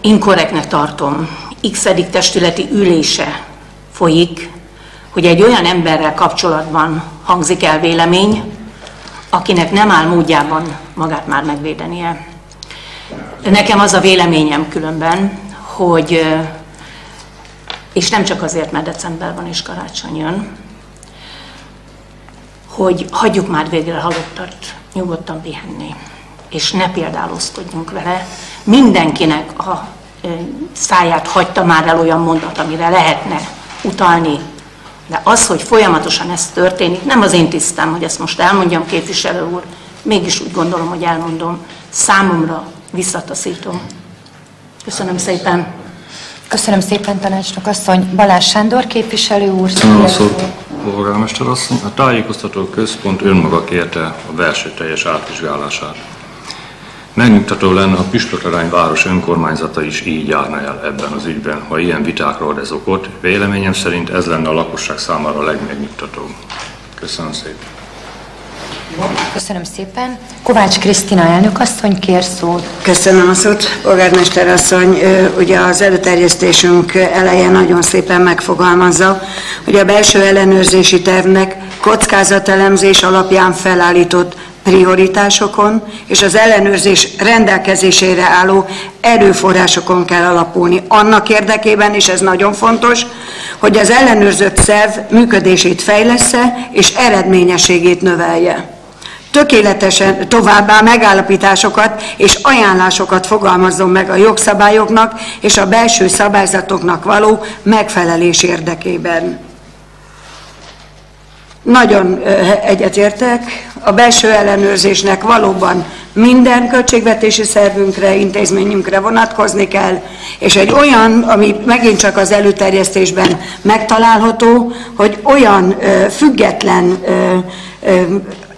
inkorrektnek tartom, x testületi ülése folyik, hogy egy olyan emberrel kapcsolatban hangzik el vélemény, akinek nem áll módjában magát már megvédenie. Nekem az a véleményem különben, hogy, és nem csak azért, mert december van és karácsony jön, hogy hagyjuk már végre halottat nyugodtan pihenni, és ne példálózkodjunk vele. Mindenkinek a száját hagyta már el olyan mondat, amire lehetne utalni. De az, hogy folyamatosan ez történik, nem az én tisztem, hogy ezt most elmondjam, képviselő úr, mégis úgy gondolom, hogy elmondom. Számomra visszataszítom. Köszönöm szépen. Köszönöm szépen, tanácsnok asszony. Balázs Sándor képviselő úr. Polgármester asszony, a Tájékoztató Központ önmaga kérte a belső teljes átvizsgálását. Megnyugtató lenne, a Püspökladány város önkormányzata is így járna el ebben az ügyben, ha ilyen vitákról ez okot. Véleményem szerint ez lenne a lakosság számára a legmegnyugtatóbb. Köszönöm szépen. Köszönöm szépen. Kovács Krisztina elnökasszony, kér szót. Köszönöm a szót, polgármester asszony. Ugye az előterjesztésünk elején nagyon szépen megfogalmazza, hogy a belső ellenőrzési tervnek kockázatelemzés alapján felállított prioritásokon és az ellenőrzés rendelkezésére álló erőforrásokon kell alapulni. Annak érdekében, és ez nagyon fontos, hogy az ellenőrzött szerv működését fejlessze és eredményességét növelje. Tökéletesen továbbá megállapításokat és ajánlásokat fogalmazzon meg a jogszabályoknak és a belső szabályzatoknak való megfelelés érdekében. Nagyon egyetértek, a belső ellenőrzésnek valóban minden költségvetési szervünkre, intézményünkre vonatkozni kell, és egy olyan, ami megint csak az előterjesztésben megtalálható, hogy olyan független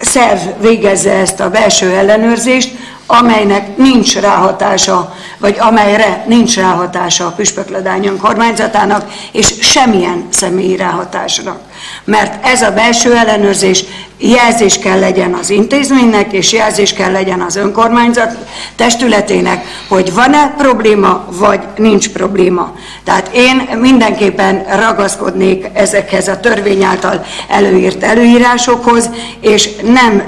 szerv végezze ezt a belső ellenőrzést, amelynek nincs ráhatása, vagy amelyre nincs ráhatása a Püspökladány önkormányzatának, és semmilyen személyi ráhatásnak. Mert ez a belső ellenőrzés jelzés kell legyen az intézménynek, és jelzés kell legyen az önkormányzat testületének, hogy van-e probléma, vagy nincs probléma. Tehát én mindenképpen ragaszkodnék ezekhez a törvény által előírt előírásokhoz, és nem,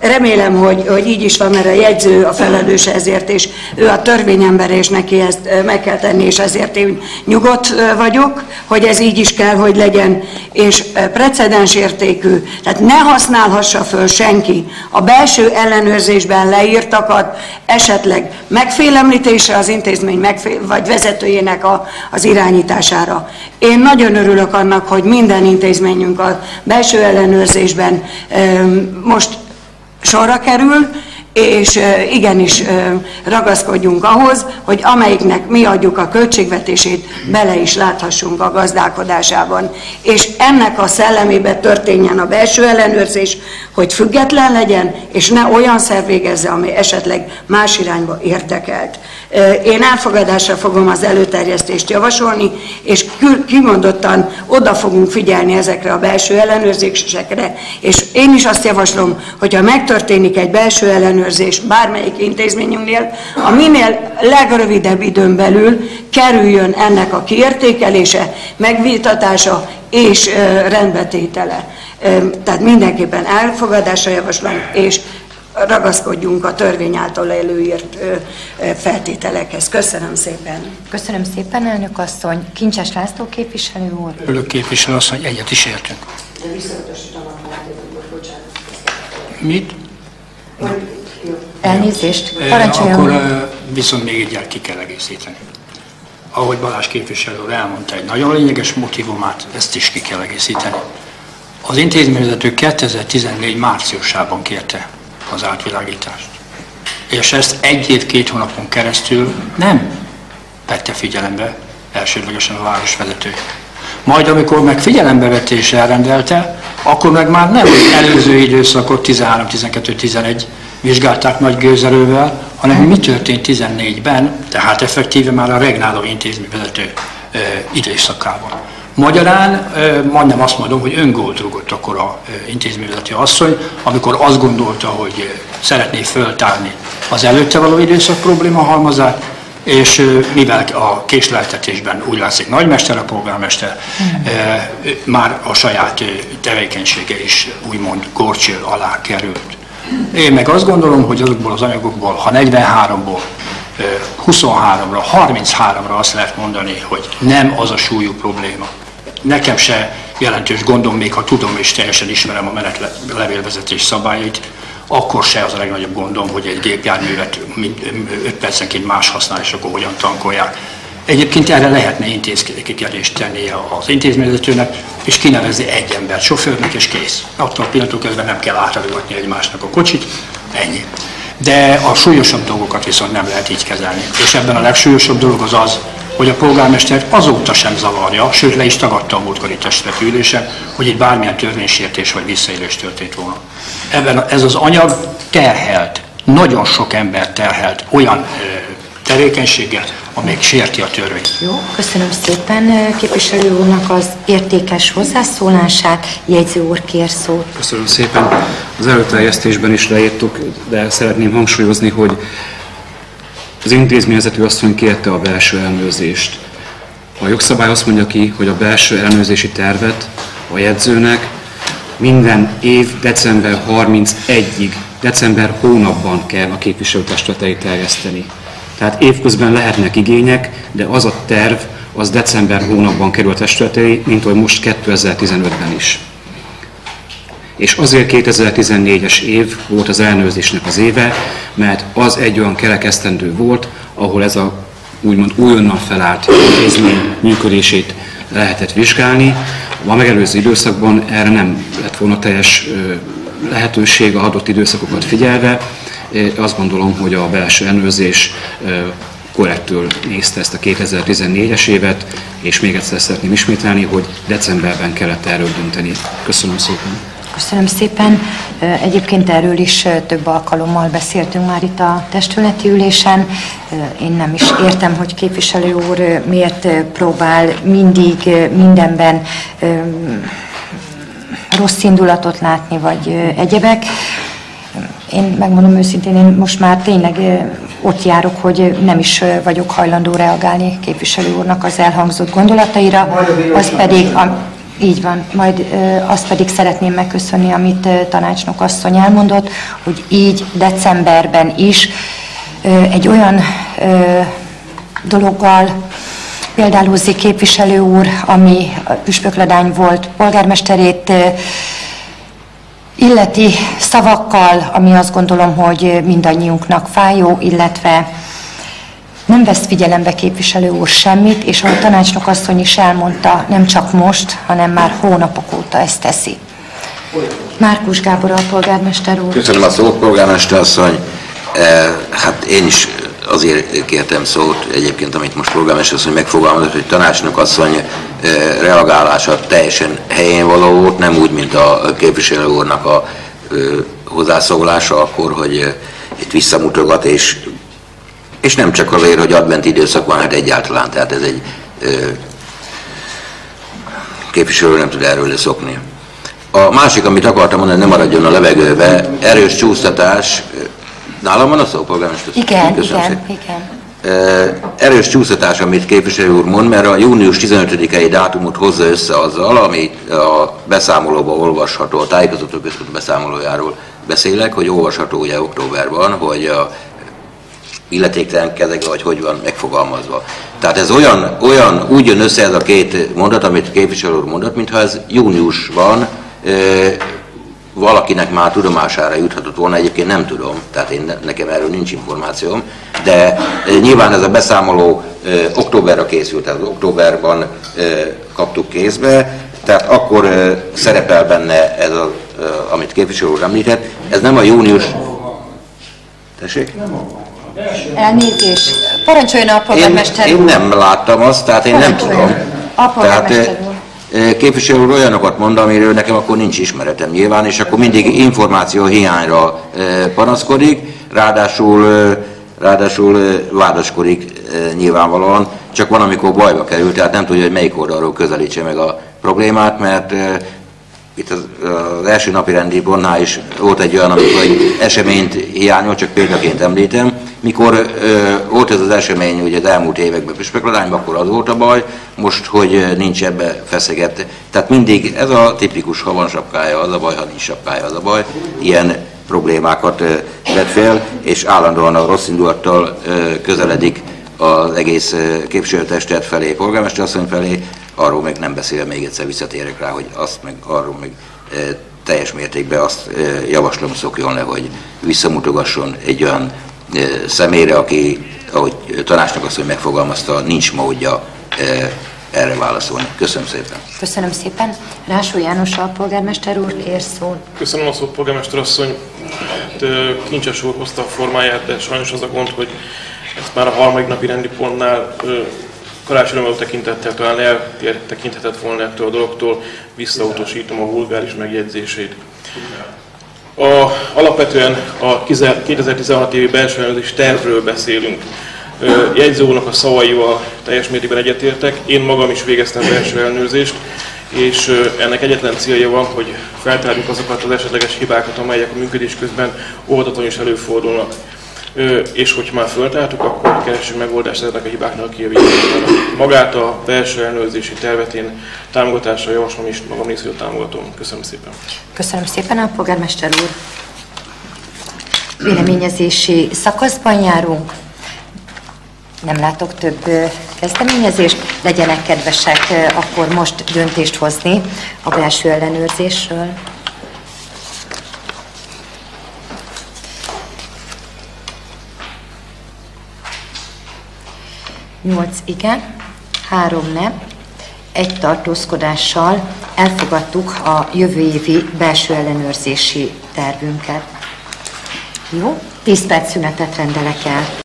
remélem, hogy, hogy így is van, mert a jegyző a felelős ezért, és ő a törvényembere, és neki ezt meg kell tenni, és ezért én nyugodt vagyok, hogy ez így is kell, hogy legyen, és precedens értékű, tehát ne használhassa föl senki a belső ellenőrzésben leírtakat, esetleg megfélemlítésre az intézmény megfél, vagy vezetőjének a, az irányítására. Én nagyon örülök annak, hogy minden intézményünk a belső ellenőrzésben most sorra kerül, és igenis ragaszkodjunk ahhoz, hogy amelyiknek mi adjuk a költségvetését, bele is láthassunk a gazdálkodásában. És ennek a szellemében történjen a belső ellenőrzés, hogy független legyen, és ne olyan szerv végezze, ami esetleg más irányba érdekelt. Én elfogadásra fogom az előterjesztést javasolni, és kimondottan oda fogunk figyelni ezekre a belső ellenőrzésekre, és én is azt javaslom, hogyha megtörténik egy belső ellenőrzés, bármelyik intézményünknél, a minél legrövidebb időn belül kerüljön ennek a kiértékelése, megvitatása és rendbetétele. Tehát mindenképpen elfogadásra javaslom, és ragaszkodjunk a törvény által előírt feltételekhez. Köszönöm szépen. Köszönöm szépen, elnök asszony. Kincses László képviselő úr. Örülök, képviselő asszony, egyet is értünk. Visszautasítom a feltételeket, bocsánat. Mit? Elnézést, parancsoljon. Akkor viszont még egyet ki kell egészíteni. Ahogy Balázs képviselő elmondta egy nagyon lényeges motivumát, ezt is ki kell egészíteni. Az intézményvezető kétezer-tizennégy márciusában kérte az átvilágítást. És ezt egy év, két hónapon keresztül nem vette figyelembe elsődlegesen a városvezető. Majd amikor meg figyelembevetés elrendelte, akkor meg már nem az előző időszakot, tizenhárom, tizenkettő, tizenegy vizsgálták nagy gőzerővel, hanem mi történt tizennégyben, tehát effektíve már a regnáló intézményvezető e, időszakában. Magyarán e, majdnem azt mondom, hogy öngolt rúgott akkor a e, intézményvezető asszony, amikor azt gondolta, hogy e, szeretné föltárni az előtte való időszak probléma halmazát, és mivel a késleltetésben úgy látszik nagymester a polgármester, mm. e, már a saját tevékenysége is úgymond górcső alá került. Én meg azt gondolom, hogy azokból az anyagokból, ha negyvenháromból, huszonháromra, harmincháromra azt lehet mondani, hogy nem az a súlyú probléma. Nekem se jelentős gondom, még ha tudom és teljesen ismerem a menetlevélvezetés szabályait, akkor se az a legnagyobb gondom, hogy egy gépjárművet öt percenként más használ, és akkor hogyan tankolják. Egyébként erre lehetne intézkedést tennie az intézményvezetőnek, és kinevezni egy embert sofőrnek, és kész. Attól a pillanatok közben nem kell átradogatni egymásnak a kocsit, ennyi. De a súlyosabb dolgokat viszont nem lehet így kezelni. És ebben a legsúlyosabb dolog az az, hogy a polgármester azóta sem zavarja, sőt le is tagadta a múltkori testületi ülésen, hogy itt bármilyen törvénysértés vagy visszaélés történt volna. Ebben ez az anyag terhelt, nagyon sok ember terhelt olyan tevékenységgel, amelyik sérti a törvényt. Jó, köszönöm szépen képviselő úrnak az értékes hozzászólását. Jegyző úr, kér szót. Köszönöm szépen. Az előterjesztésben is leírtuk, de szeretném hangsúlyozni, hogy az intézményvezető asszony kérte a belső ellenőrzést. A jogszabály azt mondja ki, hogy a belső ellenőrzési tervet a jegyzőnek minden év december harmincegyedikéig, december hónapban kell a képviselőtestület elé terjeszteni. Tehát évközben lehetnek igények, de az a terv, az december hónapban kerül a testület elé, mint ahogy most kétezer-tizenötben is. És azért kétezer-tizennégyes év volt az ellenőrzésnek az éve, mert az egy olyan kerekesztendő volt, ahol ez a úgymond újonnan felállt intézmény működését lehetett vizsgálni. A megelőző időszakban erre nem lett volna teljes lehetőség a adott időszakokat figyelve. Én azt gondolom, hogy a belső ellenőrzés korrektül nézte ezt a kétezer-tizennégyes évet, és még egyszer szeretném ismételni, hogy decemberben kellett erről dönteni. Köszönöm szépen! Köszönöm szépen! Egyébként erről is több alkalommal beszéltünk már itt a testületi ülésen. Én nem is értem, hogy képviselő úr miért próbál mindig mindenben rossz indulatot látni, vagy egyebek. Én megmondom őszintén, én most már tényleg ott járok, hogy nem is vagyok hajlandó reagálni képviselő úrnak az elhangzott gondolataira, az pedig... A Így van. Majd ö, azt pedig szeretném megköszönni, amit ö, tanácsnok asszony elmondott, hogy így decemberben is ö, egy olyan ö, dologgal példálózik képviselő úr, ami Püspökladány volt polgármesterét ö, illeti szavakkal, ami azt gondolom, hogy mindannyiunknak fájó, illetve nem vesz figyelembe képviselő úr semmit, és ahogy a tanácsnok asszony is elmondta, nem csak most, hanem már hónapok óta ezt teszi. Márkus Gábor a polgármester úr. Köszönöm a szót, polgármester asszony. E, hát én is azért kértem szót, egyébként amit most polgármester asszony megfogalmazott, hogy tanácsnok asszony e, reagálása teljesen helyén való volt, nem úgy, mint a képviselő úrnak a e, hozzászólása akkor, hogy e, itt visszamutogat, és És nem csak azért, hogy advent időszak van, hát egyáltalán, tehát ez egy ö, képviselő nem tud erről leszokni. A másik, amit akartam mondani, nem maradjon a levegőbe, erős csúsztatás. Nálam van a szó, polgármester? Igen, igen, igen. Erős csúsztatás, amit képviselő úr mond, mert a június tizenötödikei dátumot hozza össze azzal, amit a beszámolóban olvasható, a Tájékoztató Központ beszámolójáról beszélek, hogy olvasható ugye októberban, hogy a illetéktelen kezekbe, vagy hogy van megfogalmazva. Tehát ez olyan, olyan úgy jön össze ez a két mondat, amit képviselő úr mondott, mintha ez júniusban e, valakinek már tudomására juthatott volna, egyébként nem tudom, tehát én, nekem erről nincs információm, de e, nyilván ez a beszámoló e, októberra készült, tehát októberban e, kaptuk kézbe, tehát akkor e, szerepel benne ez, a, e, amit képviselő úr említett. Ez nem a június... Tessék? Elnézés. Parancsoljon a polgármester úr. Én nem láttam azt, tehát én nem tudom. A polgármester úr. Tehát képviselő úr olyanokat mond, amiről nekem akkor nincs ismeretem nyilván, és akkor mindig információ hiányra panaszkodik, ráadásul, ráadásul vádaskodik nyilvánvalóan, csak van, amikor bajba kerül, tehát nem tudja, hogy melyik oldalról közelítse meg a problémát, mert itt az, az első napi rendi pontnál is volt egy olyan, amikor egy eseményt hiányol, csak példaként említem. Mikor ö, volt ez az esemény ugye az elmúlt években Püspökladányban, akkor az volt a baj, most, hogy nincs ebbe feszegett. Tehát mindig ez a tipikus, ha van sapkája, az a baj, ha nincs sapkája, az a baj. Ilyen problémákat ö, vett fel, és állandóan a rossz indulattal ö, közeledik az egész képviselőtestület felé, polgármester asszony felé, arról meg nem beszélve, még egyszer visszatérek rá, hogy azt meg arról meg e, teljes mértékben azt e, javaslom szokjon le, hogy visszamutogasson egy olyan e, személyre, aki, ahogy tanácsnok asszony megfogalmazta, nincs módja e, erre válaszolni. Köszönöm szépen. Köszönöm szépen. Rásó János a polgármester úr, kér szól. Köszönöm a szót, polgármester asszony. Kincses úr hozta a formáját, de sajnos az a gond, hogy ezt már a harmadik napi rendi pontnál karácsonyra való tekintettel talán eltekinthetett volna ettől a dologtól, visszautasítom a vulgáris megjegyzését. A, alapvetően a kétezer-tizenhat évi belső ellenőrzés tervről beszélünk. jegyzőnek a szavaival teljes mértékben egyetértek. Én magam is végeztem belső ellenőrzést, és ennek egyetlen célja van, hogy feltárjuk azokat az esetleges hibákat, amelyek a működés közben óhatatlanul is előfordulnak. És hogyha már föltártuk, akkor keresünk megoldást ezeknek a hibáknak a kijavítására. Magát a belső ellenőrzési tervet én támogatásra javaslom, és magam részéről támogatom. Köszönöm szépen. Köszönöm szépen a polgármester úr. Véleményezési szakaszban járunk. Nem látok több kezdeményezést. Legyenek kedvesek akkor most döntést hozni a belső ellenőrzésről. nyolc igen, három nem, egy tartózkodással elfogadtuk a jövő évi belső ellenőrzési tervünket. Jó, tíz perc szünetet rendelek el.